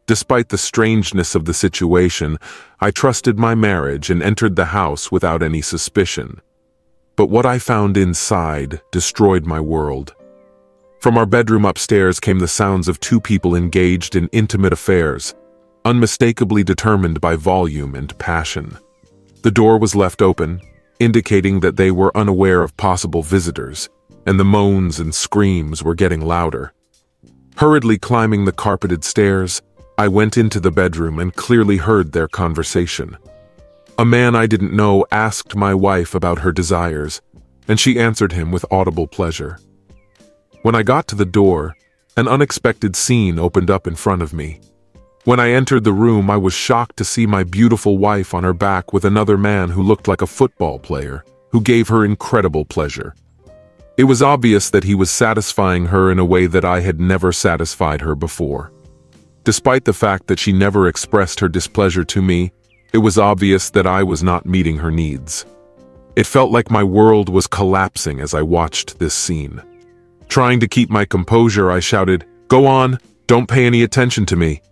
Despite the strangeness of the situation, I trusted my marriage and entered the house without any suspicion. But what I found inside destroyed my world. From our bedroom upstairs came the sounds of two people engaged in intimate affairs, unmistakably determined by volume and passion. The door was left open, indicating that they were unaware of possible visitors, and the moans and screams were getting louder. Hurriedly climbing the carpeted stairs, I went into the bedroom and clearly heard their conversation. A man I didn't know asked my wife about her desires, and she answered him with audible pleasure. When I got to the door, an unexpected scene opened up in front of me. When I entered the room, I was shocked to see my beautiful wife on her back with another man who looked like a football player, who gave her incredible pleasure. It was obvious that he was satisfying her in a way that I had never satisfied her before. Despite the fact that she never expressed her displeasure to me, it was obvious that I was not meeting her needs. It felt like my world was collapsing as I watched this scene. Trying to keep my composure, I shouted, "Go on, don't pay any attention to me."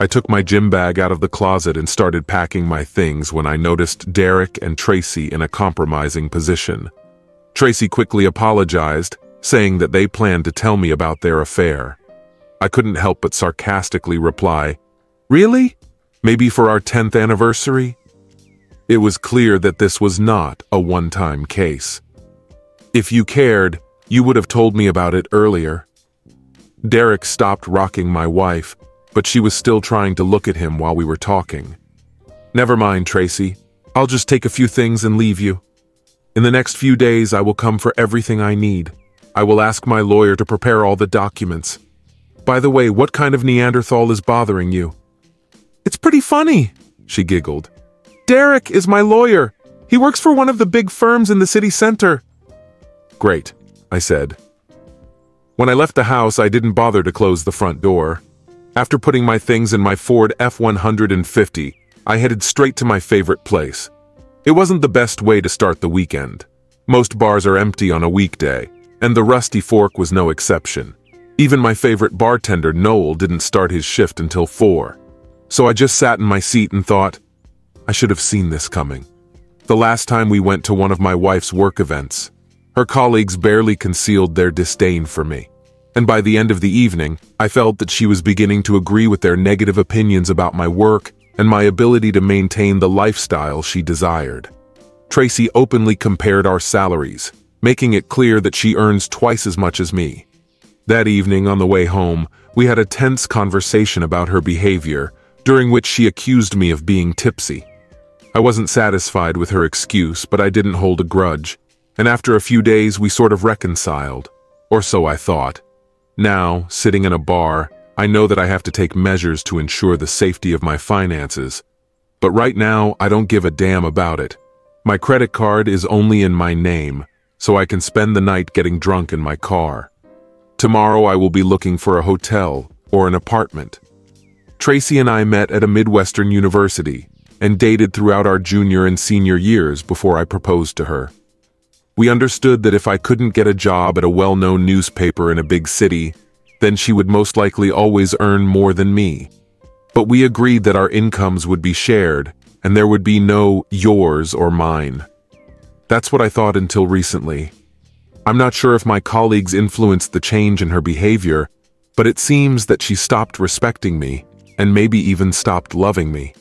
I took my gym bag out of the closet and started packing my things when I noticed Derek and Tracy in a compromising position. Tracy quickly apologized, saying that they planned to tell me about their affair. I couldn't help but sarcastically reply, "Really? Maybe for our tenth anniversary?" It was clear that this was not a one-time case. "If you cared, you would have told me about it earlier." Derek stopped rocking my wife, but she was still trying to look at him while we were talking. "Never mind, Tracy. I'll just take a few things and leave you. In the next few days, I will come for everything I need. I will ask my lawyer to prepare all the documents. By the way, what kind of Neanderthal is bothering you?" "It's pretty funny," she giggled. "Derek is my lawyer. He works for one of the big firms in the city center." "Great," I said. When I left the house, I didn't bother to close the front door. After putting my things in my Ford F one fifty, I headed straight to my favorite place. It wasn't the best way to start the weekend. Most bars are empty on a weekday, and the Rusty Fork was no exception. Even my favorite bartender, Noel, didn't start his shift until four. So I just sat in my seat and thought, I should have seen this coming. The last time we went to one of my wife's work events, her colleagues barely concealed their disdain for me. And by the end of the evening, I felt that she was beginning to agree with their negative opinions about my work and my ability to maintain the lifestyle she desired. Tracy openly compared our salaries, making it clear that she earns twice as much as me. That evening on the way home, we had a tense conversation about her behavior, during which she accused me of being tipsy. I wasn't satisfied with her excuse, but I didn't hold a grudge, and after a few days we sort of reconciled, or so I thought. Now, sitting in a bar, I know that I have to take measures to ensure the safety of my finances, but right now I don't give a damn about it. My credit card is only in my name, so I can spend the night getting drunk in my car. Tomorrow I will be looking for a hotel or an apartment. Tracy and I met at a Midwestern university and dated throughout our junior and senior years before I proposed to her. We understood that if I couldn't get a job at a well-known newspaper in a big city, then she would most likely always earn more than me. But we agreed that our incomes would be shared and there would be no yours or mine. That's what I thought until recently. I'm not sure if my colleagues influenced the change in her behavior, but it seems that she stopped respecting me and maybe even stopped loving me.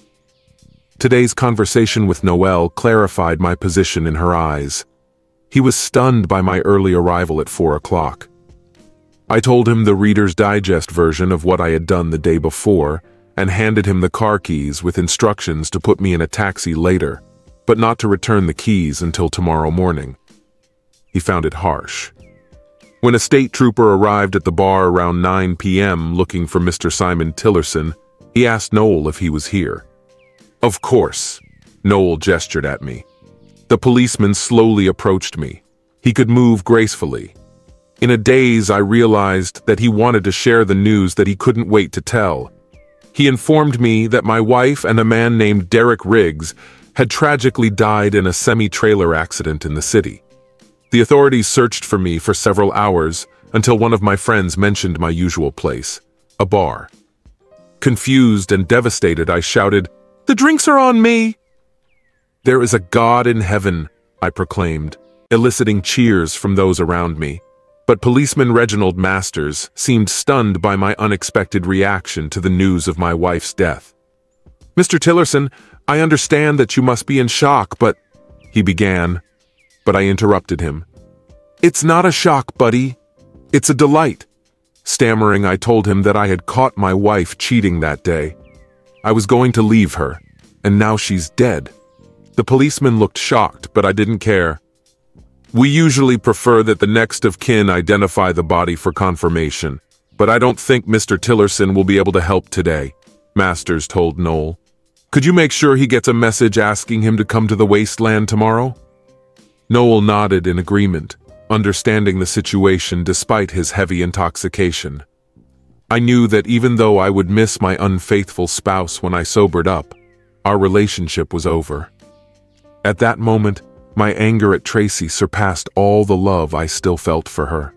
Today's conversation with Noel clarified my position in her eyes. He was stunned by my early arrival at four o'clock. I told him the Reader's Digest version of what I had done the day before and handed him the car keys with instructions to put me in a taxi later, but not to return the keys until tomorrow morning. He found it harsh. When a state trooper arrived at the bar around nine p m looking for Mister Simon Tillerson, he asked Noel if he was here. "Of course," Noel gestured at me. The policeman slowly approached me. He could move gracefully. In a daze, I realized that he wanted to share the news that he couldn't wait to tell, he informed me that my wife and a man named Derek Riggs had tragically died in a semi-trailer accident in the city. The authorities searched for me for several hours until one of my friends mentioned my usual place, a bar. Confused and devastated, I shouted, "The drinks are on me!" "There is a God in heaven," I proclaimed, eliciting cheers from those around me. But policeman Reginald Masters seemed stunned by my unexpected reaction to the news of my wife's death. "Mister Tillerson, I understand that you must be in shock, but..." he began, but I interrupted him. "It's not a shock, buddy. It's a delight." Stammering, I told him that I had caught my wife cheating that day. I was going to leave her, and now she's dead. The policeman looked shocked, but I didn't care. "We usually prefer that the next of kin identify the body for confirmation, but I don't think Mister Tillerson will be able to help today," Masters told Noel. "Could you make sure he gets a message asking him to come to the wasteland tomorrow?" Noel nodded in agreement, understanding the situation despite his heavy intoxication. I knew that even though I would miss my unfaithful spouse when I sobered up, our relationship was over. At that moment, my anger at Tracy surpassed all the love I still felt for her.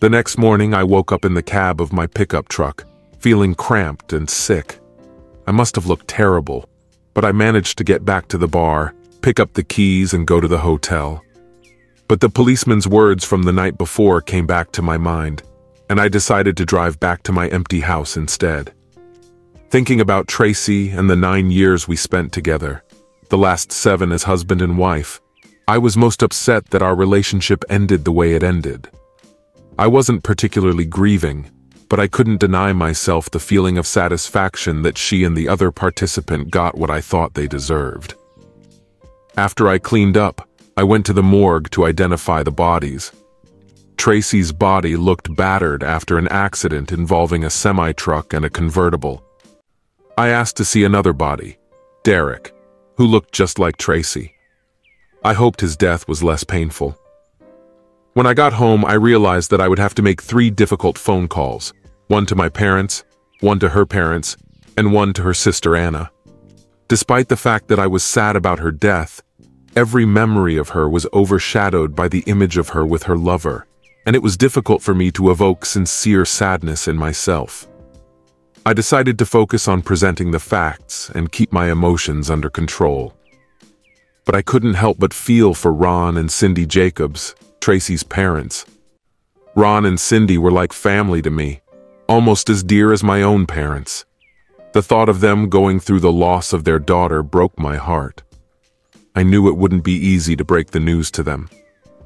The next morning, I woke up in the cab of my pickup truck, feeling cramped and sick. I must have looked terrible, but I managed to get back to the bar, pick up the keys, and go to the hotel. But the policeman's words from the night before came back to my mind, and I decided to drive back to my empty house instead. Thinking about Tracy and the nine years we spent together, the last seven as husband and wife, I was most upset that our relationship ended the way it ended. I wasn't particularly grieving, but I couldn't deny myself the feeling of satisfaction that she and the other participant got what I thought they deserved. After I cleaned up, I went to the morgue to identify the bodies. Tracy's body looked battered after an accident involving a semi-truck and a convertible. I asked to see another body, Derek, who looked just like Tracy. I hoped his death was less painful. When I got home, I realized that I would have to make three difficult phone calls, one to my parents, one to her parents, and one to her sister Anna. Despite the fact that I was sad about her death, every memory of her was overshadowed by the image of her with her lover, and it was difficult for me to evoke sincere sadness in myself. I decided to focus on presenting the facts and keep my emotions under control. But I couldn't help but feel for Ron and Cindy Jacobs, Tracy's parents. Ron and Cindy were like family to me, almost as dear as my own parents. The thought of them going through the loss of their daughter broke my heart. I knew it wouldn't be easy to break the news to them.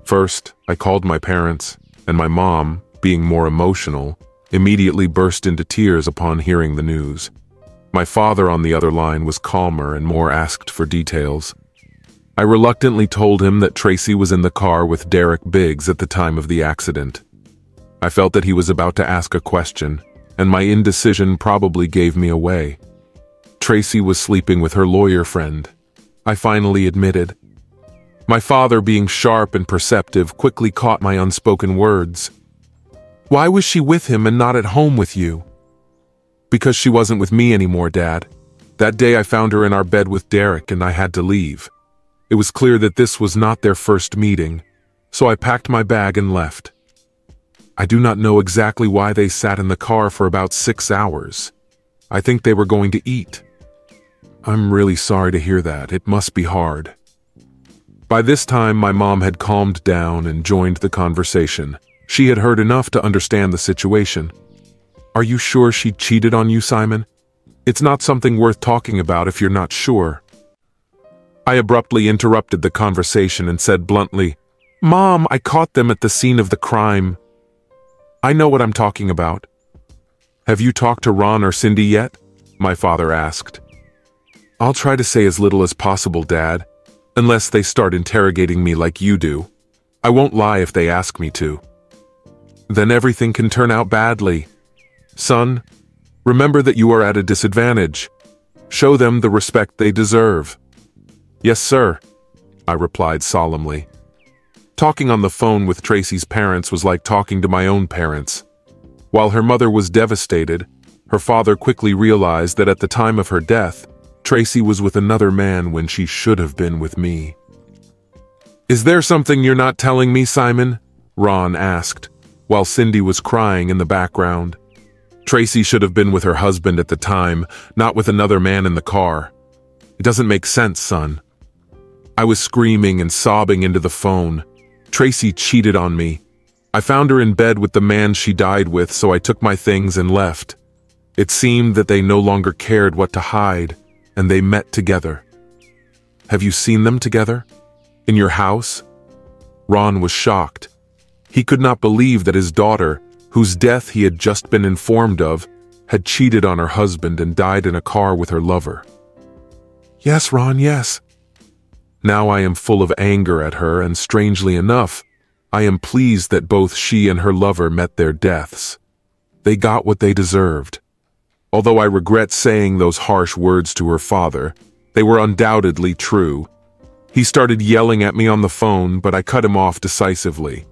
First, I called my parents, and my mom, being more emotional, immediately burst into tears upon hearing the news. My father on the other line was calmer and more asked for details. I reluctantly told him that Tracy was in the car with Derek Biggs at the time of the accident. I felt that he was about to ask a question, and my indecision probably gave me away. Tracy was sleeping with her lawyer friend, I finally admitted. My father, being sharp and perceptive, quickly caught my unspoken words. "Why was she with him and not at home with you?" "Because she wasn't with me anymore, Dad. That day I found her in our bed with Derek and I had to leave." It was clear that this was not their first meeting, so I packed my bag and left. I do not know exactly why they sat in the car for about six hours. I think they were going to eat. "I'm really sorry to hear that. It must be hard." By this time, my mom had calmed down and joined the conversation. She had heard enough to understand the situation. "Are you sure she cheated on you, Simon? It's not something worth talking about if you're not sure." I abruptly interrupted the conversation and said bluntly, "Mom, I caught them at the scene of the crime. I know what I'm talking about." "Have you talked to Ron or Cindy yet?" my father asked. "I'll try to say as little as possible, Dad, unless they start interrogating me like you do. I won't lie if they ask me to. Then everything can turn out badly. Son, remember that you are at a disadvantage. Show them the respect they deserve." "Yes, sir," I replied solemnly. Talking on the phone with Tracy's parents was like talking to my own parents. While her mother was devastated, Her father quickly realized that at the time of her death, Tracy was with another man when she should have been with me. "Is there something you're not telling me, Simon?" Ron asked, while Cindy was crying in the background. Tracy should have been with her husband at the time, not with another man in the car. "It doesn't make sense, son." I was screaming and sobbing into the phone. Tracy cheated on me. I found her in bed with the man she died with, so I took my things and left. It seemed that they no longer cared what to hide, and they met together. "Have you seen them together? In your house?" Ron was shocked. He could not believe that his daughter, whose death he had just been informed of, had cheated on her husband and died in a car with her lover. "Yes, Ron, yes." Now I am full of anger at her, and strangely enough, I am pleased that both she and her lover met their deaths. They got what they deserved. Although I regret saying those harsh words to her father, they were undoubtedly true. He started yelling at me on the phone, but I cut him off decisively.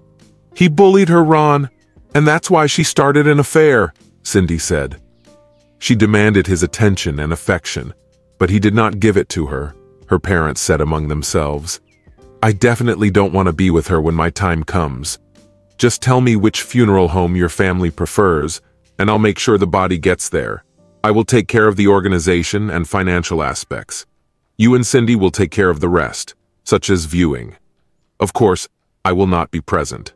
"He bullied her, Ron, and that's why she started an affair," Cindy said. She demanded his attention and affection, but he did not give it to her, her parents said among themselves. "I definitely don't want to be with her when my time comes. Just tell me which funeral home your family prefers, and I'll make sure the body gets there. I will take care of the organization and financial aspects. You and Cindy will take care of the rest, such as viewing. Of course, I will not be present."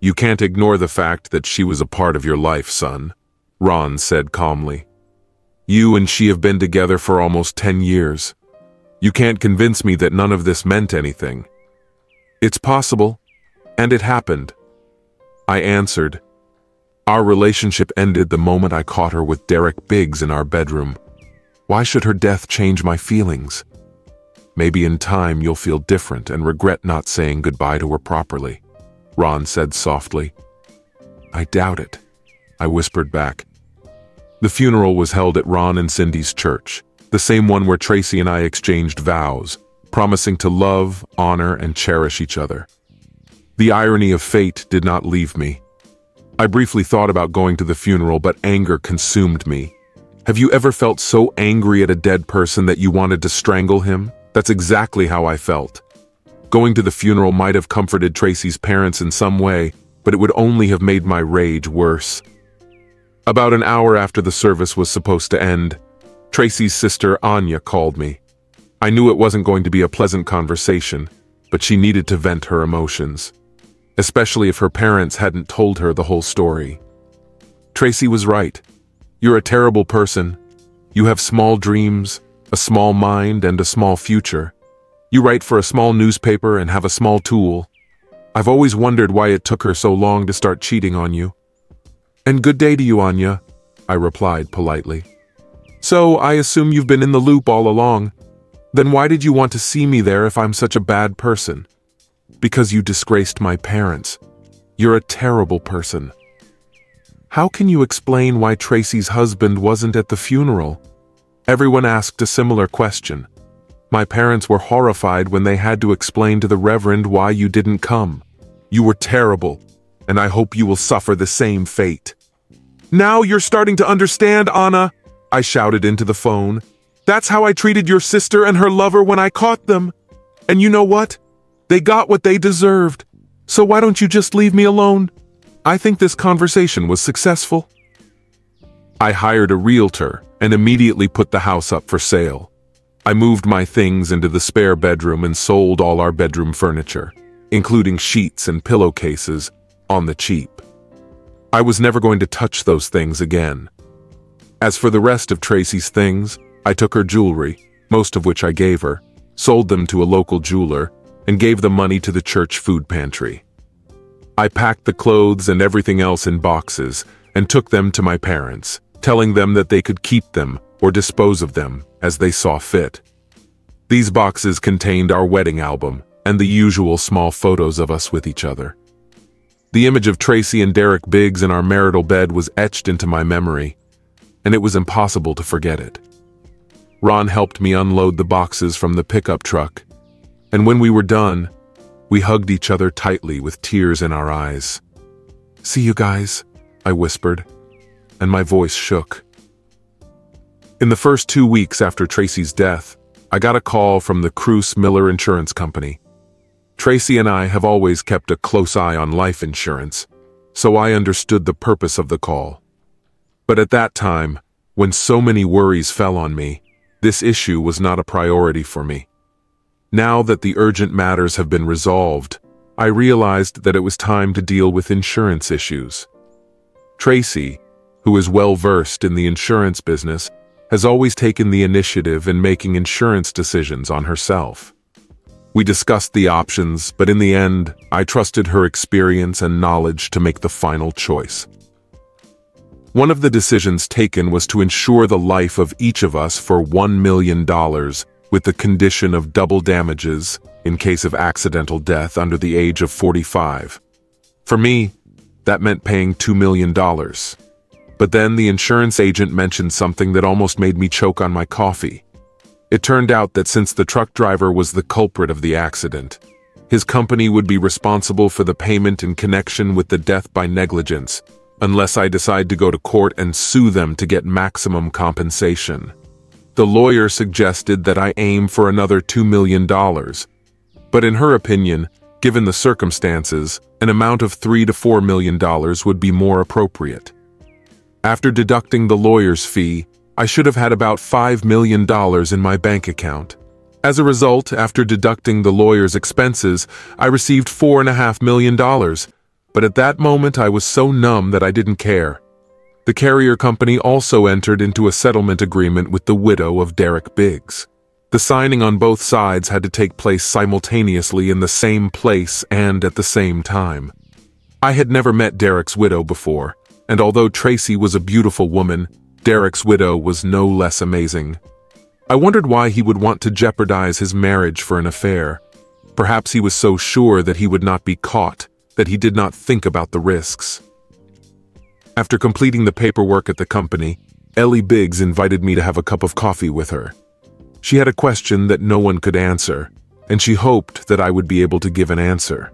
"You can't ignore the fact that she was a part of your life, son," Ron said calmly. "You and she have been together for almost ten years. You can't convince me that none of this meant anything." "It's possible, and it happened," I answered. "Our relationship ended the moment I caught her with Derek Biggs in our bedroom. Why should her death change my feelings? Maybe in time you'll feel different and regret not saying goodbye to her properly," Ron said softly. "I doubt it," I whispered back. The funeral was held at Ron and Cindy's church, the same one where Tracy and I exchanged vows, promising to love, honor, and cherish each other. The irony of fate did not leave me. I briefly thought about going to the funeral, but anger consumed me. Have you ever felt so angry at a dead person that you wanted to strangle him? That's exactly how I felt. Going to the funeral might have comforted Tracy's parents in some way, but it would only have made my rage worse. About an hour after the service was supposed to end, Tracy's sister Anya called me. I knew it wasn't going to be a pleasant conversation, but she needed to vent her emotions, especially if her parents hadn't told her the whole story. "Tracy was right. You're a terrible person. You have small dreams, a small mind, and a small future. You write for a small newspaper and have a small tool. I've always wondered why it took her so long to start cheating on you." "And good day to you, Anya," I replied politely. "So I assume you've been in the loop all along. Then why did you want to see me there if I'm such a bad person?" "Because you disgraced my parents. You're a terrible person." "How can you explain why Tracy's husband wasn't at the funeral?" Everyone asked a similar question. "My parents were horrified when they had to explain to the Reverend why you didn't come. You were terrible, and I hope you will suffer the same fate." "Now you're starting to understand, Anna," I shouted into the phone. "That's how I treated your sister and her lover when I caught them. And you know what? They got what they deserved. So why don't you just leave me alone? I think this conversation was successful." I hired a realtor and immediately put the house up for sale. I moved my things into the spare bedroom and sold all our bedroom furniture, including sheets and pillowcases, on the cheap. I was never going to touch those things again. As for the rest of Tracy's things, I took her jewelry, most of which I gave her, sold them to a local jeweler, and gave the money to the church food pantry. I packed the clothes and everything else in boxes and took them to my parents, telling them that they could keep them or dispose of them as they saw fit. These boxes contained our wedding album and the usual small photos of us with each other. The image of Tracy and Derek Biggs in our marital bed was etched into my memory, and it was impossible to forget it. Ron helped me unload the boxes from the pickup truck, and when we were done, we hugged each other tightly with tears in our eyes. "See you guys," I whispered. and my voice shook. In the first two weeks after Tracy's death, I got a call from the Cruz Miller Insurance Company. Tracy and I have always kept a close eye on life insurance, so I understood the purpose of the call. But at that time, when so many worries fell on me, this issue was not a priority for me. Now that the urgent matters have been resolved, I realized that it was time to deal with insurance issues. Tracy, who is well-versed in the insurance business, has always taken the initiative in making insurance decisions on herself. We discussed the options, but in the end, I trusted her experience and knowledge to make the final choice. One of the decisions taken was to insure the life of each of us for one million dollars with the condition of double damages in case of accidental death under the age of forty-five. For me, that meant paying two million dollars. But then the insurance agent mentioned something that almost made me choke on my coffee. It turned out that since the truck driver was the culprit of the accident, his company would be responsible for the payment in connection with the death by negligence, unless I decide to go to court and sue them to get maximum compensation. The lawyer suggested that I aim for another two million dollars, but in her opinion, given the circumstances, an amount of three to four million dollars would be more appropriate. After deducting the lawyer's fee, I should have had about five million dollars in my bank account. As a result, after deducting the lawyer's expenses, I received four point five million dollars, but at that moment I was so numb that I didn't care. The carrier company also entered into a settlement agreement with the widow of Derek Biggs. The signing on both sides had to take place simultaneously in the same place and at the same time. I had never met Derek's widow before, and although Tracy was a beautiful woman, Derek's widow was no less amazing. I wondered why he would want to jeopardize his marriage for an affair. Perhaps he was so sure that he would not be caught that he did not think about the risks. After completing the paperwork at the company, Ellie Biggs invited me to have a cup of coffee with her. She had a question that no one could answer, and she hoped that I would be able to give an answer.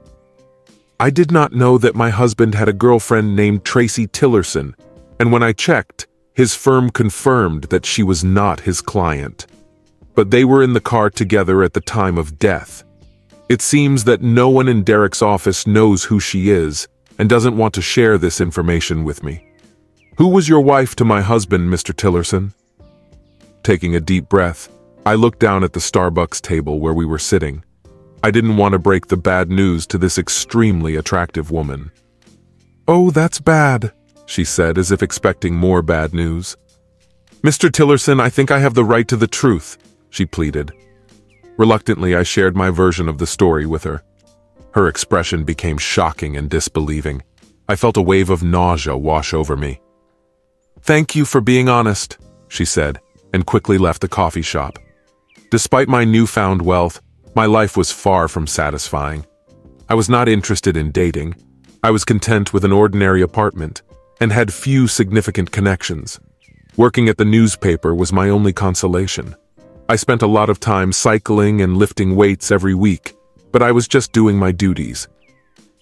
I did not know that my husband had a girlfriend named Tracy Tillerson, and when I checked, his firm confirmed that she was not his client. But they were in the car together at the time of death. It seems that no one in Derek's office knows who she is and doesn't want to share this information with me. "Who was your wife to my husband, Mister Tillerson?" Taking a deep breath, I looked down at the Starbucks table where we were sitting. I didn't want to break the bad news to this extremely attractive woman. "Oh, that's bad," she said, as if expecting more bad news. "Mister Tillerson, I think I have the right to the truth," she pleaded. Reluctantly, I shared my version of the story with her. Her expression became shocking and disbelieving. I felt a wave of nausea wash over me. "Thank you for being honest," she said, and quickly left the coffee shop. Despite my newfound wealth, my life was far from satisfying. I was not interested in dating. I was content with an ordinary apartment and had few significant connections. Working at the newspaper was my only consolation. I spent a lot of time cycling and lifting weights every week, but I was just doing my duties.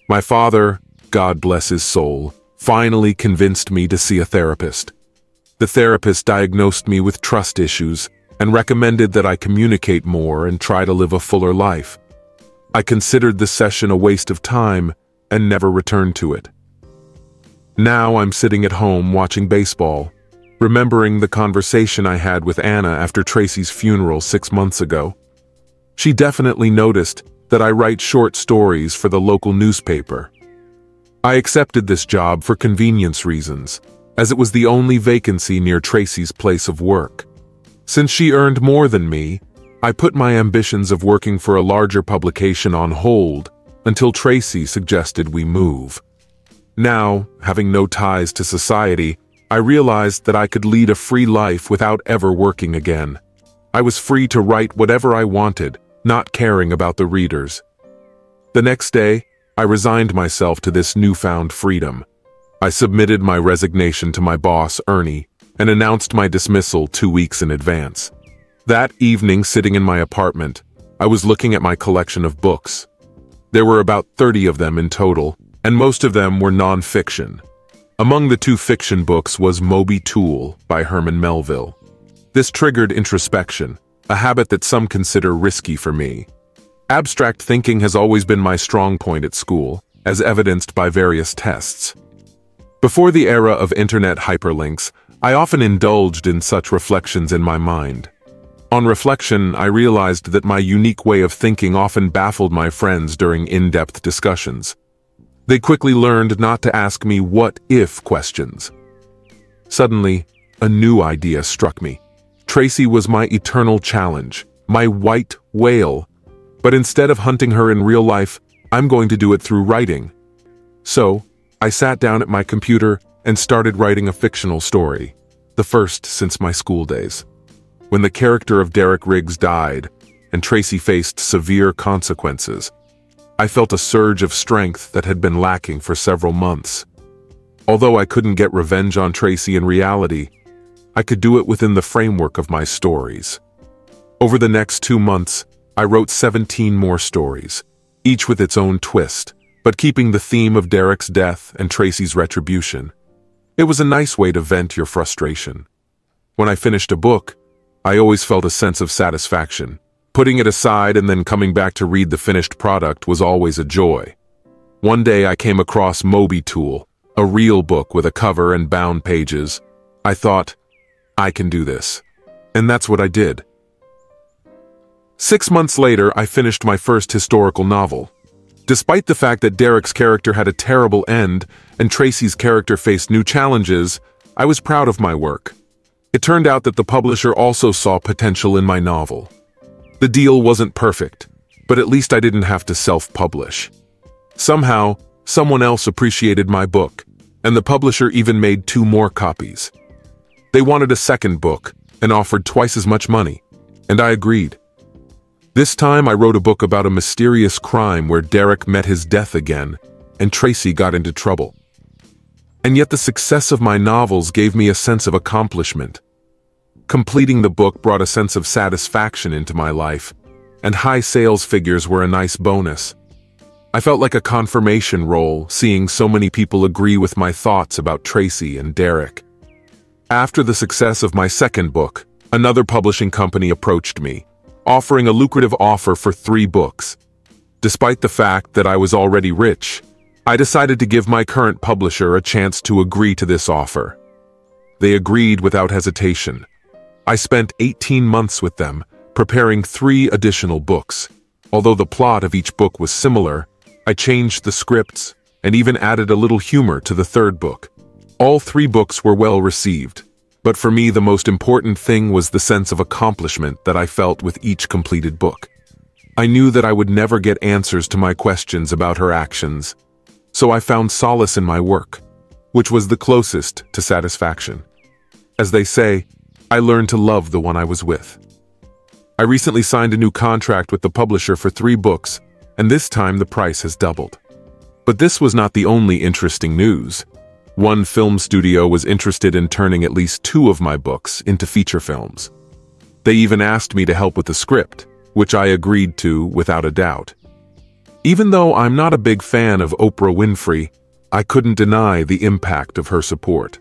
My father, God bless his soul, finally convinced me to see a therapist. The therapist diagnosed me with trust issues and recommended that I communicate more and try to live a fuller life. I considered the session a waste of time and never returned to it. Now I'm sitting at home watching baseball, remembering the conversation I had with Anna after Tracy's funeral six months ago. She definitely noticed that I write short stories for the local newspaper. I accepted this job for convenience reasons, as it was the only vacancy near Tracy's place of work. Since she earned more than me, I put my ambitions of working for a larger publication on hold until Tracy suggested we move. Now, having no ties to society, I realized that I could lead a free life without ever working again. I was free to write whatever I wanted, not caring about the readers. The next day, I resigned myself to this newfound freedom. I submitted my resignation to my boss, Ernie, and announced my dismissal two weeks in advance. That evening, sitting in my apartment, I was looking at my collection of books. There were about thirty of them in total, and most of them were non-fiction. Among the two fiction books was Moby Tool by Herman Melville. This triggered introspection, a habit that some consider risky for me. Abstract thinking has always been my strong point at school, as evidenced by various tests. Before the era of internet hyperlinks, I often indulged in such reflections in my mind. On reflection, I realized that my unique way of thinking often baffled my friends during in-depth discussions. They quickly learned not to ask me what-if questions. Suddenly, a new idea struck me. Tracy was my eternal challenge, my white whale. But instead of hunting her in real life, I'm going to do it through writing. So, I sat down at my computer and started writing a fictional story, the first since my school days. When the character of Derek Riggs died and Tracy faced severe consequences, I felt a surge of strength that had been lacking for several months. Although I couldn't get revenge on Tracy in reality, I could do it within the framework of my stories. Over the next two months, I wrote seventeen more stories, each with its own twist, but keeping the theme of Derek's death and Tracy's retribution. It was a nice way to vent your frustration. When I finished a book, I always felt a sense of satisfaction. Putting it aside and then coming back to read the finished product was always a joy. One day I came across Moby Tool, a real book with a cover and bound pages. I thought, I can do this. And that's what I did. Six months later, I finished my first historical novel. Despite the fact that Derek's character had a terrible end and Tracy's character faced new challenges, I was proud of my work. It turned out that the publisher also saw potential in my novel. The deal wasn't perfect, but at least I didn't have to self-publish. Somehow, someone else appreciated my book, and the publisher even made two more copies. They wanted a second book and offered twice as much money, and I agreed. This time I wrote a book about a mysterious crime where Derek met his death again, and Tracy got into trouble. And yet the success of my novels gave me a sense of accomplishment. Completing the book brought a sense of satisfaction into my life, and high sales figures were a nice bonus. I felt like a confirmation roll, seeing so many people agree with my thoughts about Tracy and Derek. After the success of my second book, another publishing company approached me, offering a lucrative offer for three books. Despite the fact that I was already rich, I decided to give my current publisher a chance to agree to this offer. They agreed without hesitation. I spent eighteen months with them, preparing three additional books. Although the plot of each book was similar, I changed the scripts and even added a little humor to the third book. All three books were well received, but for me the most important thing was the sense of accomplishment that I felt with each completed book. I knew that I would never get answers to my questions about her actions, so I found solace in my work, which was the closest to satisfaction. As they say, I learned to love the one I was with. I recently signed a new contract with the publisher for three books, and this time the price has doubled. But this was not the only interesting news. One film studio was interested in turning at least two of my books into feature films. They even asked me to help with the script, which I agreed to without a doubt. Even though I'm not a big fan of Oprah Winfrey, I couldn't deny the impact of her support.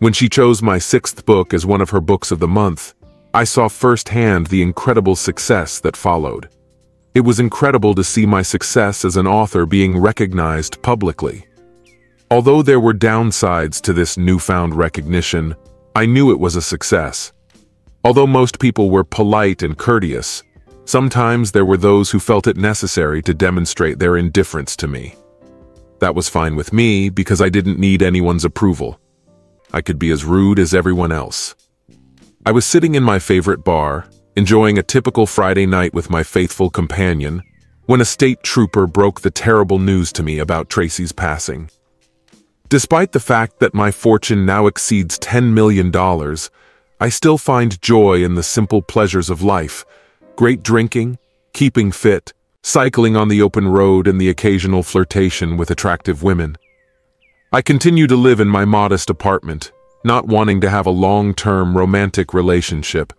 When she chose my sixth book as one of her books of the month, I saw firsthand the incredible success that followed. It was incredible to see my success as an author being recognized publicly. Although there were downsides to this newfound recognition, I knew it was a success. Although most people were polite and courteous, sometimes there were those who felt it necessary to demonstrate their indifference to me. That was fine with me because I didn't need anyone's approval. I could be as rude as everyone else. I was sitting in my favorite bar, enjoying a typical Friday night with my faithful companion, when a state trooper broke the terrible news to me about Tracy's passing. Despite the fact that my fortune now exceeds ten million dollars, I still find joy in the simple pleasures of life: great drinking, keeping fit, cycling on the open road, and the occasional flirtation with attractive women. I continue to live in my modest apartment, not wanting to have a long-term romantic relationship.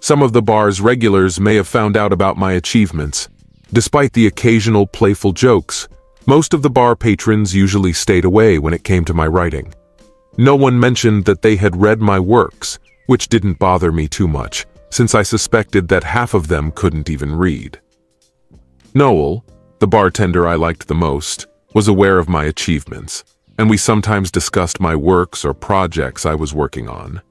Some of the bar's regulars may have found out about my achievements. Despite the occasional playful jokes, Most of the bar patrons usually stayed away when it came to my writing. No one mentioned that they had read my works, which didn't bother me too much, since I suspected that half of them couldn't even read. Noel, the bartender I liked the most, was aware of my achievements, and we sometimes discussed my works or projects I was working on.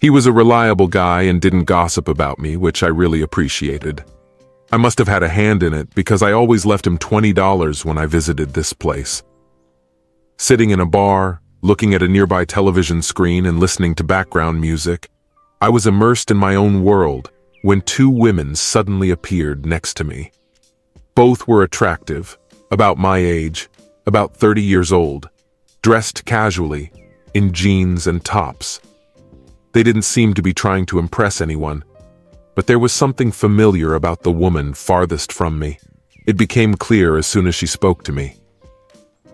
He was a reliable guy and didn't gossip about me, which I really appreciated. I must have had a hand in it because I always left him twenty dollars when I visited this place. Sitting in a bar, looking at a nearby television screen and listening to background music, I was immersed in my own world when two women suddenly appeared next to me. Both were attractive, about my age, about thirty years old, dressed casually, in jeans and tops. They didn't seem to be trying to impress anyone, but there was something familiar about the woman farthest from me. It became clear as soon as she spoke to me.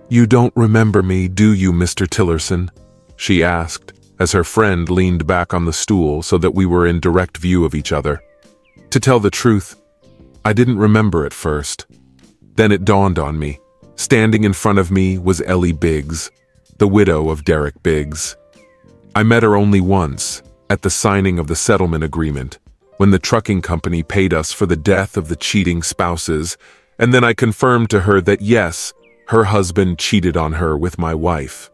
"You don't remember me, do you, Mister Tillerson?" she asked, as her friend leaned back on the stool so that we were in direct view of each other. To tell the truth, I didn't remember at first. Then it dawned on me. Standing in front of me was Ellie Biggs, the widow of Derek Biggs. I met her only once, at the signing of the settlement agreement, when the trucking company paid us for the death of the cheating spouses, and then I confirmed to her that yes, her husband cheated on her with my wife.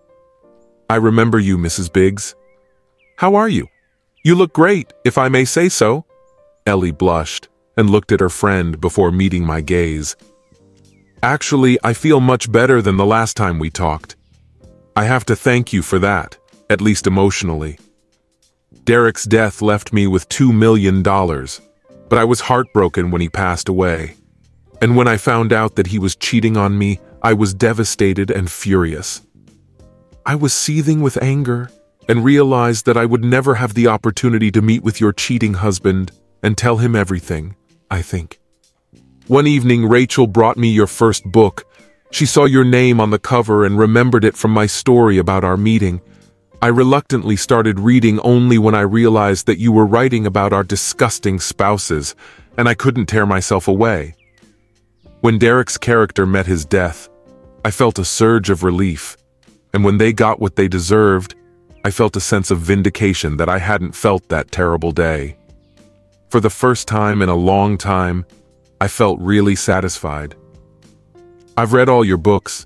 "I remember you, Missus Biggs. How are you? You look great, if I may say so." Ellie blushed and looked at her friend before meeting my gaze. "Actually, I feel much better than the last time we talked. I have to thank you for that, at least emotionally. Derek's death left me with two million dollars, but I was heartbroken when he passed away. And when I found out that he was cheating on me, I was devastated and furious. I was seething with anger and realized that I would never have the opportunity to meet with your cheating husband and tell him everything, I think. One evening, Rachel brought me your first book. She saw your name on the cover and remembered it from my story about our meeting. I reluctantly started reading only when I realized that you were writing about our disgusting spouses, and I couldn't tear myself away. When Derek's character met his death, I felt a surge of relief, and when they got what they deserved, I felt a sense of vindication that I hadn't felt that terrible day. For the first time in a long time, I felt really satisfied. I've read all your books.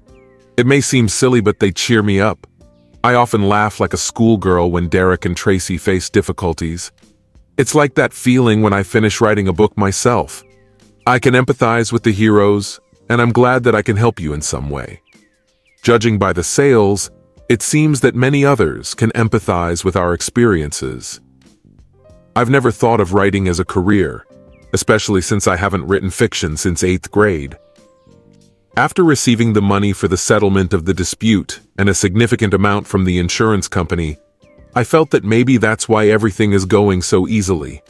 It may seem silly, but they cheer me up. I often laugh like a schoolgirl when Derek and Tracy face difficulties. It's like that feeling when I finish writing a book myself. I can empathize with the heroes, and I'm glad that I can help you in some way. Judging by the sales, it seems that many others can empathize with our experiences. I've never thought of writing as a career, especially since I haven't written fiction since eighth grade. After receiving the money for the settlement of the dispute and a significant amount from the insurance company, I felt that maybe that's why everything is going so easily.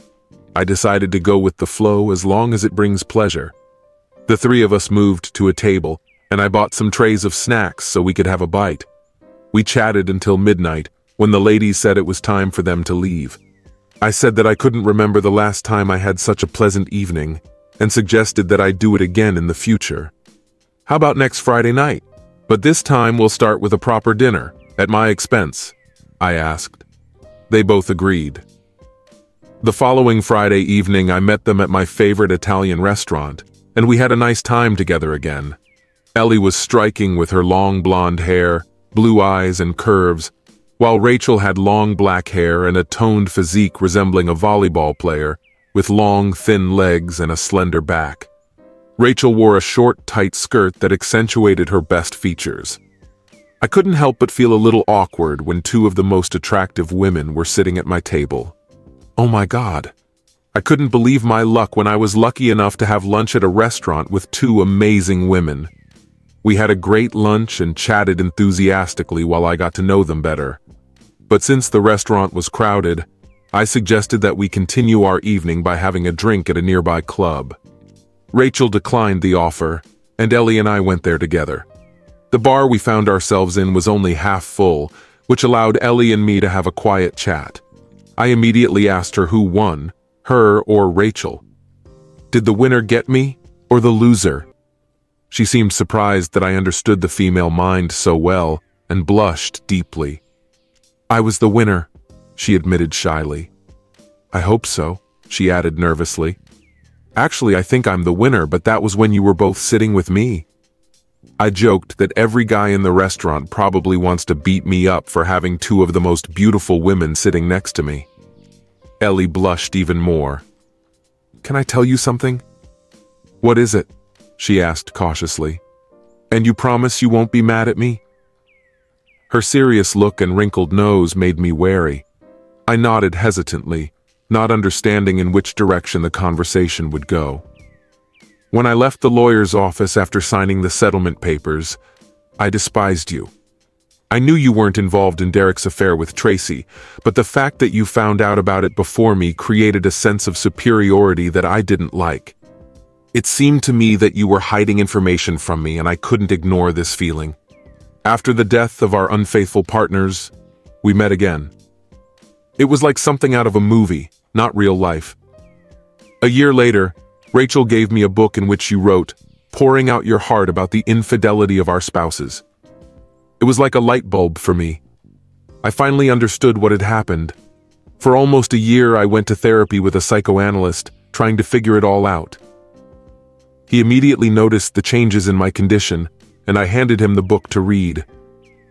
I decided to go with the flow as long as it brings pleasure. The three of us moved to a table, and I bought some trays of snacks so we could have a bite. We chatted until midnight, when the ladies said it was time for them to leave. I said that I couldn't remember the last time I had such a pleasant evening, and suggested that I do it again in the future. How about next Friday night? But this time we'll start with a proper dinner, at my expense, I asked. They both agreed. The following Friday evening, I met them at my favorite Italian restaurant, and we had a nice time together again. Ellie was striking with her long blonde hair, blue eyes, and curves, while Rachel had long black hair and a toned physique resembling a volleyball player, with long, thin legs and a slender back. Rachel wore a short, tight skirt that accentuated her best features. I couldn't help but feel a little awkward when two of the most attractive women were sitting at my table. Oh my God! I couldn't believe my luck when I was lucky enough to have lunch at a restaurant with two amazing women. We had a great lunch and chatted enthusiastically while I got to know them better. But since the restaurant was crowded, I suggested that we continue our evening by having a drink at a nearby club. Rachel declined the offer, and Ellie and I went there together. The bar we found ourselves in was only half full, which allowed Ellie and me to have a quiet chat. I immediately asked her who won, her or Rachel. Did the winner get me, or the loser? She seemed surprised that I understood the female mind so well and blushed deeply. "I was the winner," she admitted shyly. "I hope so," she added nervously. "Actually, I think I'm the winner, but that was when you were both sitting with me." I joked that every guy in the restaurant probably wants to beat me up for having two of the most beautiful women sitting next to me. Ellie blushed even more. "Can I tell you something?" "What is it?" she asked cautiously. "And you promise you won't be mad at me?" Her serious look and wrinkled nose made me wary. I nodded hesitantly, not understanding in which direction the conversation would go. "When I left the lawyer's office after signing the settlement papers, I despised you. I knew you weren't involved in Derek's affair with Tracy, but the fact that you found out about it before me created a sense of superiority that I didn't like. It seemed to me that you were hiding information from me, and I couldn't ignore this feeling. After the death of our unfaithful partners, we met again. It was like something out of a movie, not real life. A year later, Rachel gave me a book in which you wrote, pouring out your heart about the infidelity of our spouses. It was like a light bulb for me. I finally understood what had happened. For almost a year, I went to therapy with a psychoanalyst, trying to figure it all out. He immediately noticed the changes in my condition, and I handed him the book to read.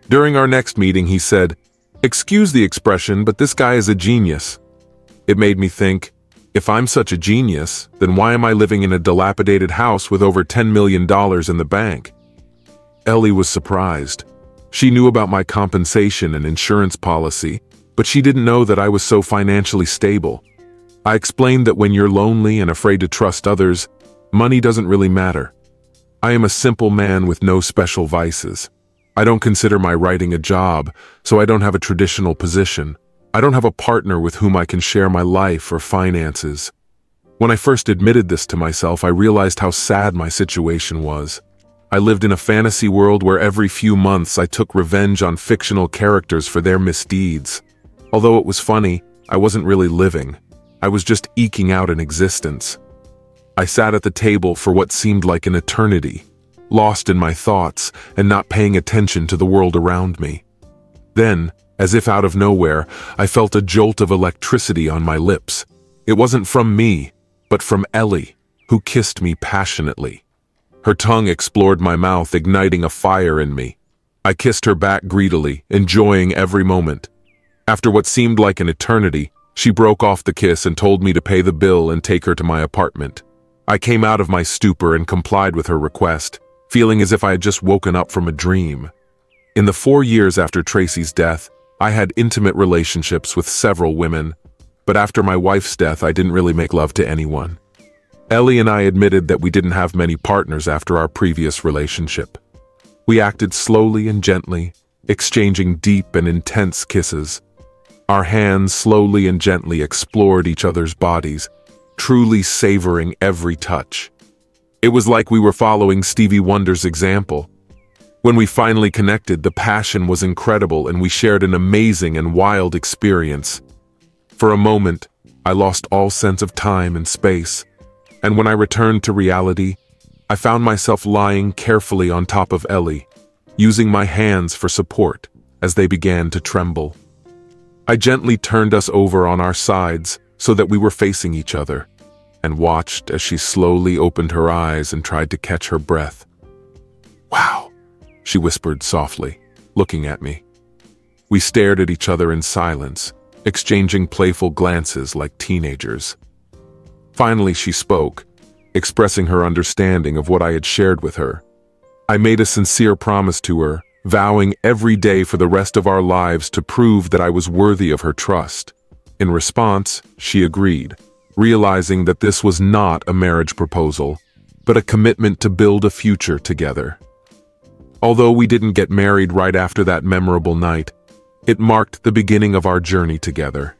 During our next meeting, he said, 'Excuse the expression, but this guy is a genius.' It made me think, if I'm such a genius, then why am I living in a dilapidated house with over ten million dollars in the bank?" Ellie was surprised. She knew about my compensation and insurance policy, but she didn't know that I was so financially stable. I explained that when you're lonely and afraid to trust others, money doesn't really matter. I am a simple man with no special vices. I don't consider my writing a job, so I don't have a traditional position. I don't have a partner with whom I can share my life or finances. When I first admitted this to myself, I realized how sad my situation was. I lived in a fantasy world where every few months I took revenge on fictional characters for their misdeeds. Although it was funny, I wasn't really living. I was just eking out an existence. I sat at the table for what seemed like an eternity, lost in my thoughts and not paying attention to the world around me. Then, as if out of nowhere, I felt a jolt of electricity on my lips. It wasn't from me, but from Ellie, who kissed me passionately. Her tongue explored my mouth, igniting a fire in me. I kissed her back greedily, enjoying every moment. After what seemed like an eternity, she broke off the kiss and told me to pay the bill and take her to my apartment. I came out of my stupor and complied with her request, feeling as if I had just woken up from a dream. In the four years after Tracy's death, I had intimate relationships with several women, but after my wife's death, I didn't really make love to anyone. Ellie and I admitted that we didn't have many partners after our previous relationship. We acted slowly and gently, exchanging deep and intense kisses. Our hands slowly and gently explored each other's bodies, truly savoring every touch. It was like we were following Stevie Wonder's example. When we finally connected, the passion was incredible and we shared an amazing and wild experience. For a moment, I lost all sense of time and space, and when I returned to reality, I found myself lying carefully on top of Ellie, using my hands for support as they began to tremble. I gently turned us over on our sides so that we were facing each other, and watched as she slowly opened her eyes and tried to catch her breath. "Wow," she whispered softly, looking at me. We stared at each other in silence, exchanging playful glances like teenagers. Finally, she spoke, expressing her understanding of what I had shared with her. I made a sincere promise to her, vowing every day for the rest of our lives to prove that I was worthy of her trust. In response, she agreed, realizing that this was not a marriage proposal, but a commitment to build a future together. Although we didn't get married right after that memorable night, it marked the beginning of our journey together.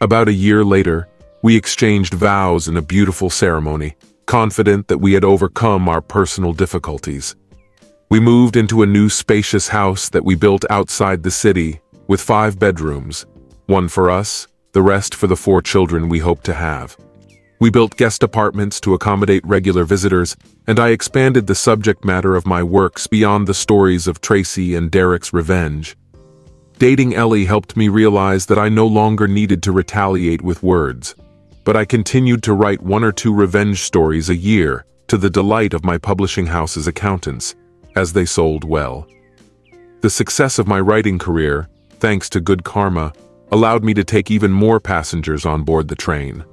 About a year later, we exchanged vows in a beautiful ceremony, confident that we had overcome our personal difficulties. We moved into a new spacious house that we built outside the city, with five bedrooms, one for us, the rest for the four children we hoped to have. We built guest apartments to accommodate regular visitors, and I expanded the subject matter of my works beyond the stories of Tracy and Derek's revenge. Dating Ellie helped me realize that I no longer needed to retaliate with words, but I continued to write one or two revenge stories a year, to the delight of my publishing house's accountants, as they sold well. The success of my writing career, thanks to good karma, allowed me to take even more passengers on board the train.